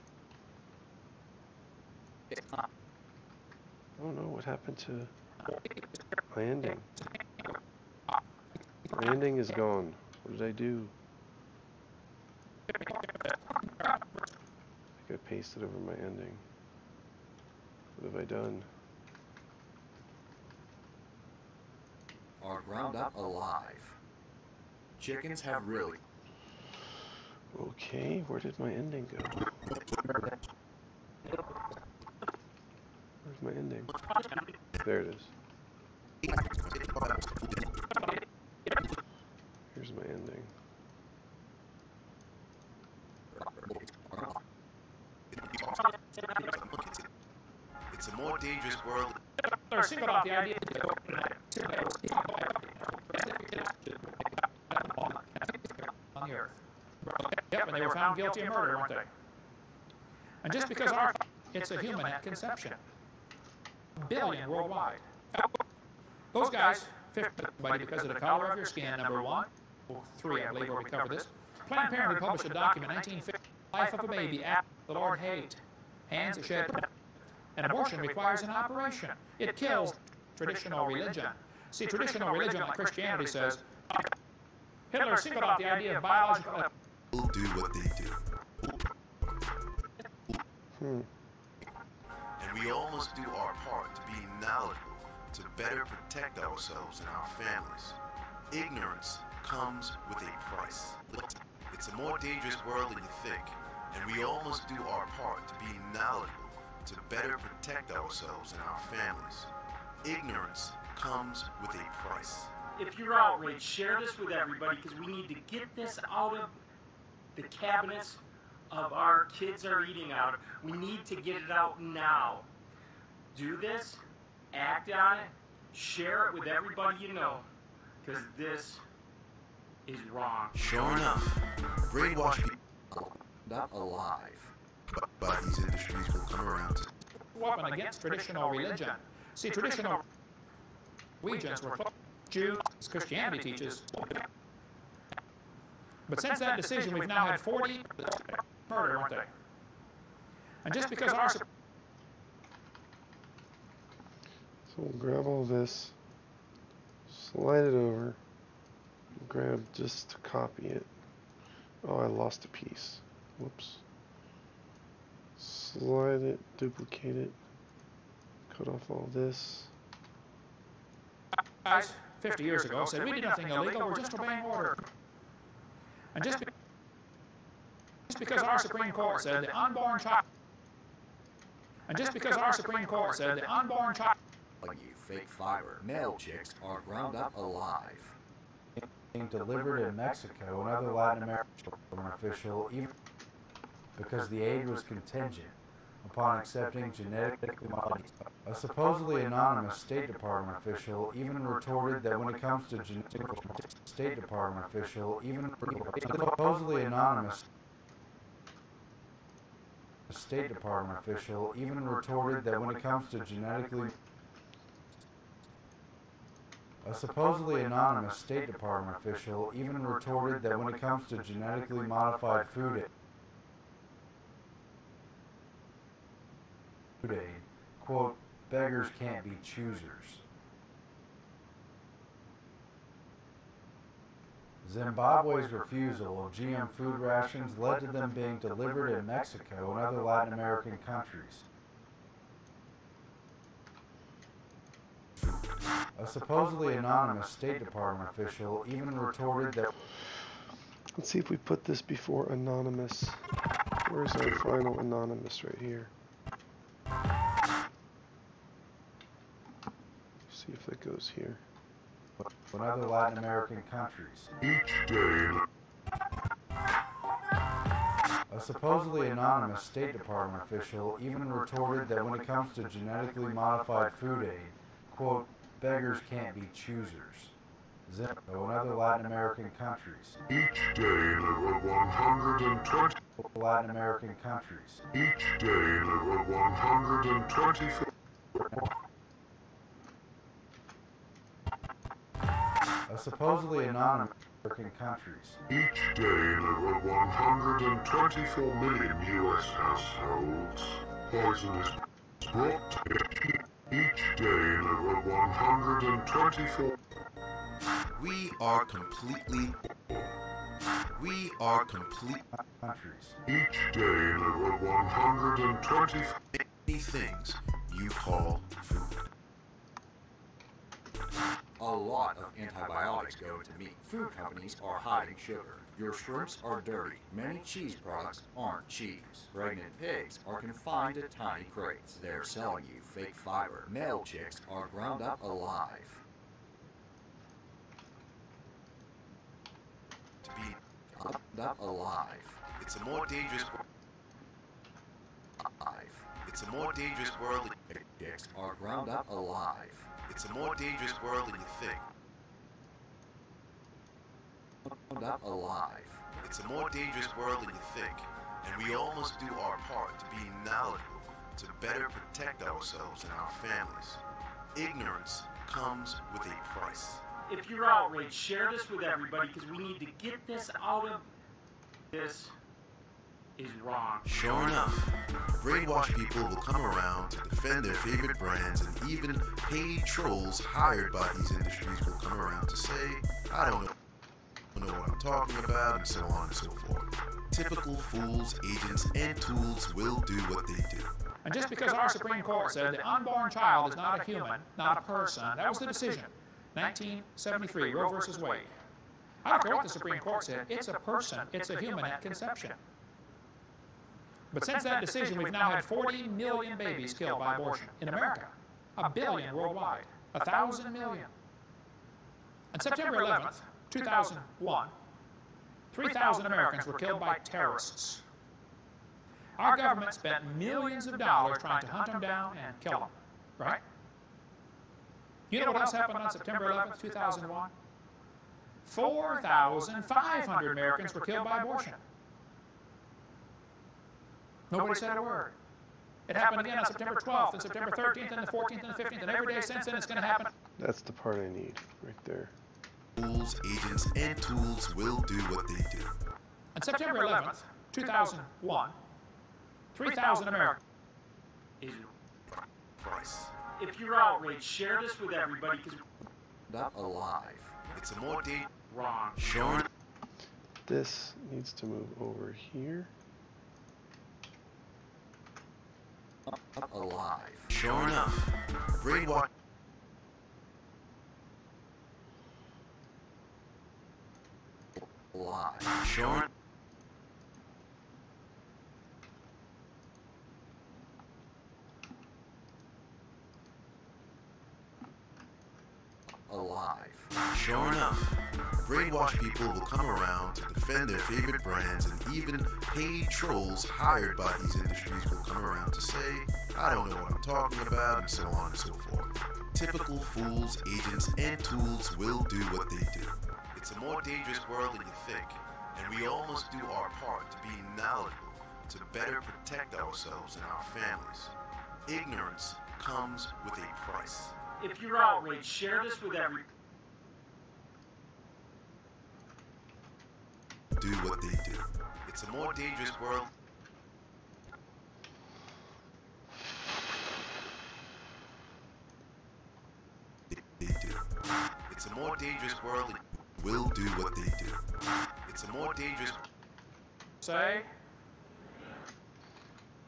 I don't know what happened to landing. Landing is gone. What did I do? I think I pasted over my ending. What have I done? Are ground up alive. Chickens have really. Okay, where did my ending go? Where's my ending? There it is. Here's my ending. It's a more dangerous world. Think about the idea on the earth. Yep, and they were found guilty of murder, weren't they? And just because our it's a human at conception. Billion worldwide. Those guys, 50 because of the color of your skin, number one. Three, I believe, where we cover this. Planned Parenthood published a document, 1950, Life of a Baby, After the Lord Hate, Hands of Shed. And abortion requires an operation. It kills traditional religion. See, traditional religion, like Christianity, says, Hitler singled out the idea of biological... We'll do what they do. And we all must do our part to be knowledgeable, to better protect ourselves and our families. Ignorance comes with a price. It's a more dangerous world than you think, and we all must do our part to be knowledgeable, to better protect ourselves and our families. Ignorance comes with a price. If you're outraged, share this with everybody, because we need to get this out of the cabinets of our kids are eating out. We need to get it out now. Do this, act on it, share it with everybody you know, because this is wrong. Sure enough, brainwash people not alive. But these industries will come around. Weapon against traditional religion. See, traditional religions were Jews, Christianity teaches. But since that decision, we've now had 40 murder, weren't they? And just because our... So we'll grab all this, slide it over, grab just to copy it. Oh, I lost a piece. Whoops. Slide it, duplicate it, cut off all this. Guys, 50 years ago said we did nothing illegal, we're just obeying order. And just just because our Supreme Court said the unborn child, and just because our Supreme Court said the unborn child, you fake fiber, male chicks are ground up alive. Being delivered in Mexico and other Latin American official, even because the aid was contingent upon accepting genetically modified. A supposedly anonymous State Department official even retorted that when it comes to genetically modified State Department official, even supposedly anonymous State Department official even retorted that when it comes to genetically a supposedly anonymous State Department official even retorted that when it comes to genetically modified food aid, quote, beggars can't be choosers. Zimbabwe's refusal of GM food rations led to them being delivered in Mexico and other Latin American countries. A supposedly anonymous State Department official even retorted that... Let's see if we put this before anonymous. Where's our final anonymous right here? See if that goes here. In other Latin American countries. Each day. A supposedly anonymous State Department official even retorted that when it comes to genetically modified food aid, quote, beggars can't be choosers. Zimbabwe and other Latin American countries. Each day there were 120 Latin American countries. Each day there were 120 a supposedly anonymous American countries. Each day there were 124 million U.S. households. Poison is brought to it. Each day there were 124. We are complete countries. Each day there were 120 things you call food. A lot of antibiotics go into meat. Food companies are hiding sugar. Your shrimps are dirty. Many cheese products aren't cheese. Pregnant pigs are confined to tiny crates. They're selling you fake fiber. Male chicks are ground up alive. To be ground up alive. It's a more dangerous world. It's a more dangerous world than chicks are ground up alive. It's a more dangerous world than you think. Ground up alive. It's a more dangerous world than you think, and we all must do our part to be knowledgeable, to better protect ourselves and our families. Ignorance comes with a price. If you're outraged, share this with everybody, because we need to get this out of this. Is wrong. Sure enough, brainwashed people will come around to defend their favorite brands, and even paid trolls hired by these industries will come around to say, I don't know what I'm talking about, and so on and so forth. Typical fools, agents, and tools will do what they do. And just because our Supreme Court said the unborn child is not a human, not a person, that was the decision. 1973, Roe versus Wade. I don't care what the Supreme Court said, it's a person, it's a human at conception. But since that decision, we've now had 40 million babies killed by abortion in America, a billion worldwide, 1,000 million. On September 11th, 2001, 3,000 Americans were killed by terrorists. Our government spent millions of dollars trying to hunt them down and kill them, right? You know what else happened on September 11th, 2001? 4,500 Americans were killed by abortion. Nobody said a word. It happened again on September 12th and September 13th and the 14th and the 15th, and every day since then it's going to happen. That's the part I need right there. Fools, agents, and tools will do what they do. On September 11th, 2001, 3,000 Americans. Price. If you're outraged, share this with everybody. Not alive. It's a more deep wrong. Sure. This needs to move over here. Alive. Sure enough, brainwash. Alive. Sure. alive. Sure enough, brainwashed people will come around to defend their favorite brands, and even paid trolls hired by these industries will come around to say, I don't know what I'm talking about, and so on and so forth. Typical fools, agents, and tools will do what they do. It's a more dangerous world than you think, and we all must do our part to be knowledgeable, to better protect ourselves and our families. Ignorance comes with a price. If you're outraged, share this with everyone. Do what they do. It's a more dangerous world. It's a more dangerous world. Will do what they do. It's a more dangerous. Say.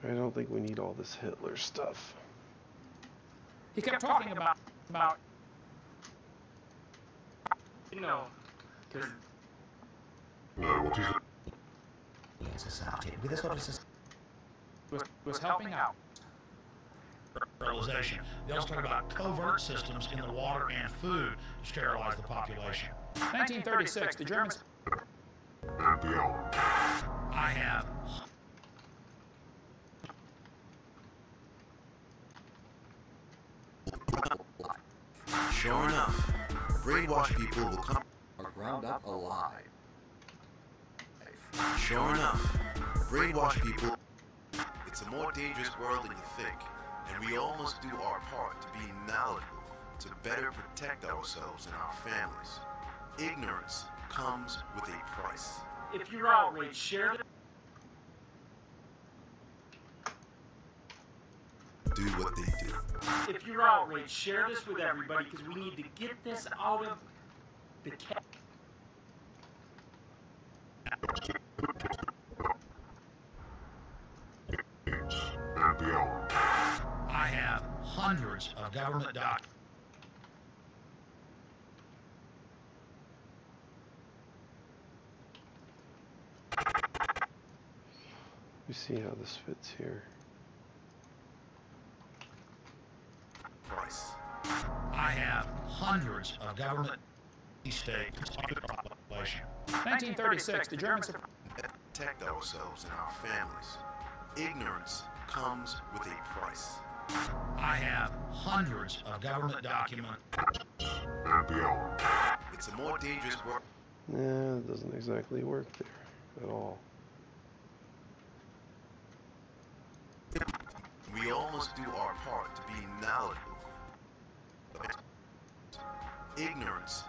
I don't think we need all this Hitler stuff. He kept talking about you know, because what is it? Society. This was helping out. Sterilization. They also talk about covert systems in the water and food to sterilize the population. 1936, the Germans. I have. Sure enough, brainwashed people will come are ground up alive. Sure enough, brainwashed people. It's a more dangerous world than you think, and we all must do our part to be knowledgeable, to better protect ourselves and our families. Ignorance comes with a price. If you're outraged, share it. Do what they do. If you're outraged, share this with everybody, because we need to get this out of the cat. I have hundreds of government documents. You see how this fits here. I have hundreds of government states. 1936, the Germans protect ourselves and our families. Ignorance comes with a price. I have hundreds of government documents. It's a more dangerous world. Nah, it doesn't exactly work there at all. We all must do our part to be knowledgeable. Ignorance.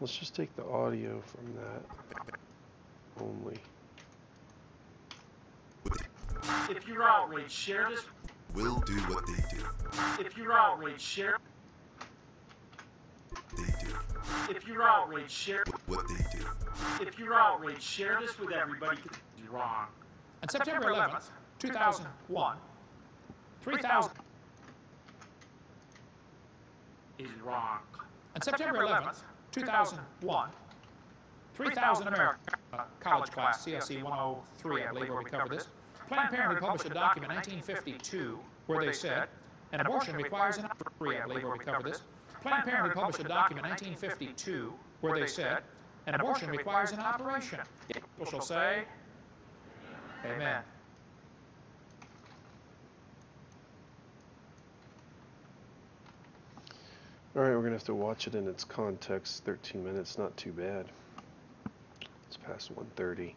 Let's just take the audio from that only. If you're outraged, share this. Will do what they do. If you're outraged, share. They do. If you're outraged, share. What they do. If you're outraged, share this with everybody. You're wrong. On September 11th, 2001, 3,000. Is wrong. On September 11th, 2001, 3,000 American college class, CSE 103, I believe, where we covered this, Planned Parenthood published a document in 1952 where they said, an abortion requires an operation, I believe, where we covered this, Planned Parenthood published a document in 1952 where they said, an abortion requires an operation. People shall say, amen. Alright, we're going to have to watch it in its context. 13 minutes, not too bad. It's past 1:30.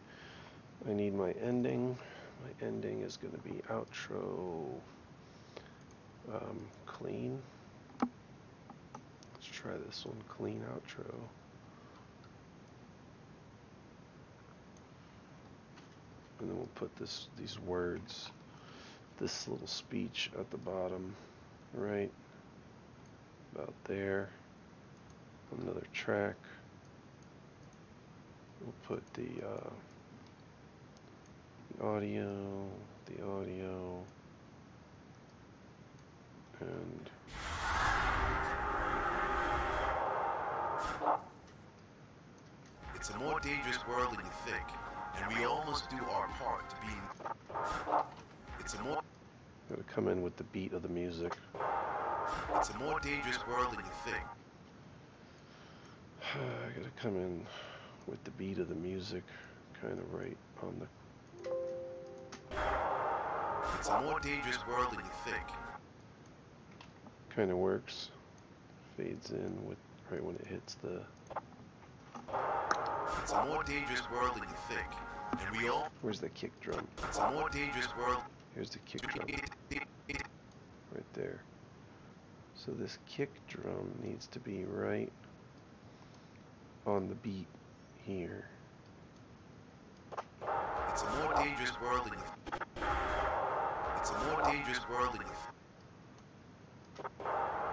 I need my ending. My ending is going to be outro clean. Let's try this one, clean outro. And then we'll put these words, this little speech at the bottom, right? About there, another track. We'll put the audio, and it's a more dangerous world than you think, and we all must do our part to be. It's a more. Gotta come in with the beat of the music. It's a more dangerous world than you think. I gotta come in with the beat of the music kind of right on the... It's a more dangerous world than you think. Kind of works. Fades in with right when it hits the... It's a more dangerous world than you think. And we all... Where's the kick drum? It's a more dangerous world. Here's the kick drum. Right there. So this kick drum needs to be right on the beat here. It's a more dangerous world than you think. It's a more dangerous world than you think.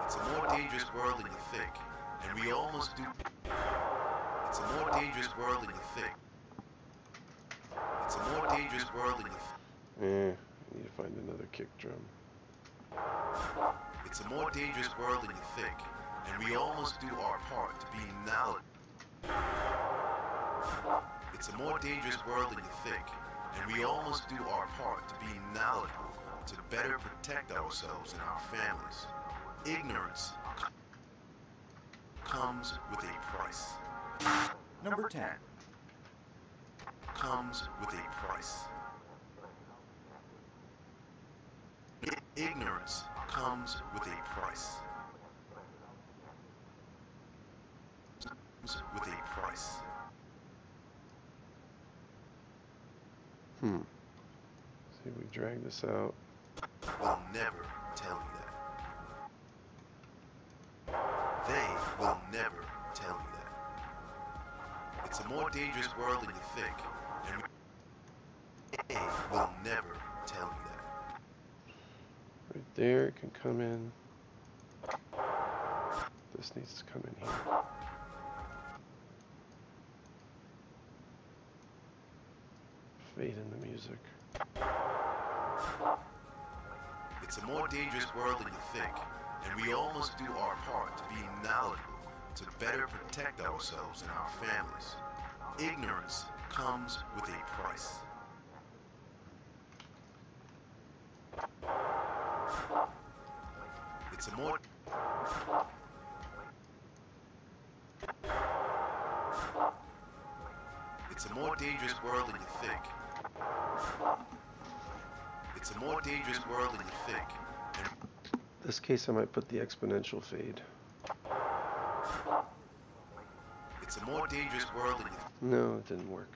It's a more dangerous world than you think. And we almost do. It's a more dangerous world than you think. It's a more dangerous world than you think. I need to find another kick drum. It's a more dangerous world than you think. And we almost do our part to be knowledgeable. It's a more dangerous world than you think. And we almost do our part to be knowledgeable, to better protect ourselves and our families. Ignorance comes with a price. Number 10. Comes with a price. Ignorance comes with a price. Comes with a price. See if we drag this out. Will never tell you that. They will never tell you that. It's a more dangerous world than you think. And they will never tell you that. Right there, it can come in. This needs to come in here. Fade in the music. It's a more dangerous world than you think, and we almost do our part to be knowledgeable, to better protect ourselves and our families. Ignorance comes with a price. It's a more... It's a more dangerous world than you think. It's a more dangerous world than you think. In this case, I might put the exponential fade. It's a more dangerous world than you think. No, it didn't work.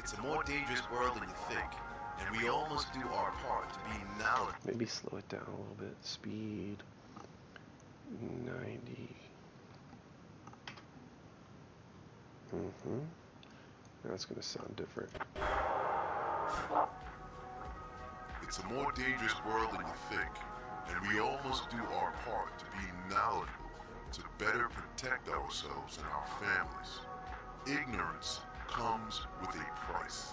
It's a more dangerous world than you think, and we almost do our part to be knowledgeable. Maybe slow it down a little bit. Speed 90. Now it's going to sound different. It's a more dangerous world than you think, and we almost do our part to be knowledgeable, to better protect ourselves and our families. Ignorance comes with a price.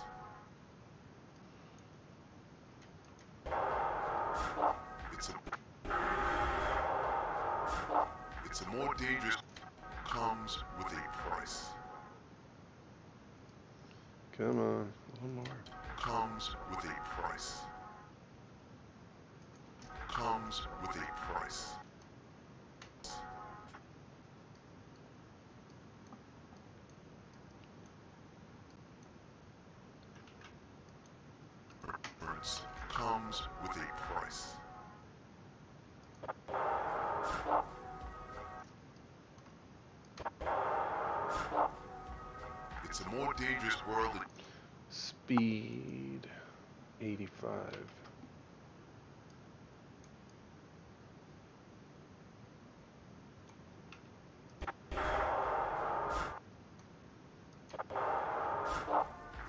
It's a more dangerous comes with a price. Come on, one more. Comes with a price. Comes with a price. Comes with a price. It's a more dangerous world than... Speed 85.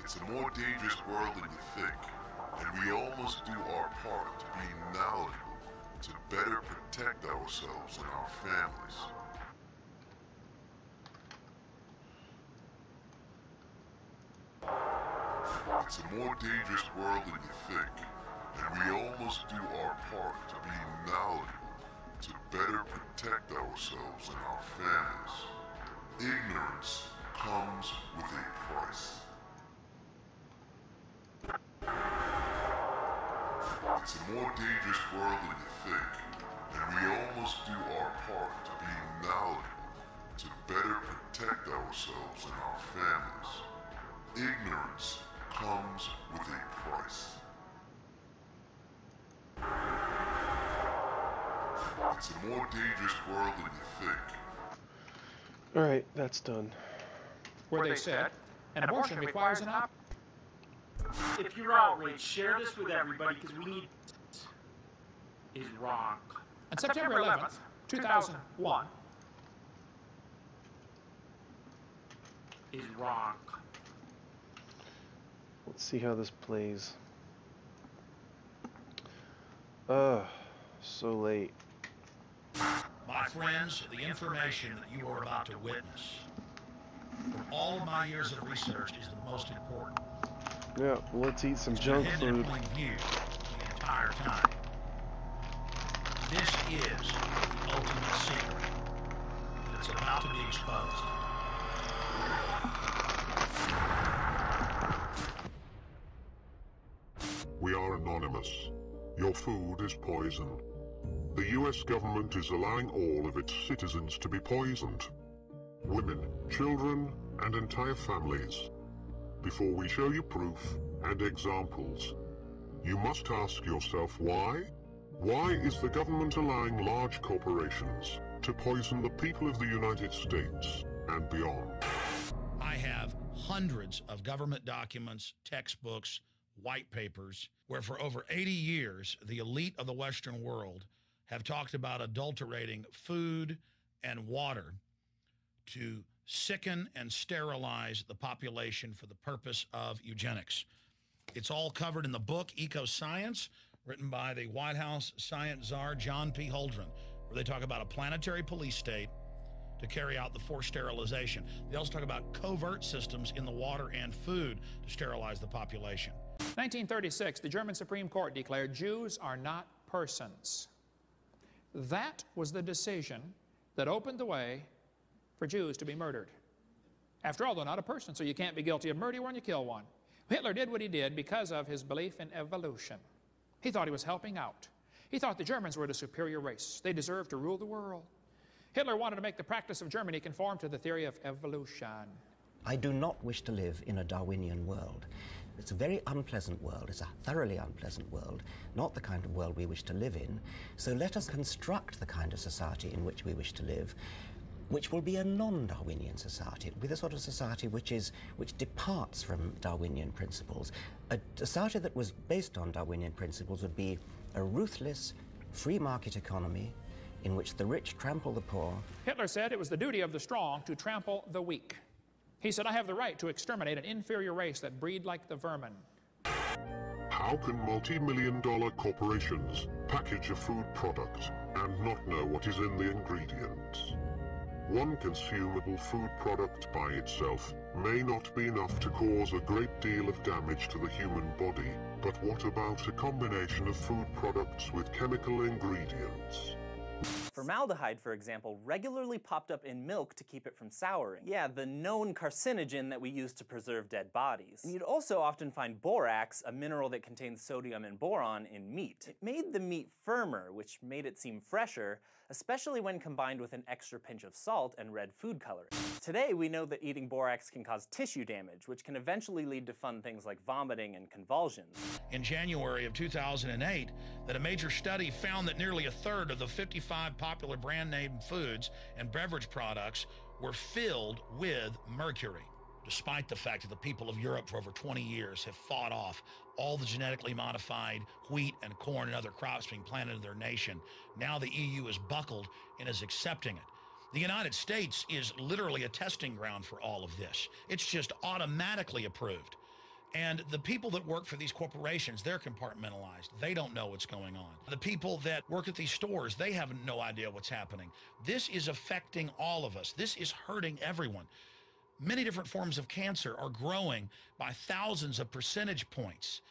It's a more dangerous world than you think, and we almost do our part to be knowledgeable, to better protect ourselves and our families. It's a more dangerous world than you think, and we almost do our part to be knowledgeable, to better protect ourselves and our families. Ignorance comes with a price. a more dangerous world than you think, and we all must do our part to be knowledgeable, to better protect ourselves and our families. Ignorance comes with a price. It's a more dangerous world than you think. Alright, that's done. Where they said, an abortion requires an op... If you're outraged, share this with everybody, because we need... is wrong. On September 11th, 2001... is wrong. Let's see how this plays. Ugh, so late. My friends, the information that you are about to witness, from all of my years of research, is the most important. Yeah, let's eat some junk food. The entire time. This is the ultimate secret that's about to be exposed. We are anonymous. Your food is poison. The US government is allowing all of its citizens to be poisoned. Women, children, and entire families. Before we show you proof and examples, you must ask yourself why? Why is the government allowing large corporations to poison the people of the United States and beyond? I have hundreds of government documents, textbooks, white papers, where for over 80 years, the elite of the Western world have talked about adulterating food and water to sicken and sterilize the population for the purpose of eugenics. It's all covered in the book, Ecoscience, written by the White House science czar John P. Holdren, where they talk about a planetary police state to carry out the forced sterilization. They also talk about covert systems in the water and food to sterilize the population. 1936, the German Supreme Court declared Jews are not persons. That was the decision that opened the way for Jews to be murdered. After all, they're not a person, so you can't be guilty of murder when you kill one. Hitler did what he did because of his belief in evolution. He thought he was helping out. He thought the Germans were the superior race. They deserved to rule the world. Hitler wanted to make the practice of Germany conform to the theory of evolution. I do not wish to live in a Darwinian world. It's a very unpleasant world. It's a thoroughly unpleasant world, not the kind of world we wish to live in. So let us construct the kind of society in which we wish to live, which will be a non-Darwinian society. It will be the sort of society which departs from Darwinian principles. A society that was based on Darwinian principles would be a ruthless free market economy in which the rich trample the poor. Hitler said it was the duty of the strong to trample the weak. He said, I have the right to exterminate an inferior race that breed like the vermin. How can multi-million-dollar corporations package a food product and not know what is in the ingredients? One consumable food product by itself may not be enough to cause a great deal of damage to the human body, but what about a combination of food products with chemical ingredients? Formaldehyde, for example, regularly popped up in milk to keep it from souring. Yeah, the known carcinogen that we use to preserve dead bodies. And you'd also often find borax, a mineral that contains sodium and boron, in meat. It made the meat firmer, which made it seem fresher, especially when combined with an extra pinch of salt and red food coloring. Today, we know that eating borax can cause tissue damage, which can eventually lead to fun things like vomiting and convulsions. In January of 2008, a major study found that nearly a third of the 55 popular brand name foods and beverage products were filled with mercury, despite the fact that the people of Europe for over 20 years have fought off all the genetically modified wheat and corn and other crops being planted in their nation. Now the EU is buckled and is accepting it. The United States is literally a testing ground for all of this. It's just automatically approved. And the people that work for these corporations, they're compartmentalized. They don't know what's going on. The people that work at these stores, they have no idea what's happening. This is affecting all of us. This is hurting everyone. Many different forms of cancer are growing by thousands of percentage points.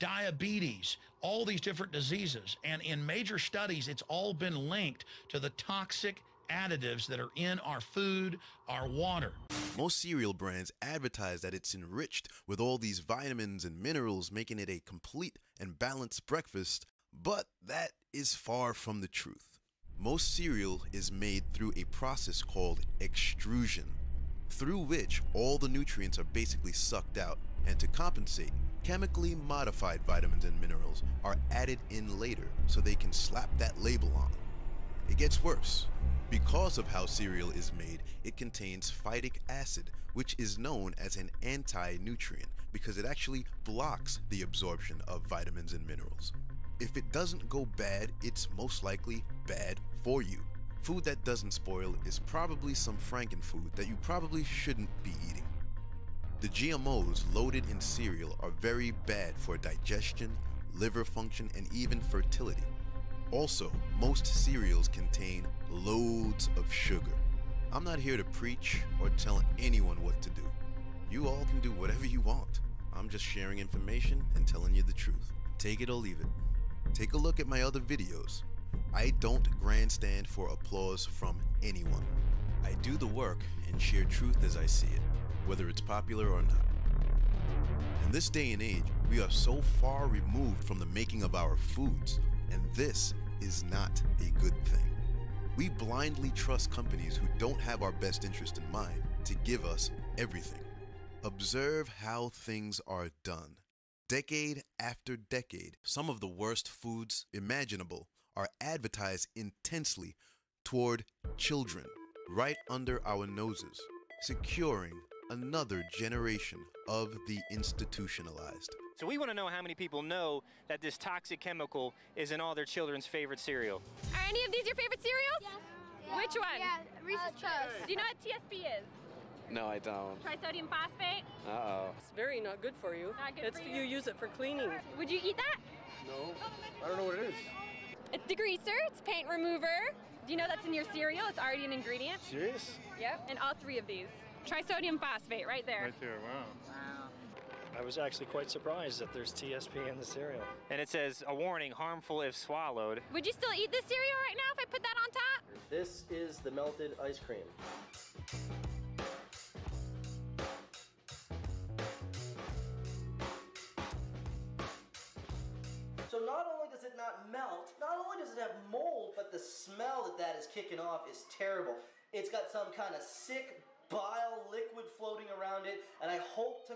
Diabetes, all these different diseases. And in major studies, it's all been linked to the toxic additives that are in our food, our water. Most cereal brands advertise that it's enriched with all these vitamins and minerals, making it a complete and balanced breakfast, But that is far from the truth. Most cereal is made through a process called extrusion, through which all the nutrients are basically sucked out, and to compensate, chemically modified vitamins and minerals are added in later so they can slap that label on. It gets worse. Because of how cereal is made, it contains phytic acid, which is known as an anti-nutrient because it actually blocks the absorption of vitamins and minerals. If it doesn't go bad, it's most likely bad for you. Food that doesn't spoil is probably some frankenfood that you probably shouldn't be eating. The GMOs loaded in cereal are very bad for digestion, liver function, and even fertility. Also, most cereals contain loads of sugar. I'm not here to preach or tell anyone what to do. You all can do whatever you want. I'm just sharing information and telling you the truth. Take it or leave it. Take a look at my other videos. I don't grandstand for applause from anyone. I do the work and share truth as I see it, whether it's popular or not. In this day and age, we are so far removed from the making of our foods, and this is not a good thing. We blindly trust companies who don't have our best interest in mind to give us everything. Observe how things are done. Decade after decade, some of the worst foods imaginable are advertised intensely toward children, right under our noses, securing another generation of the institutionalized. So we want to know how many people know that this toxic chemical is in all their children's favorite cereal. Are any of these your favorite cereals? Yeah. Yeah. Which one? Yeah, Reese's Puffs. Do you know what TSP is? No, I don't. Trisodium phosphate? Uh-oh. It's very not good for you. Not good for you. You use it for cleaning. Would you eat that? No, I don't know what it is. It's degreaser, it's paint remover. Do you know that's in your cereal? It's already an ingredient. Serious? Yep, and all three of these. Trisodium phosphate, right there. Right there, wow. Wow. I was actually quite surprised that there's TSP in the cereal. And it says, a warning, harmful if swallowed. Would you still eat this cereal right now if I put that on top? This is the melted ice cream. So not only does it not melt, not only does it have mold, but the smell that is kicking off is terrible. It's got some kind of sick bile liquid floating around it, and I hope to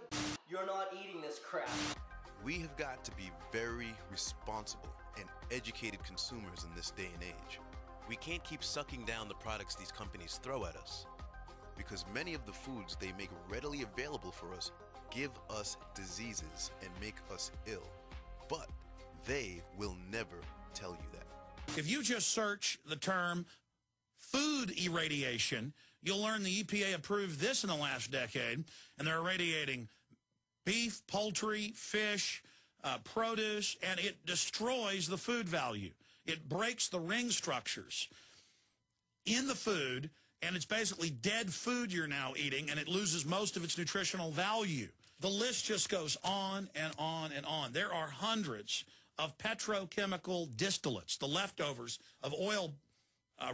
you're not eating this crap. We have got to be very responsible and educated consumers in this day and age. We can't keep sucking down the products these companies throw at us, because many of the foods they make readily available for us give us diseases and make us ill. But they will never tell you that. If you just search the term food irradiation, you'll learn the EPA approved this in the last decade, and they're irradiating beef, poultry, fish, produce, and it destroys the food value. It breaks the ring structures in the food, and it's basically dead food you're now eating, and it loses most of its nutritional value. The list just goes on and on and on. There are hundreds of petrochemical distillates, the leftovers of oil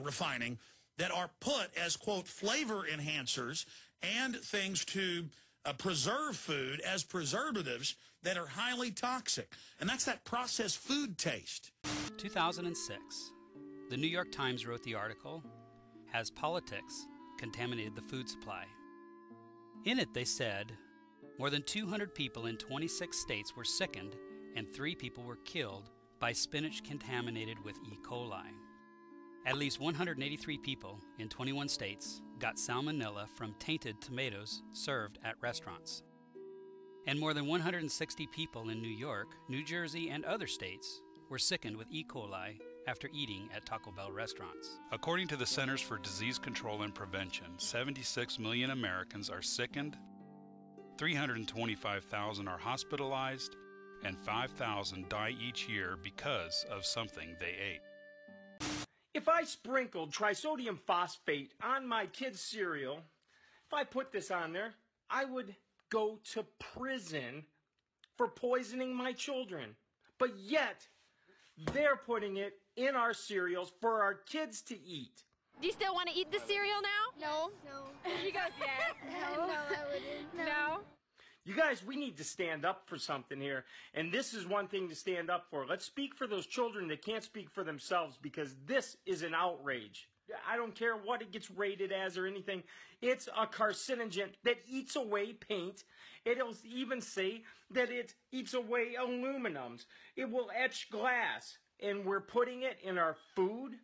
refining, that are put as, quote, flavor enhancers and things to preserve food as preservatives that are highly toxic. And that's that processed food taste. 2006, the New York Times wrote the article, "Has Politics Contaminated the Food Supply?" In it, they said, more than 200 people in 26 states were sickened, and 3 people were killed by spinach contaminated with E. coli. At least 183 people in 21 states got salmonella from tainted tomatoes served at restaurants. And more than 160 people in New York, New Jersey, and other states were sickened with E. coli after eating at Taco Bell restaurants. According to the Centers for Disease Control and Prevention, 76 million Americans are sickened, 325,000 are hospitalized, and 5,000 die each year because of something they ate. If I sprinkled trisodium phosphate on my kids' cereal, if I put this on there, I would go to prison for poisoning my children. But yet, they're putting it in our cereals for our kids to eat. Do you still want to eat the cereal now? No. No. You guys, yes. No, I wouldn't. No. You guys guys, we need to stand up for something here. And this is one thing to stand up for. Let's speak for those children that can't speak for themselves, because this is an outrage. I don't care what it gets rated as or anything. It's a carcinogen that eats away paint. It'll even say that it eats away aluminums. It will etch glass. And we're putting it in our food?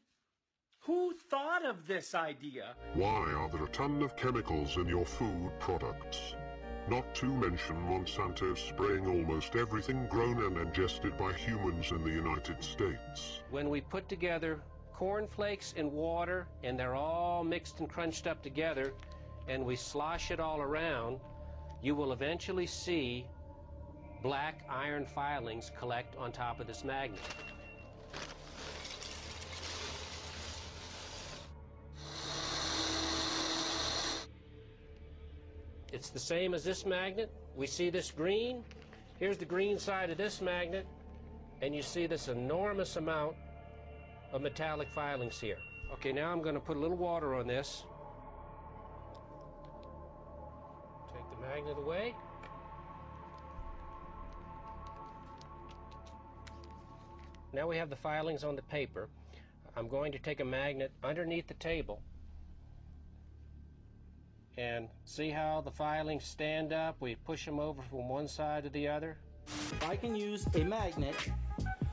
Who thought of this idea? Why are there a ton of chemicals in your food products? Not to mention Monsanto spraying almost everything grown and ingested by humans in the United States. When we put together cornflakes and water, and they're all mixed and crunched up together, and we slosh it all around, you will eventually see black iron filings collect on top of this magnet. It's the same as this magnet. We see this green. Here's the green side of this magnet, and you see this enormous amount of metallic filings here. Okay, now I'm going to put a little water on this. Take the magnet away. Now we have the filings on the paper. I'm going to take a magnet underneath the table and see how the filings stand up. We push them over from one side to the other. I can use a magnet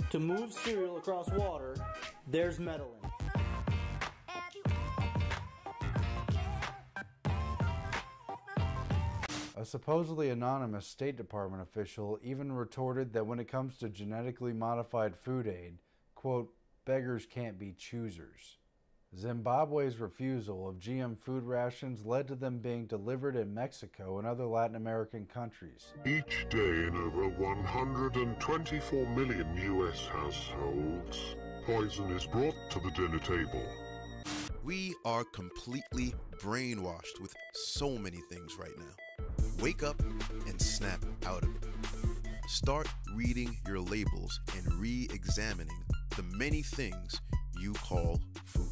to move cereal across water. There's metal in it. A supposedly anonymous State Department official even retorted that when it comes to genetically modified food aid, quote, beggars can't be choosers. Zimbabwe's refusal of GM food rations led to them being delivered in Mexico and other Latin American countries. Each day in over 124 million U.S. households, poison is brought to the dinner table. We are completely brainwashed with so many things right now. Wake up and snap out of it. Start reading your labels and re-examining the many things you call food.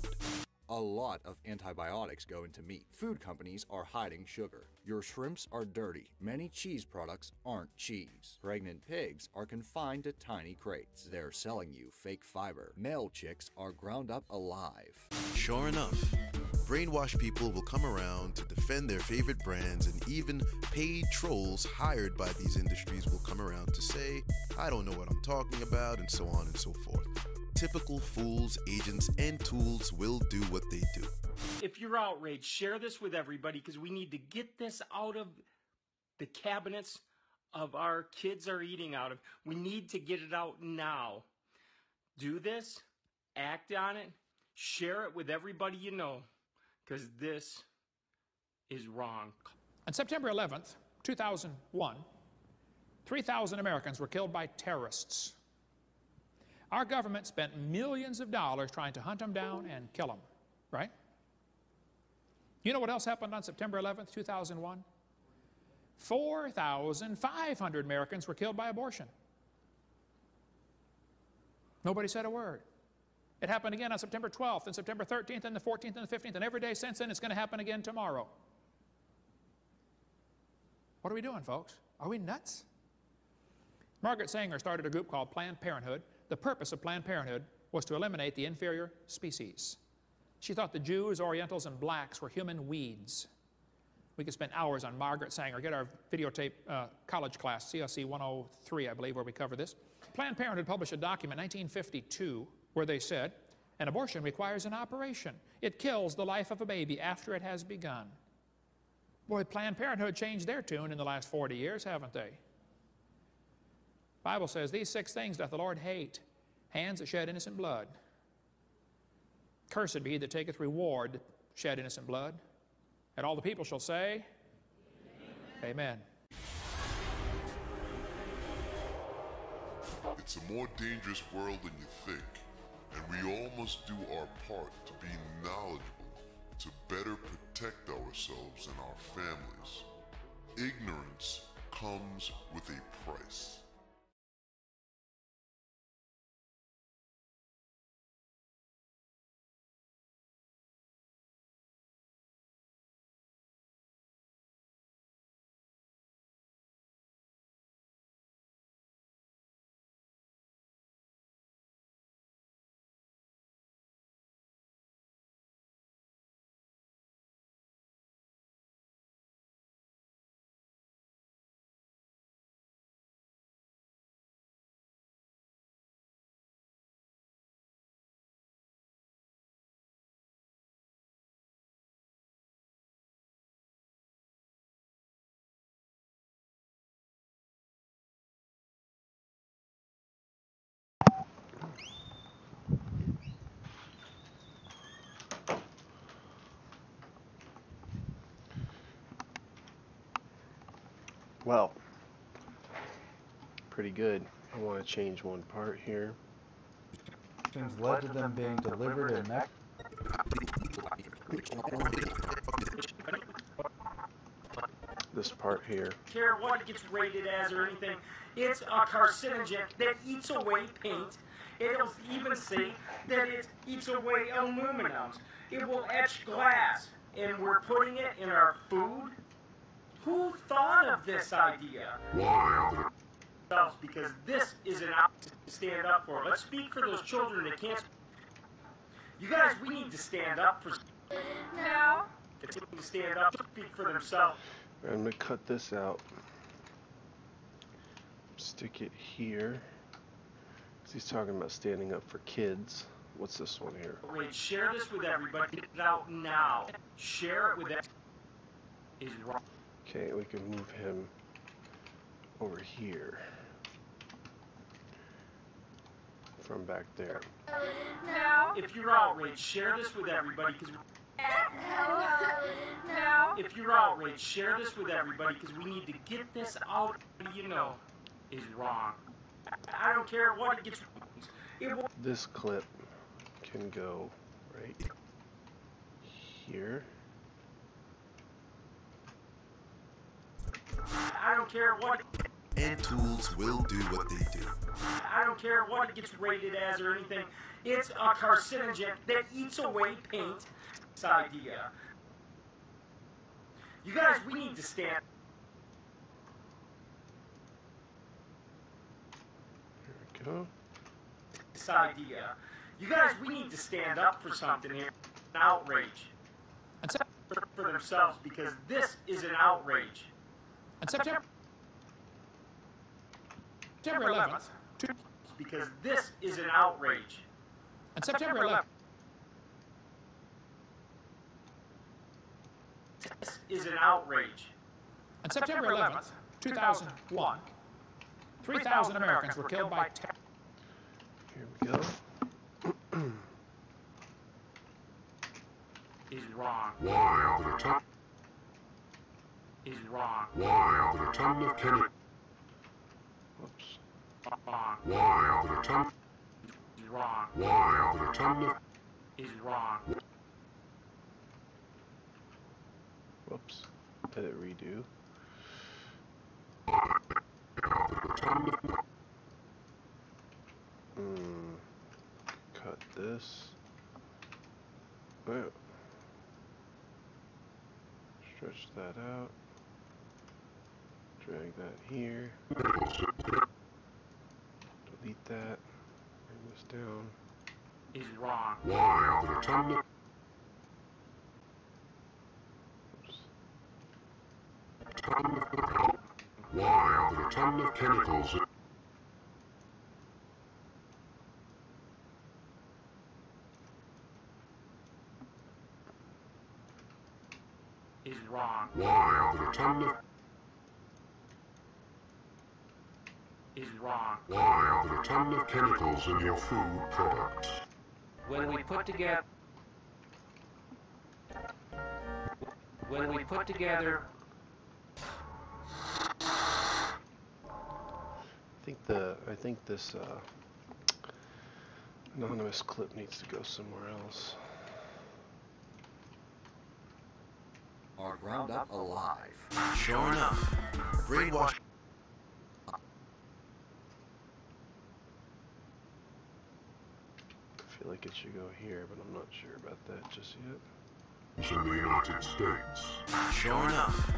A lot of antibiotics go into meat. Food companies are hiding sugar. Your shrimps are dirty. Many cheese products aren't cheese. Pregnant pigs are confined to tiny crates. They're selling you fake fiber. Male chicks are ground up alive. Sure enough, brainwashed people will come around to defend their favorite brands, and even paid trolls hired by these industries will come around to say, I don't know what I'm talking about, and so on and so forth. Typical fools, agents, and tools will do what they do. If you're outraged, share this with everybody, because we need to get this out of the cabinets of our kids are eating out of. We need to get it out now. Do this, act on it, share it with everybody you know, because this is wrong. On September 11th, 2001, 3,000 Americans were killed by terrorists. Our government spent millions of dollars trying to hunt them down and kill them, right? You know what else happened on September 11th, 2001? 4,500 Americans were killed by abortion. Nobody said a word. It happened again on September 12th, and September 13th, and the 14th, and the 15th, and every day since then. It's going to happen again tomorrow. What are we doing, folks? Are we nuts? Margaret Sanger started a group called Planned Parenthood. The purpose of Planned Parenthood was to eliminate the inferior species. She thought the Jews, Orientals, and blacks were human weeds. We could spend hours on Margaret Sanger. Get our videotape college class, CLC 103, I believe, where we cover this. Planned Parenthood published a document in 1952 where they said, an abortion requires an operation. It kills the life of a baby after it has begun. Boy, Planned Parenthood changed their tune in the last 40 years, haven't they? The Bible says, these six things doth the Lord hate, hands that shed innocent blood. Cursed be he that taketh reward that shed innocent blood. And all the people shall say, Amen. Amen. It's a more dangerous world than you think, and we all must do our part to be knowledgeable, to better protect ourselves and our families. Ignorance comes with a price. Well, pretty good. I want to change one part here. Led to them being delivered in Mexico. This part here. Care what gets rated as or anything. It's a carcinogen that eats away paint. It'll even say that it eats away aluminum. It will etch glass, and we're putting it in our food. Who thought of this idea? Wow. Because this is an option to stand up for. Let's speak for those children that can't. You guys, we need to stand up for. No. To stand up, speak for themselves. I'm gonna cut this out. Stick it here. He's talking about standing up for kids. What's this one here? Wait, share this with everybody. Get it out now. Share it with everybody. Is wrong. Okay, we can move him over here from back there. No. If you're outraged, share this with everybody. Because no. If you're outraged, share this with everybody because we need to get this out. You know, is wrong. I don't care what it gets. This clip can go right here. I don't care what. And tools will do what they do. I don't care what it gets rated as or anything. It's a carcinogen that eats away paint. This idea. You guys, we need to stand. Go. This idea. You guys, we need to stand up for something here. An outrage. And for themselves, because this is an outrage. On September 11th. Because this is an outrage. On September 11th. This is an outrage. On September 11th, 2001. 3,000 Americans were killed by terror. Here we go. Is wrong. While the time is wrong. While the time of Kennedy. Whoops. While the time is wrong. While the time is wrong. Whoops. Did it redo? Cut this. Whoa. Stretch that out. Drag that here. Delete that. Bring this down. Is wrong. Why? Oops. While the ton of chemicals is wrong. While the ton of is wrong. While the ton of chemicals in your food products. When we put together I think this anonymous clip needs to go somewhere else. Are ground up alive? Sure enough, brainwash. I feel like it should go here, but I'm not sure about that just yet. In the United States. Sure enough.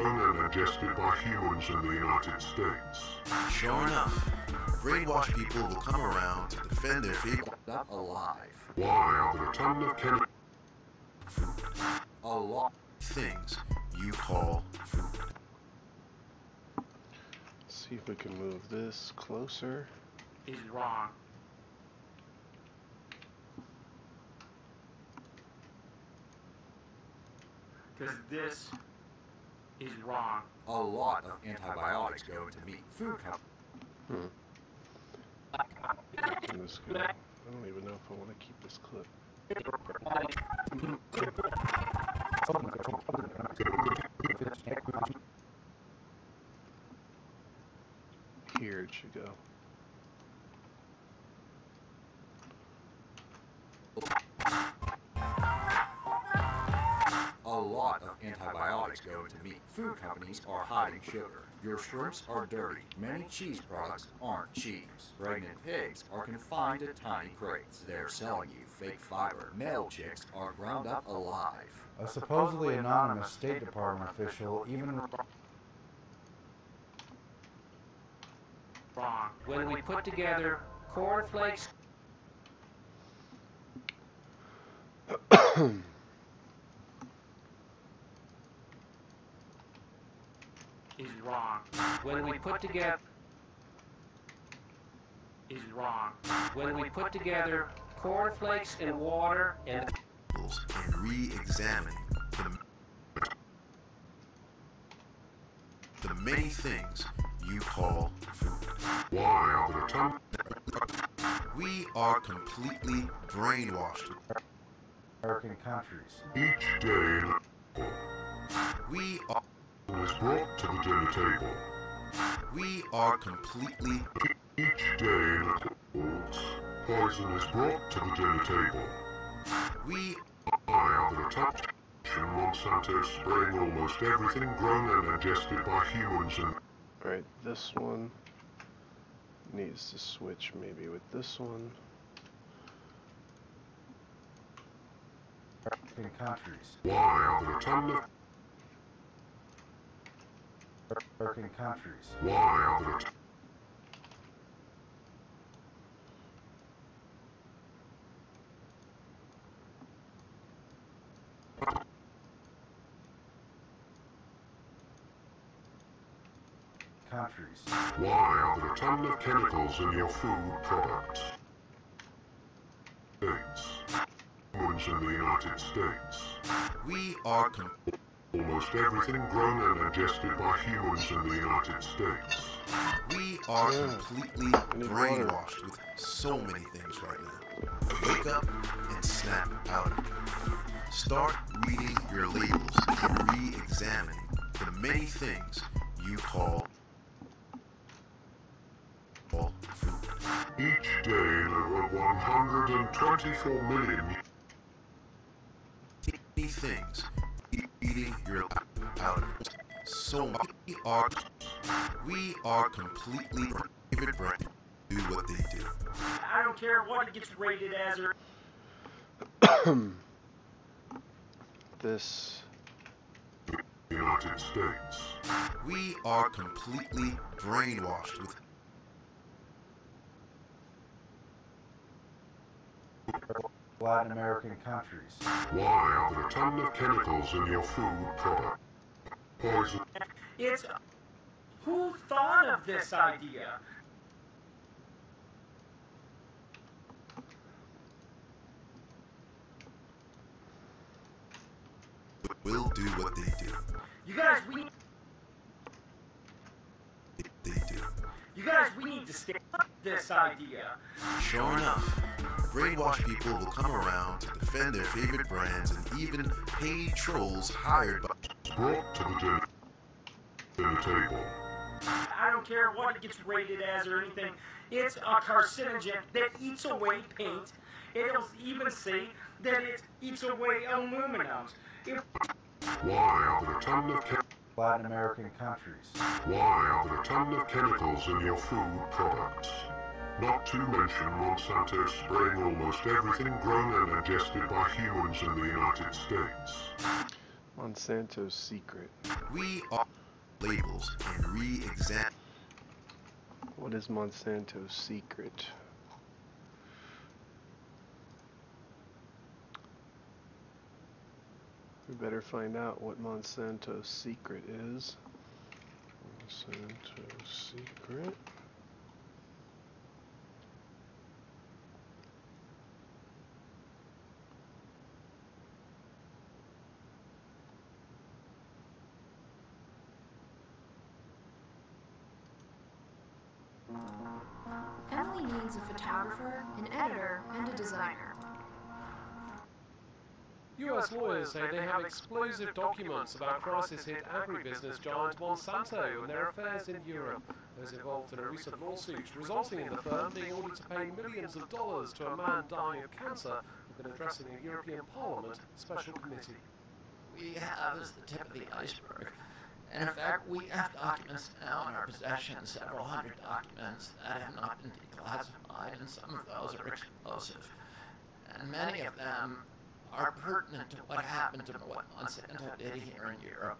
Ingested by humans in the United States. Sure enough, brainwashed people will come around to defend their people alive. While the ton of chemical food, a lot of things you call food. Let's see if we can move this closer. Is wrong. Because this is wrong. A lot of antibiotics go into meat. Food companies. I don't even know if I want to keep this clip. it should go. A lot of antibiotics go into meat. Food companies are hiding sugar. Your shrimps are dirty. Many cheese products aren't cheese. Pregnant pigs are confined to tiny crates. They're selling you fake fiber. Male chicks are ground up alive. A supposedly anonymous State Department official even... When we put together cornflakes... is wrong. When we put together is wrong. When we put together cornflakes and water and re-examine the many things you call food. Why we are completely brainwashed. American countries. Each day we are was brought to the dinner table. We are completely each day poison was brought to the dinner table. We are the top Monsanto spraying almost everything grown and ingested by humans and alright, this one needs to switch maybe with this one. American countries. Why are the ton of American countries. Why are there... countries. Why are there a ton of chemicals in your food products? States. Humans in the United States. We are... almost everything grown and ingested by humans in the United States. We are completely brainwashed with so many things right now. Wake up and snap out of it. Start reading your labels and re-examining the many things you call food. Each day there are 124 million things. Eating your powder. So we are completely brain do what they do. I don't care what it gets rated as or this United States. We are completely brainwashed with Latin American countries. Why are there a ton of chemicals in your food product? Poison. It's... who thought of this idea? We'll do what they do. You guys, we... they do. You guys, we need to stay up this idea. Sure enough. Brainwashed people will come around to defend their favorite brands and even paid trolls hired by brought to the dinner table. I don't care what it gets rated as or anything. It's a carcinogen that eats away paint. It'll even say that it eats away aluminums. Why are there a ton of Latin American countries? Why are there a ton of chemicals in your food products? Not to mention Monsanto spraying almost everything grown and ingested by humans in the United States. Monsanto's secret. We are labels and re-examine. What is Monsanto's secret? We better find out what Monsanto's secret is. Monsanto's secret. A photographer, an editor, and a designer. U.S. lawyers say they have explosive documents about crisis-hit agribusiness giant Monsanto and their affairs in Europe. Those involved in a recent lawsuit resulting in the firm being ordered to pay millions of dollars to a man dying of cancer who'd been addressing a European Parliament special committee. We have is the tip of the iceberg. And in fact, we have documents now in our possession, several hundred documents that have not been declassified, and some of those are explosive. And many of them are pertinent to what happened and what Monsanto did here in Europe.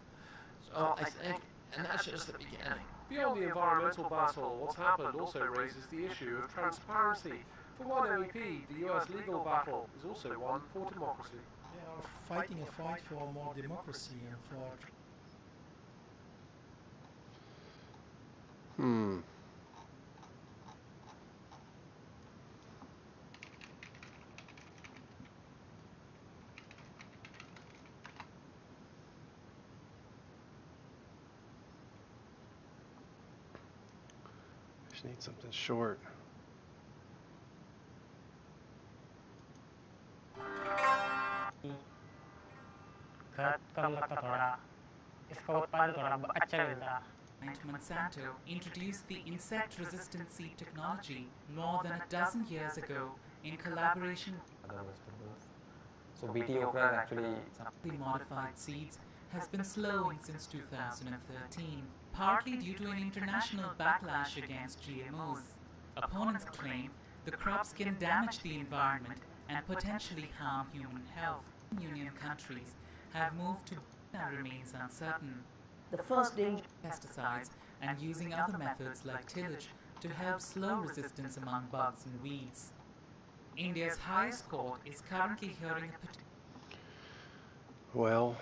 So I think, and that's just the beginning. Beyond the environmental battle, what's happened also raises the issue of transparency. For one MEP, the U.S. legal battle is also one for democracy. They are fighting a fight for more democracy and for... Just need something short. Cut Kamakora. If Kamakora Bachelda. Monsanto introduced the insect-resistant seed technology more than 12 years ago in collaboration with Bt actually the modified seeds has been slowing since 2013, partly due to an international backlash against GMOs. Opponents claim the crops can damage the environment and potentially harm human health. Union countries have moved to that remains uncertain. The first danger pesticides and using other methods like tillage to help slow resistance among bugs and weeds. India's highest court is currently hearing a petition. Well.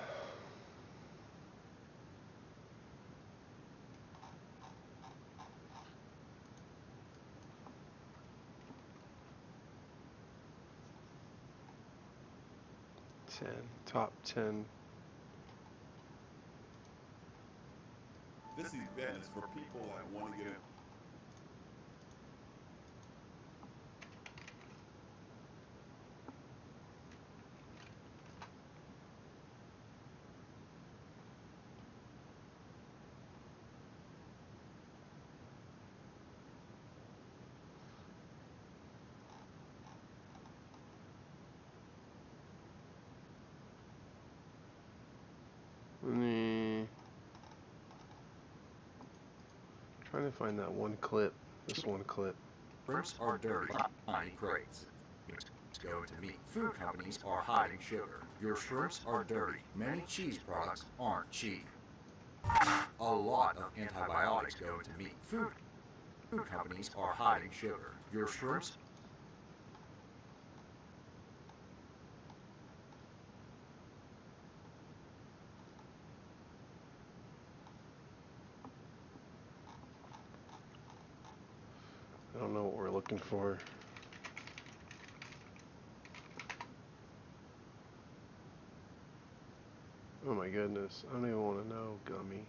Top 10. This event is for people that want to get in. Trying to find that one clip. This one clip. Shrimps are dirty, hiding crates. It's going to meat. Food companies are hiding sugar. Your shrimps are dirty. Many cheese products aren't cheap. A lot of antibiotics go into meat. Food companies are hiding sugar. Your shrimps. I don't know what we're looking for. Oh my goodness, I don't even want to know, gummy.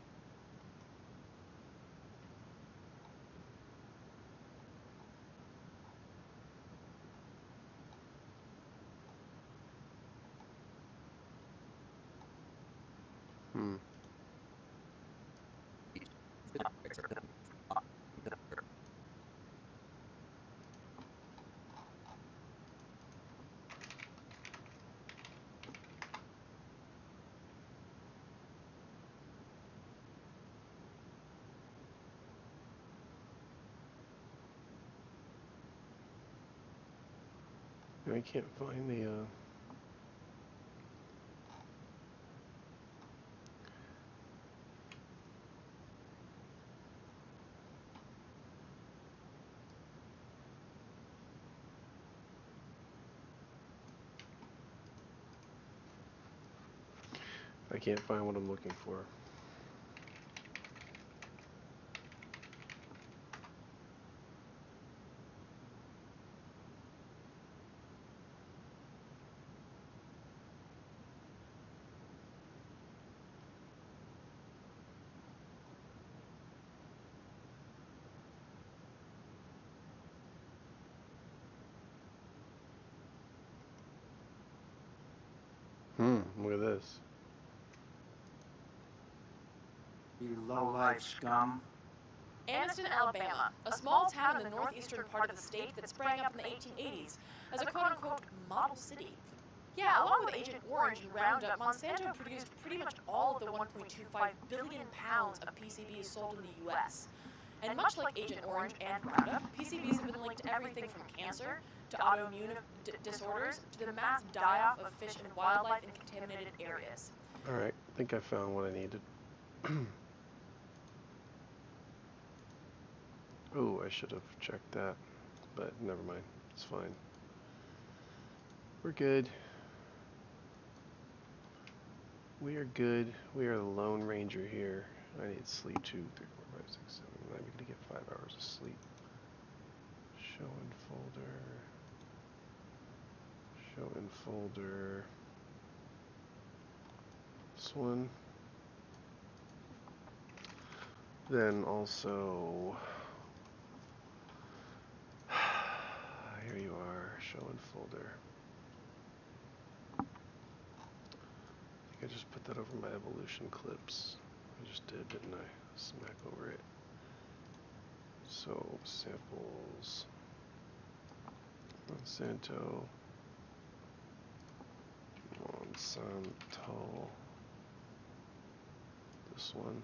I can't find the I can't find what I'm looking for. is. You low-life scum. Anniston, Alabama, a small town in the northeastern part of the state that sprang up in the 1880s as a quote-unquote model city. Yeah, along with Agent Orange and Roundup, Monsanto produced pretty much all of the 1.25 billion pounds of PCBs sold in the US. And much like Agent Orange and Roundup, PCBs have been linked to everything from cancer to autoimmune disorders to the mass die-off of fish and wildlife in contaminated areas. All right, I think I found what I needed. Oh, I should have checked that, but never mind. It's fine. We're good. We are good. We are the Lone Ranger here. I need sleep 2, 3, 4, 5, 6, 7. I'm gonna get 5 hours of sleep. Show in folder. Show in folder. This one. Then also. Here you are, show in folder. I think I just put that over my evolution clips. I just did, didn't I? Smack over it. So, samples. Monsanto. Monsanto. This one.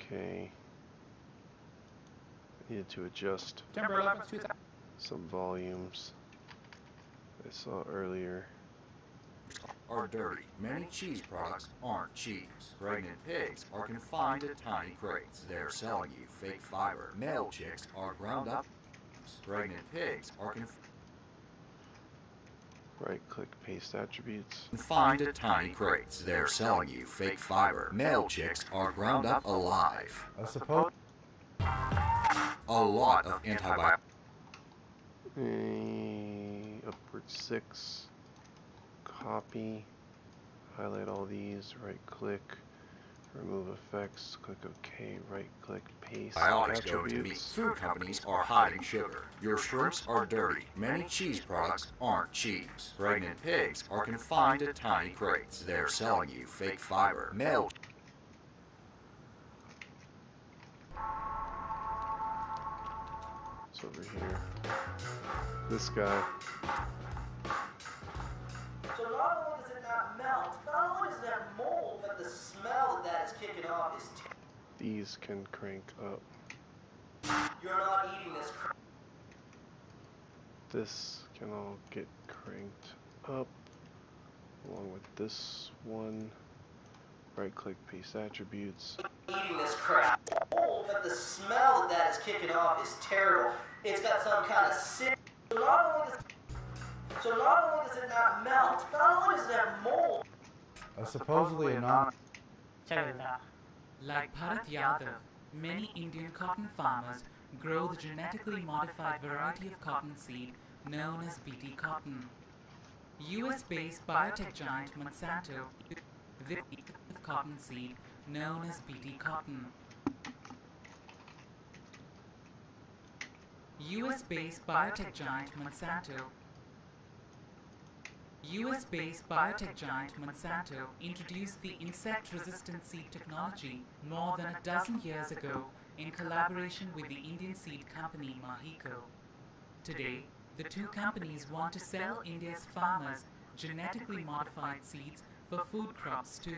Okay. Needed to adjust some volumes I saw earlier. Are dirty. Many cheese products aren't cheese. Pregnant pigs are confined to tiny crates. They're selling you fake fiber. Male chicks are ground up. Pregnant pigs are confined. Right-click, paste attributes. Confined to tiny crates. They're selling you fake fiber. Male chicks are ground up alive. I suppose. A lot of antibiotics. Upward 6. Copy. Highlight all these. Right click. Remove effects. Click OK. Right click. Paste. Antibiotics go to meat. Food companies are hiding sugar. Your shrimps are dirty. Many cheese products aren't cheese. Pregnant pigs are confined to tiny crates. They're selling you fake fiber. Male. Over here. This guy. So not only does it not melt, not only is there mold, but the smell that is kicking off is terrible. These can crank up. You're not eating this. This can all get cranked up along with this one. Right click, paste attributes. Eating this crap. Oh, but the smell that is kicking off is terrible. It's got some kind of sick. So not only does it not melt, not only is there mold. Supposedly not. China. Like Bharat Yadav, many Indian cotton farmers grow the genetically modified variety of cotton seed known as Bt cotton. US-based biotech giant Monsanto. This cotton seed known as Bt cotton. US-based biotech giant Monsanto. US-based biotech giant Monsanto introduced the insect-resistant seed technology more than a dozen years ago in collaboration with the Indian seed company Mahyco. Today, the two companies want to sell India's farmers genetically modified seeds for food crops too.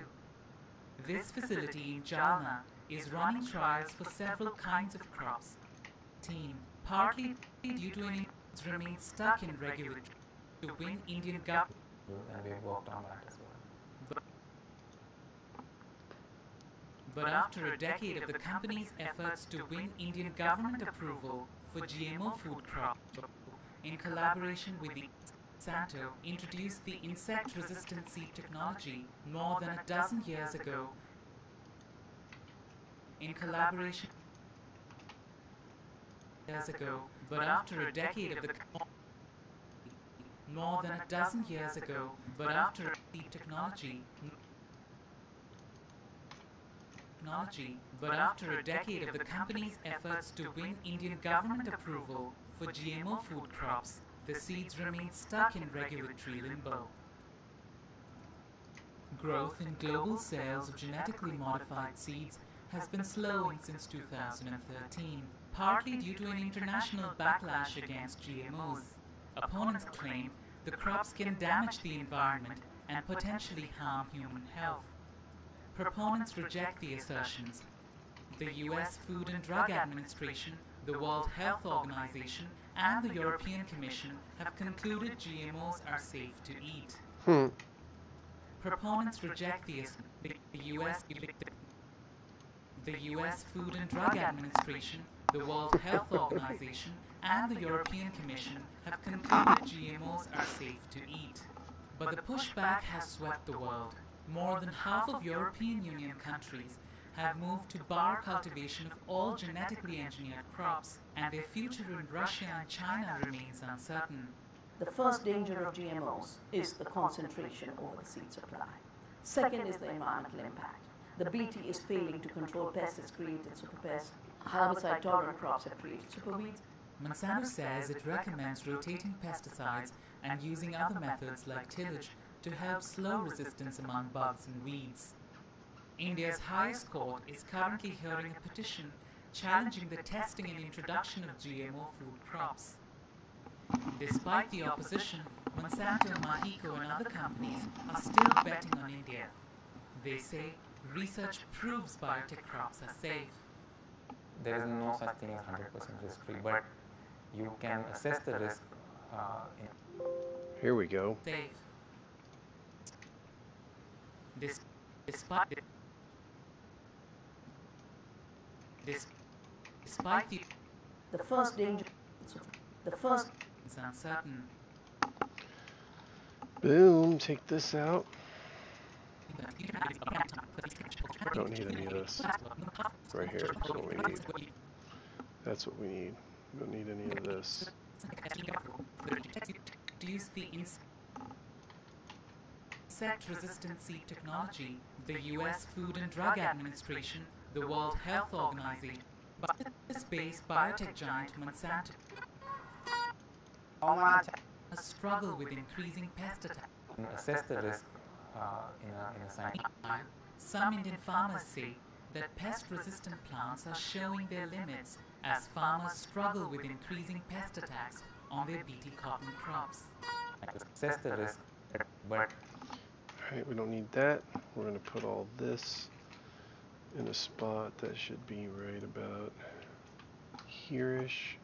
This facility in Jalna is running trials for several kinds of crops. Team, partly due to an remain stuck in regulatory to win Indian government. And we've worked on that as well. But after a decade of the company's efforts to win Indian government approval for GMO food crops, in collaboration with the Monsanto introduced the insect-resistant seed technology more than a dozen years ago in collaboration years ago, but after a decade of the more than a dozen years ago, but after the technology, but after a decade of the company's efforts to win Indian government approval for GMO food crops, the seeds remain stuck in regulatory limbo. growth in global sales of genetically modified seeds has been slowing since 2013, partly due to an international backlash against GMOs. Opponents claim the crops can damage the environment and potentially harm human health. Proponents reject the assertions. The US Food and Drug Administration, the World Health Organization, and the European Commission have concluded GMOs are safe to eat. Proponents reject the US Food and Drug Administration, the World Health Organization, and the European Commission have concluded GMOs are safe to eat. But the pushback has swept the world. More than half of European Union countries have moved to bar cultivation of all genetically engineered crops, and their future in Russia and China remains uncertain. The first danger of GMOs is the concentration over the seed supply. Second is the environmental impact. The Bt is failing to control pests created superpests. Herbicide-tolerant crops have created superweeds. Monsanto says it recommends rotating pesticides and using other methods like tillage to help slow resistance among bugs and weeds. India's highest court is currently hearing a petition challenging the testing and introduction of GMO food crops. Despite the opposition, Monsanto, Mahyco and other companies are still betting on India. They say research proves biotech crops are safe. There is no such thing as 100% risk-free, but you can assess the risk. Here we go. Safe. Despite the first danger, the first is uncertain. Boom! Take this out. Don't need any of this. Right here, that's what we need. That's what we need. We don't need any of this. Reduce the insect-resistant seed technology, the U.S. Food and Drug Administration, the World Health Organization, space biotech giant Monsanto. A struggle with increasing pest attacks. Assess the risk. In a science. Some Indian farmers say that pest-resistant plants are showing their limits as farmers struggle with increasing pest attacks on their Bt cotton crops. Assess the risk, but alright, we don't need that. We're going to put all this in a spot that should be right about here-ish,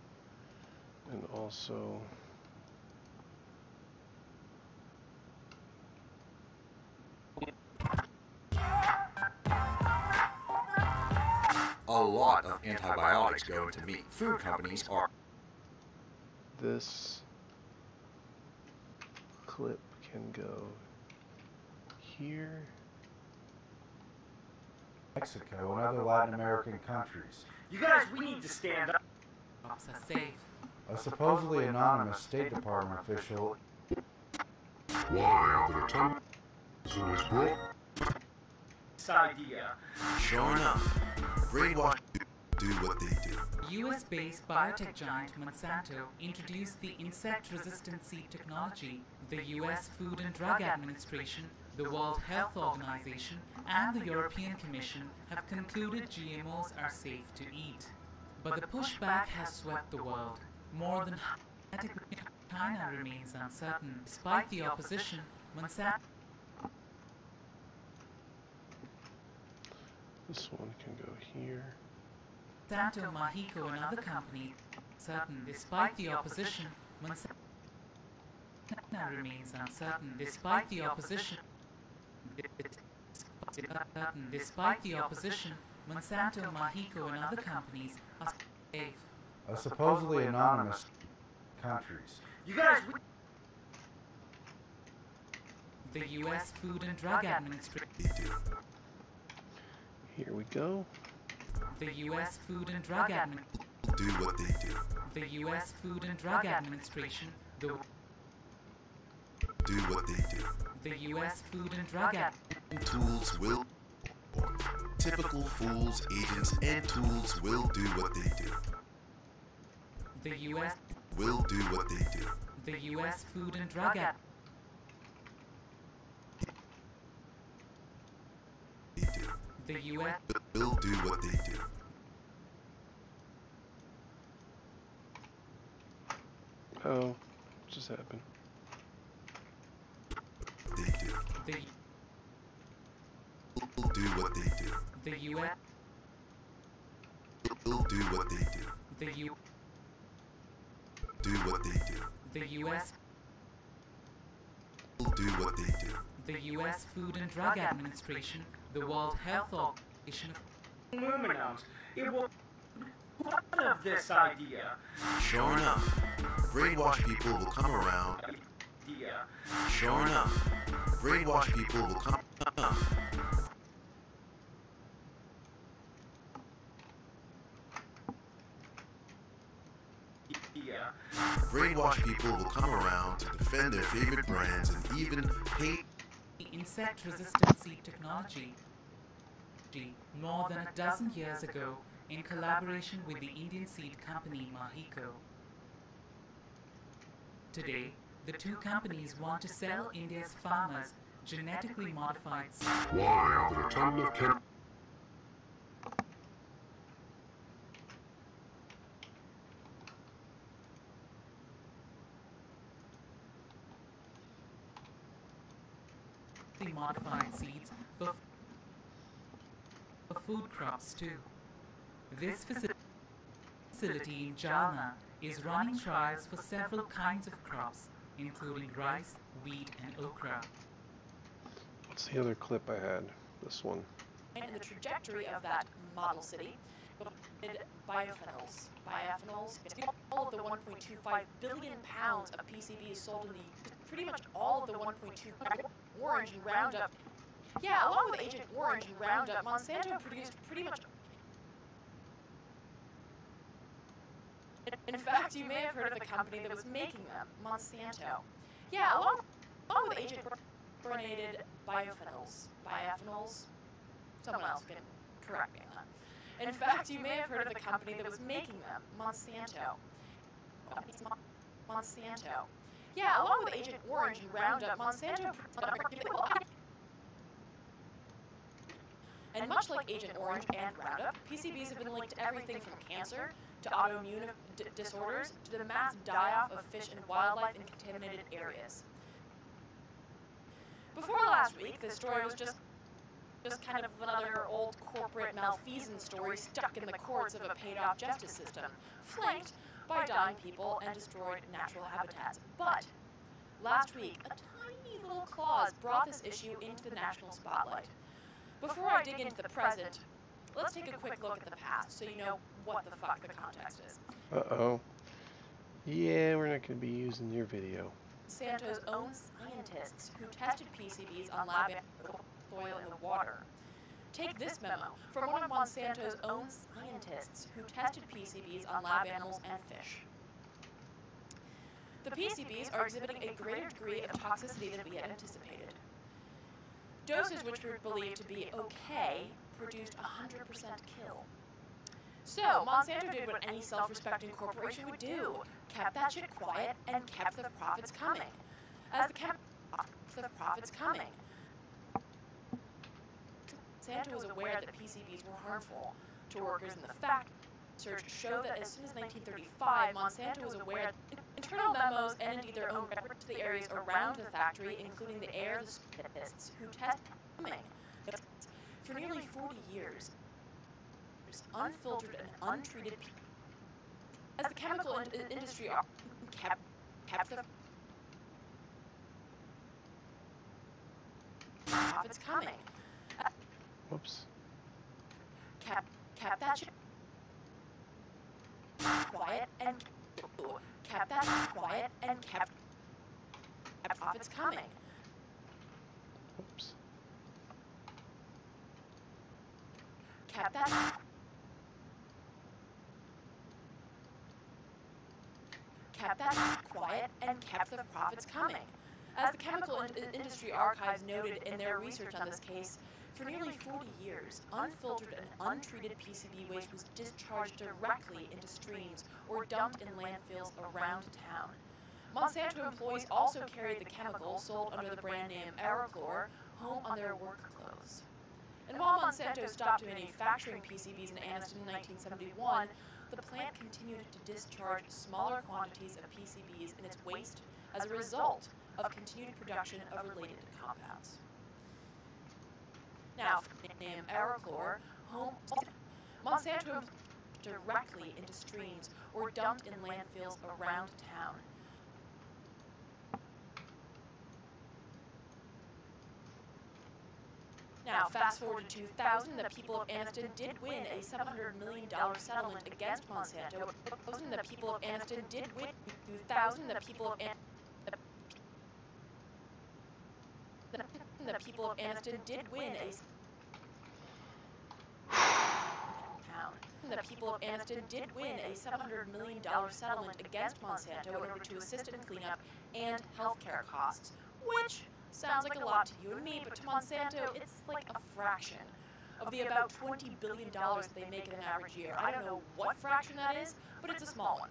and also a lot of antibiotics go into meat. Food companies are. This clip can go here. Mexico and other Latin American countries. You guys, we need to stand up. A supposedly anonymous State Department official. Why are there tons of books? Idea. Sure enough, brainwash do what they do. US-based biotech giant Monsanto introduced the insect-resistant seed technology, the US Food and Drug Administration, the World Health Organization, and the European Commission have concluded GMOs are safe to eat. But the pushback has swept the world. More than half of China remains uncertain. Despite the opposition, Monsanto. This one can go here. Monsanto, Mahyco, and other companies certain despite the opposition. Monsanto remains uncertain despite the opposition. Despite the opposition, Monsanto, Mahyco, and other companies are safe. A supposedly anonymous countries. You guys. The U.S. Food and Drug Administration. Here we go. The US Food and Drug Administration do what they do. The US Food and Drug Administration do what they do. The US Food and Drug Administration tools will typical fools, agents and tools will do what they do. The US will do what they do. The US Food and Drug Administration the U.S. They'll do what they do. Oh, what just happened? They do. They'll do what they do. The U.S. They'll do what they do. The U. Do what they do. The U.S. They'll do what they do. The U.S. Food and Drug Administration, the World Health Organization. Aluminums. It will. What of this idea? Sure enough, brainwashed people will come around. Sure enough, brainwashed people will come. Brainwashed people will come around to defend their favorite brands and even pay. Insect resistant seed technology. More than 12 years ago, in collaboration with the Indian seed company Mahyco. Today, the two companies want to sell India's farmers genetically modified seeds. Why are there a ton of chemicals? Modified seeds for food crops too. This facility in Jalna is running trials for several kinds of crops, including rice, wheat, and okra. What's the other clip I had? This one. And the trajectory of that model city, biophenols. Biophenols, all of the 1.25 billion pounds of PCBs sold in the pretty much all of the 1.2 Orange and Roundup. Yeah, along with Agent Orange and Roundup, Monsanto produced pretty much. In fact, you may have heard of the company that was making them, Monsanto. Yeah, along with Agent Brominated Biophenols. Biophenols? Someone else can correct me on that. In fact, you may have heard of the company that was making them, Monsanto. Monsanto. Yeah, along with Agent Orange and Roundup, Monsanto. And much like Agent Orange and Roundup, PCBs have been linked to everything from cancer to autoimmune disorders to the mass die-off of fish and wildlife in contaminated areas. Before last week, this story was just kind of another old corporate malfeasance story stuck in the courts of a paid-off justice system, flanked by dying people and destroyed natural habitats. But last week, a tiny little clause brought this issue into the national spotlight. Before I dig into the present, let's take a quick look at the past so you know what the fuck the context is. Uh-oh. Yeah, we're not going to be using your video. Monsanto's own scientists who tested PCBs on lab soil in the water. Take this memo from one of Monsanto's own scientists who tested PCBs on lab animals and fish. The PCBs are exhibiting a greater degree of toxicity than we had anticipated. Doses which were believed to be okay produced 100% kill. So Monsanto did what any self-respecting corporation would do, kept that shit quiet and kept the profits coming. Monsanto was aware that PCBs were harmful to workers in the factory. Research showed that as soon as 1935, Monsanto was aware that internal memos and indeed their own records to the areas around the factory, including the air of the scientists who tested coming for nearly 40 years. Unfiltered and untreated PCBs, as the chemical industry kept the profits coming. Whoops. Kept that shit quiet and kept that quiet and kept profits coming. Whoops. Kept that quiet and kept the profits coming. As the chemical industry archives noted in their research on this case, for nearly 40 years, unfiltered and untreated PCB waste was discharged directly into streams or dumped in landfills around town. Monsanto employees also carried the chemical sold under the brand name Aroclor home on their work clothes. And while Monsanto stopped manufacturing PCBs in Anniston in 1971, the plant continued to discharge smaller quantities of PCBs in its waste as a result of continued production of related compounds. Now, from the name Aroclor, Monsanto directly into streams or dumped in landfills around town. Now, fast forward to 2000, the people of Anniston did win a $700 million settlement against Monsanto. The people of Anniston did win. 2000, the people of Anniston did win a $700 million settlement against Monsanto in order to assist in cleanup and healthcare costs, which sounds like a lot to you and me, but to Monsanto, it's like a fraction of the about $20 billion that they make in an average year. I don't know what fraction that is, but it's a small one.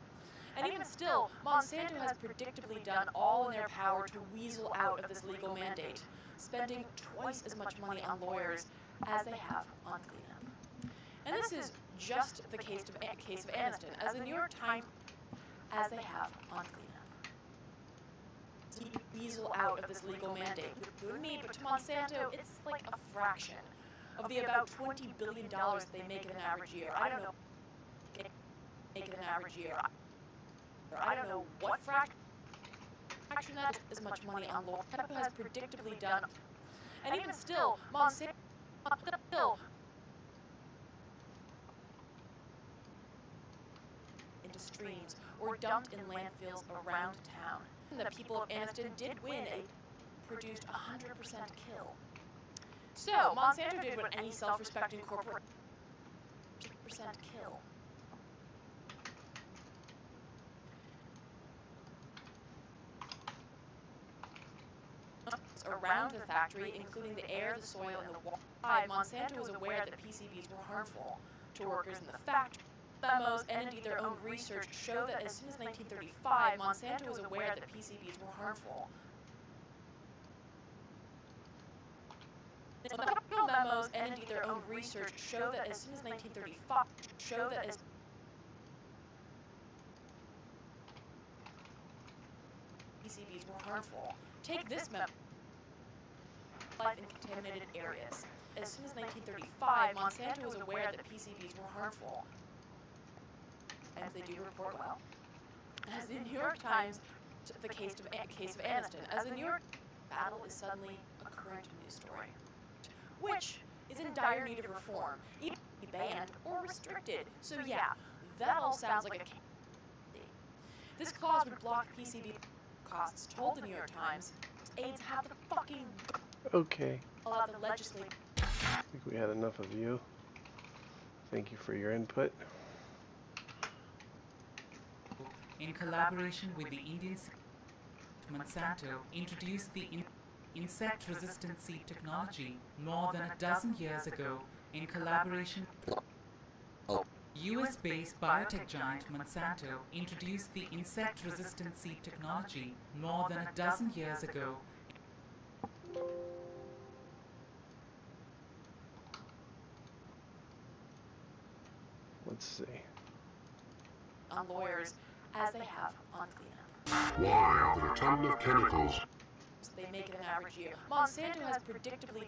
And even still, Monsanto has predictably done all in their power to weasel out of this legal mandate, spending twice as much money on lawyers as they have on cleanup. And this is just the case of Anniston, as the New York Times, as they have on cleanup. Weasel out of this legal mandate. You and me, but to Monsanto, it's like a fraction of the about $20 billion that they make in an average year. I don't know. Make in an average year. I don't know what fraction that is as much money on law has predictably done. And even still, Monsanto into streams or dumped in landfills around town. The people of Anniston did win a produced 100% kill. So Monsanto did what any self-respecting corporate 100% kill. Around the factory, including the air, the soil, and the water, Monsanto was aware that PCBs were harmful to workers in the factory. Memos and indeed their own research show that as soon as 1935, Monsanto was aware that PCBs were harmful. Memos and indeed their own research show that as soon as 1935, show that as PCBs were harmful. Take this memo. Life in contaminated areas. As soon as 1935, Monsanto was aware that PCBs were harmful. As they do report well. As the New York Times, the case of Anniston, as the New York battle is suddenly a current news story, which is in dire need of reform, either banned or restricted. So yeah, that all sounds like a case. This clause would block PCB costs, told the New York Times. AIDS have the fucking. Okay. Allow the legislature. I think we had enough of you. Thank you for your input. In collaboration with the Indian Monsanto, introduced the insect resistant seed technology more than a dozen years ago in collaboration. US-based biotech giant Monsanto introduced the insect resistant seed technology more than a dozen years ago. Let's see. On lawyers. As they have on cleanup. Why are there a ton of chemicals? They make it an average year. Monsanto has predictably.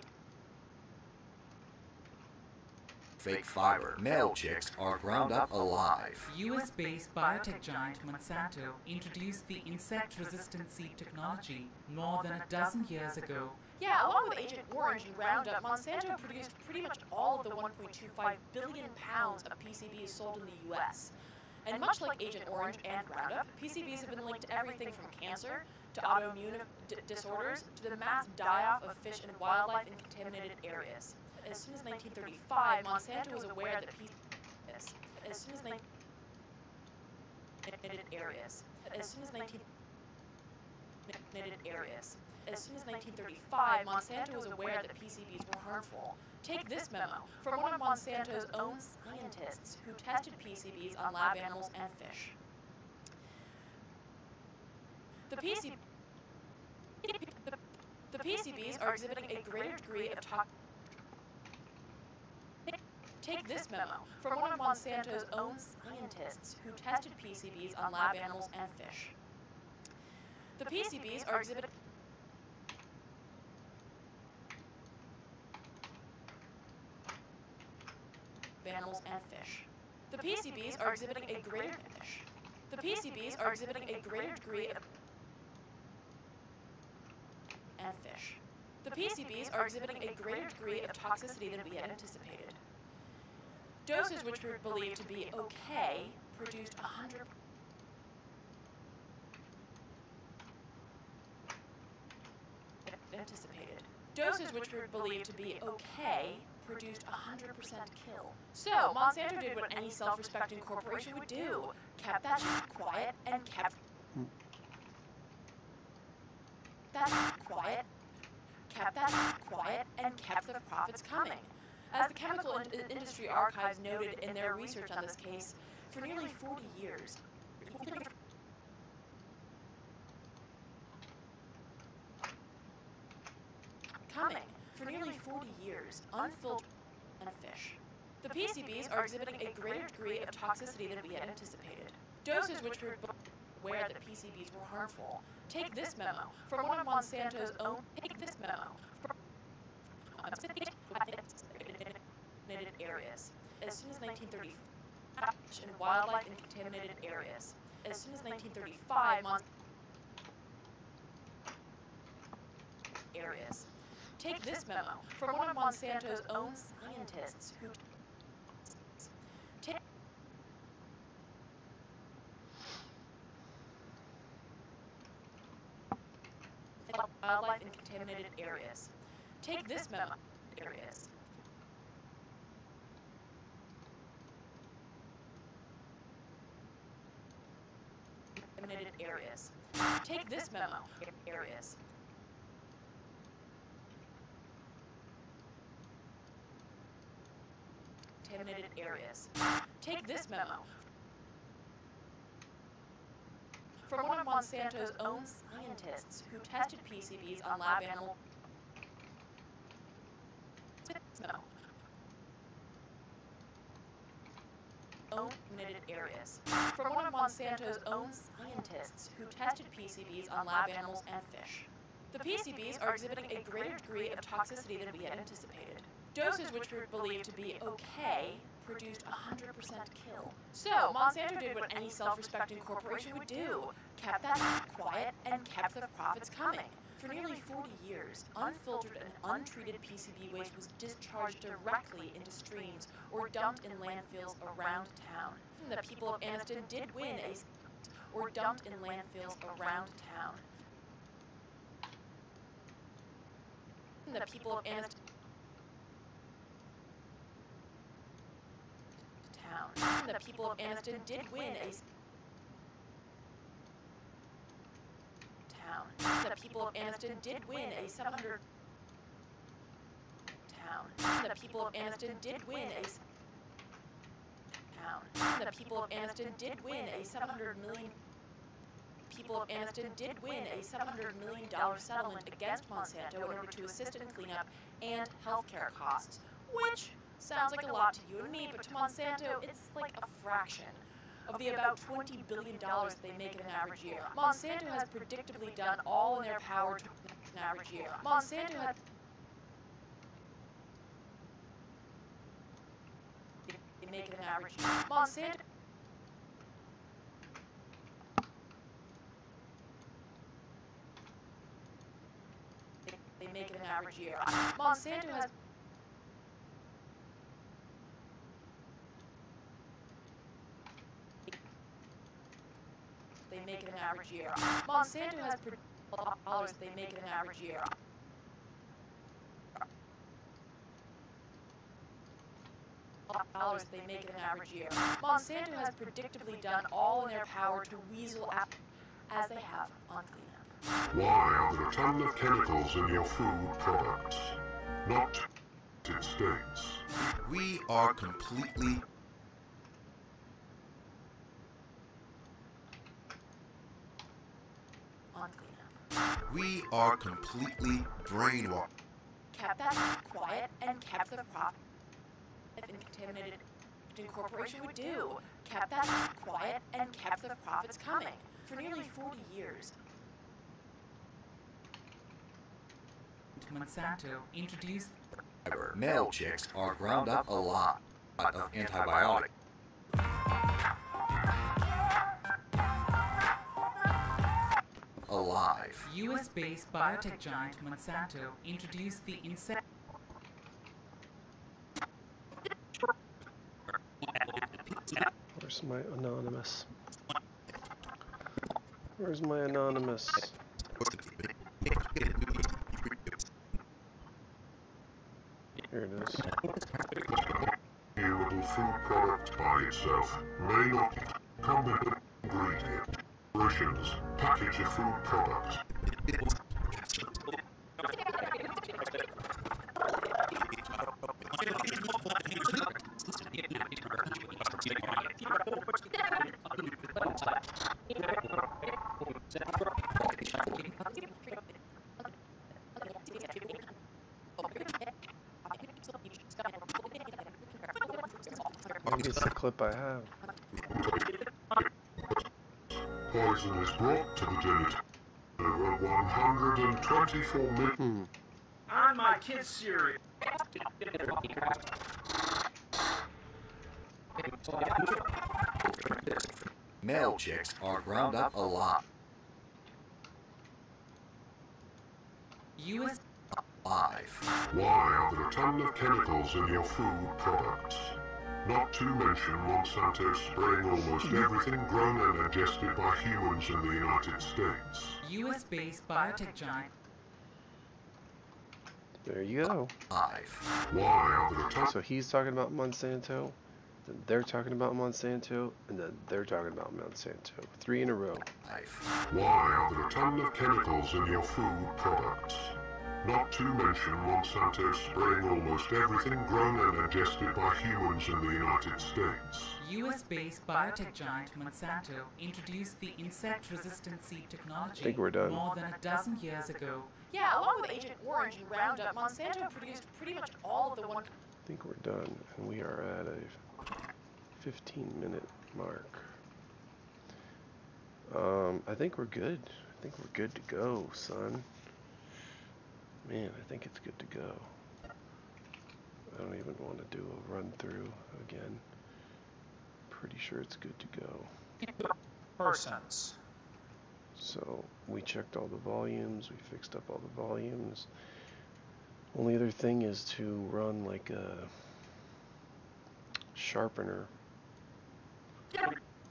Fake fiber. Male chicks are ground up alive. US-based biotech giant Monsanto introduced the insect-resistant seed technology more than a dozen years ago. Yeah, along with Agent Orange and Roundup, Monsanto produced pretty much all of the 1.25 billion pounds of PCBs sold in the US. And much like Agent Orange and Roundup, PCBs have been linked to everything from cancer to autoimmune disorders to the mass die-off of fish and wildlife in contaminated areas. As soon as 1935, Monsanto was aware that PCBs. As soon as contaminated areas. As soon as contaminated areas. As soon as 1935, Monsanto was aware that PCBs were harmful. Take this memo from one of Monsanto's own scientists who tested PCBs on lab animals and fish. The PCBs are exhibiting a greater degree of toxicity Take this memo from one of Monsanto's own scientists who tested PCBs on lab animals and fish. The PCBs are exhibited. Animals and fish. The PCBs are exhibiting a greater fish. The PCBs are exhibiting a greater degree of and fish. The PCBs are exhibiting a greater degree of toxicity than we had anticipated. Doses which were believed to be okay produced 100 anticipated. Doses which were believed to be okay produced 100% kill. So Monsanto did what any self-respecting corporation would do, kept that quiet and kept that quiet, kept that quiet and kept the profits coming. As the Chemical Industry Archives noted in their research on this case, for nearly 40 years, unfiltered and fish. The PCBs are exhibiting a greater degree of toxicity than we had anticipated. Doses which were aware that PCBs were harmful. Take this memo from one of Monsanto's own. Take this memo from contaminated areas. As soon as 1930, in wildlife in contaminated areas. As soon as 1935, areas. Take this memo from one of Monsanto's own scientists who wildlife in contaminated areas. Take this memo areas. Contaminated areas. Take this memo areas. Contaminated areas. Take this memo from one of Monsanto's own scientists who tested PCBs on lab animals. Own contaminated areas. From one of Monsanto's own scientists who tested PCBs on lab animals and fish. The PCBs are exhibiting a greater degree of toxicity than we had anticipated. Doses which were believed to be okay produced 100% kill. So Monsanto did what any self-respecting corporation would do, kept that quiet and kept the profits coming. For nearly 40 years, unfiltered and untreated PCB waste was discharged directly into streams or dumped in landfills around town. The people of Anniston did win a or dumped in landfills around town. The people of Anniston the people of Anniston did win a town. The people of Anniston did win a 700 town. The people of Anniston did win a town. The people of Anniston did win a 700 million. People of Anniston did win a $700 million settlement against Monsanto in order to assist in cleanup and healthcare costs, which sounds like a lot to you and me, but to Monsanto, it's like a fraction of the about $20 billion they make in an average year. Monsanto has predictably done all in their power to an average year. Monsanto has they make an average year. Monsanto they make an average year. Monsanto has they make it an average year. Monsanto has $100 they make it an average year. $100 they make it an average year. Monsanto has predictably done all in their power to weasel out as they have on cleanup. Why are there a ton of chemicals in your food products? Not in states. We are completely we are completely brainwashed. Kept that quiet and kept the prop. and contaminated corporation would do, kept that news quiet and kept the profits coming for nearly 40 years. Monsanto introduced... Male chicks are ground up a lot of antibiotics. Alive. US-based biotech giant Monsanto introduced the insect... Where's my anonymous? Where's my anonymous? Here it is. Irritable food product by itself may not come with ingredient. Russians package a food product. It's the clip I have. Poison is brought to the date. There were 124 million. On my kids' series. Male chicks are ground up a lot. U.S. Life. Why are there a ton of chemicals in your food products? Not to mention Monsanto spraying almost everything grown and ingested by humans in the United States. US-based biotech giant. There you go. So he's talking about Monsanto, then they're talking about Monsanto, and then they're talking about Monsanto. Three in a row. Why are there a ton of chemicals in your food products? Not to mention Monsanto spraying almost everything grown and ingested by humans in the United States. US-based biotech giant Monsanto introduced the insect resistant seed technology more than a dozen years ago. Yeah, along with Agent Orange and Roundup, Monsanto produced pretty much all of the one... I think we're done, and we are at a 15-minute mark. I think we're good. I think we're good to go, son. Man, I think it's good to go. I don't even want to do a run-through again. Pretty sure it's good to go. Persons. So, we checked all the volumes, we fixed up all the volumes. Only other thing is to run like a sharpener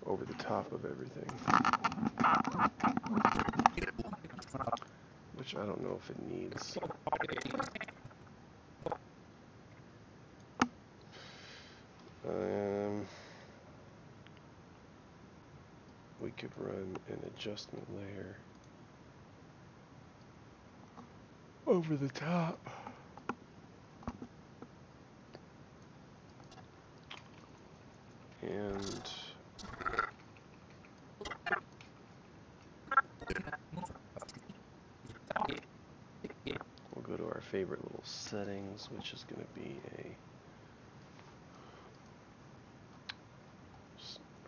over the top of everything. Which I don't know if it needs. We could run an adjustment layer over the top. And... go to our favorite little settings, which is going to be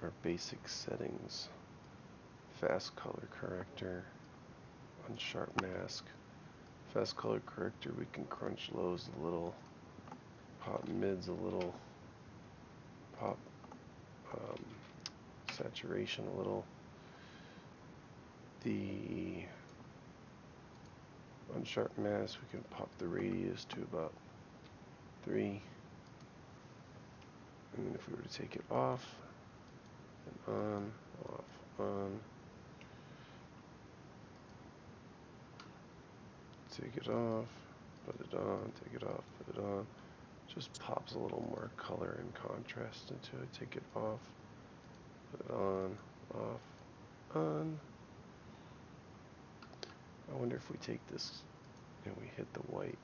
our basic settings, fast color corrector, unsharp mask, fast color corrector. We can crunch lows a little, pop mids a little, pop saturation a little. The unsharp mask, we can pop the radius to about 3, and then if we were to take it off and on, off, on, take it off, put it on, take it off, put it on, just pops a little more color and contrast into it. Take it off, put it on, off, on. I wonder if we take this and we hit the white,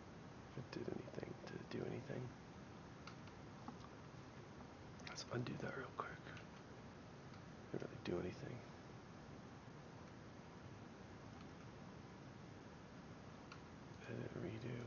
if it did anything. Did it do anything? Let's undo that real quick. Didn't really do anything. Edit, redo.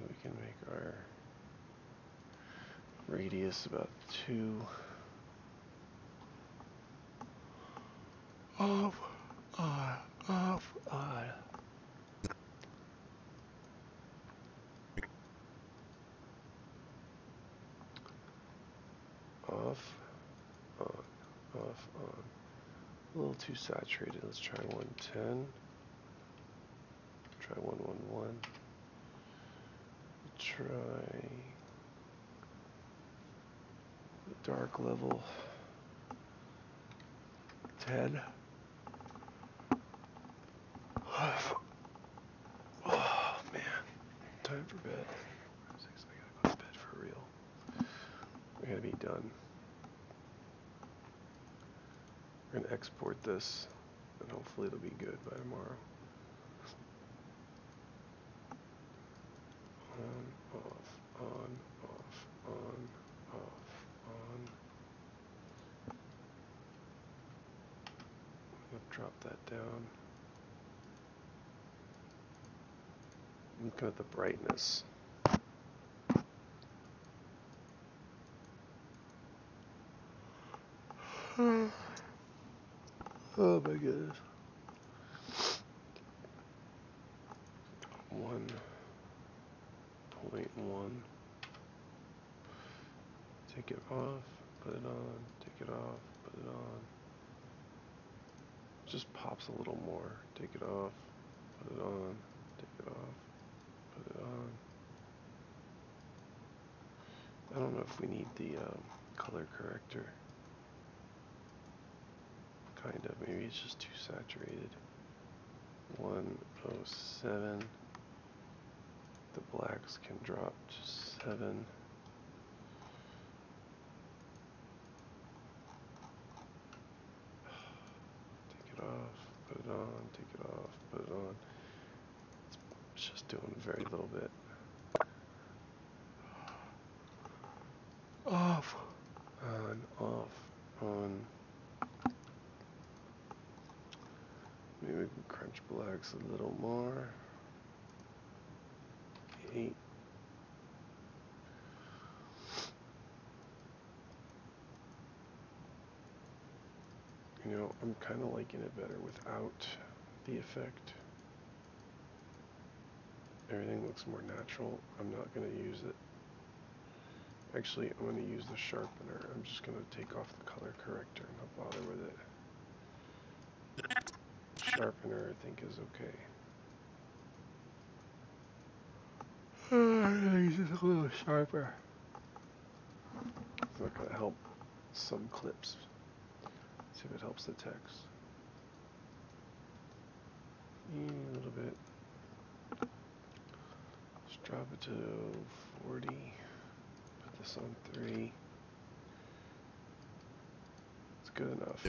Maybe we can make our radius about 2 of off, on, off, on. A little too saturated. Let's try 110. Try 111. Try the dark level 10. Oh man, time for bed. I gotta go to bed for real. We gotta be done. We're gonna export this, and hopefully it'll be good by tomorrow. On, off, on, off, on, off, on. I'm gonna drop that down. Looking at the brightness. Oh my goodness. 1.1. Take it off, put it on, take it off, put it on. It just pops a little more. Take it off, put it on, take it off. I don't know if we need the color corrector. Kind of. Maybe it's just too saturated. 107. The blacks can drop to 7. Take it off. Put it on. Take it off. Put it on. Just doing very little bit. Off, on, off, on. Maybe we can crunch blacks a little more. 8. You know, I'm kind of liking it better without the effect. Everything looks more natural. I'm not going to use it. Actually, I'm going to use the sharpener. I'm just going to take off the color corrector and not bother with it. Sharpener, I think, is okay. I'm going to use this a little sharper. It's not going to help some clips. Let's see if it helps the text. A little bit. Drop it to 40, put this on 3. It's good enough.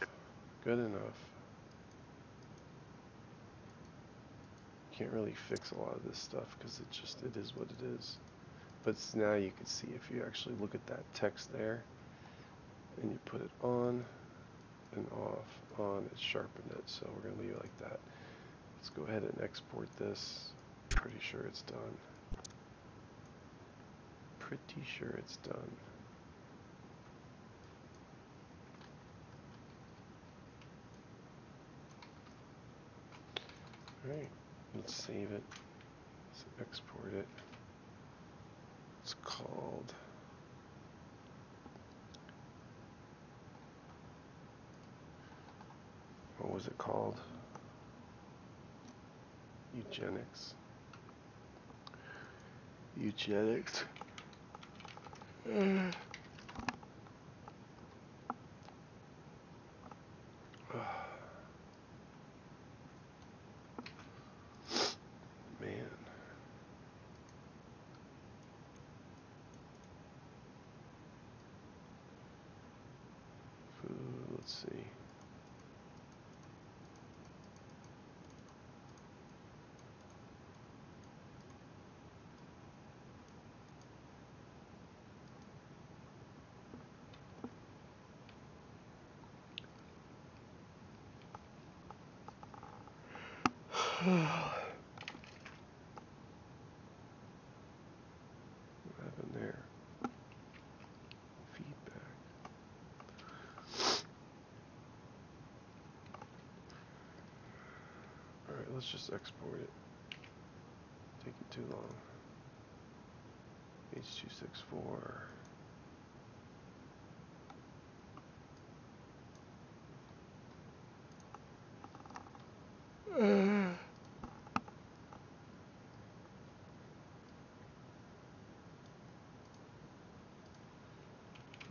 Good enough. Can't really fix a lot of this stuff because it just, it is what it is. But now you can see if you actually look at that text there and you put it on and off, on, it sharpened it. So we're going to leave it like that. Let's go ahead and export this. Pretty sure it's done. Pretty sure it's done. Alright, let's save it. Let's export it. It's called what was it called? Eugenics. Eugenics. Man. Let's see. happen there? Feedback. All right, let's just export it. Taking too long. H264.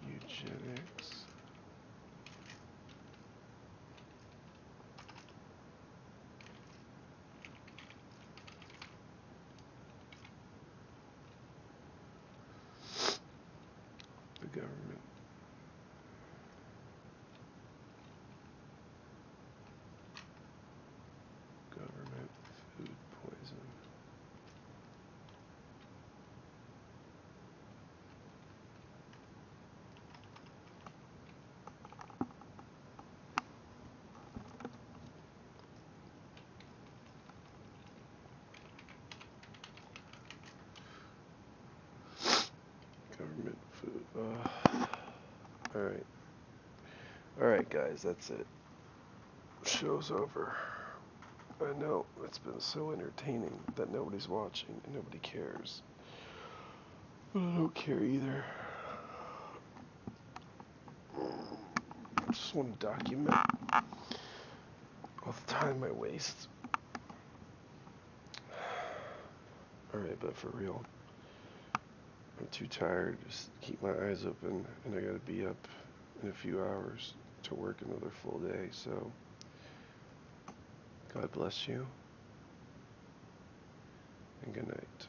Eugenics. The government. Alright. Alright guys, that's it. Show's over. I know, it's been so entertaining that nobody's watching and nobody cares. But I don't care either. I just want to document all the time I waste. Alright, but for real. I'm too tired to keep my eyes open, and I gotta be up in a few hours to work another full day, so God bless you, and good night.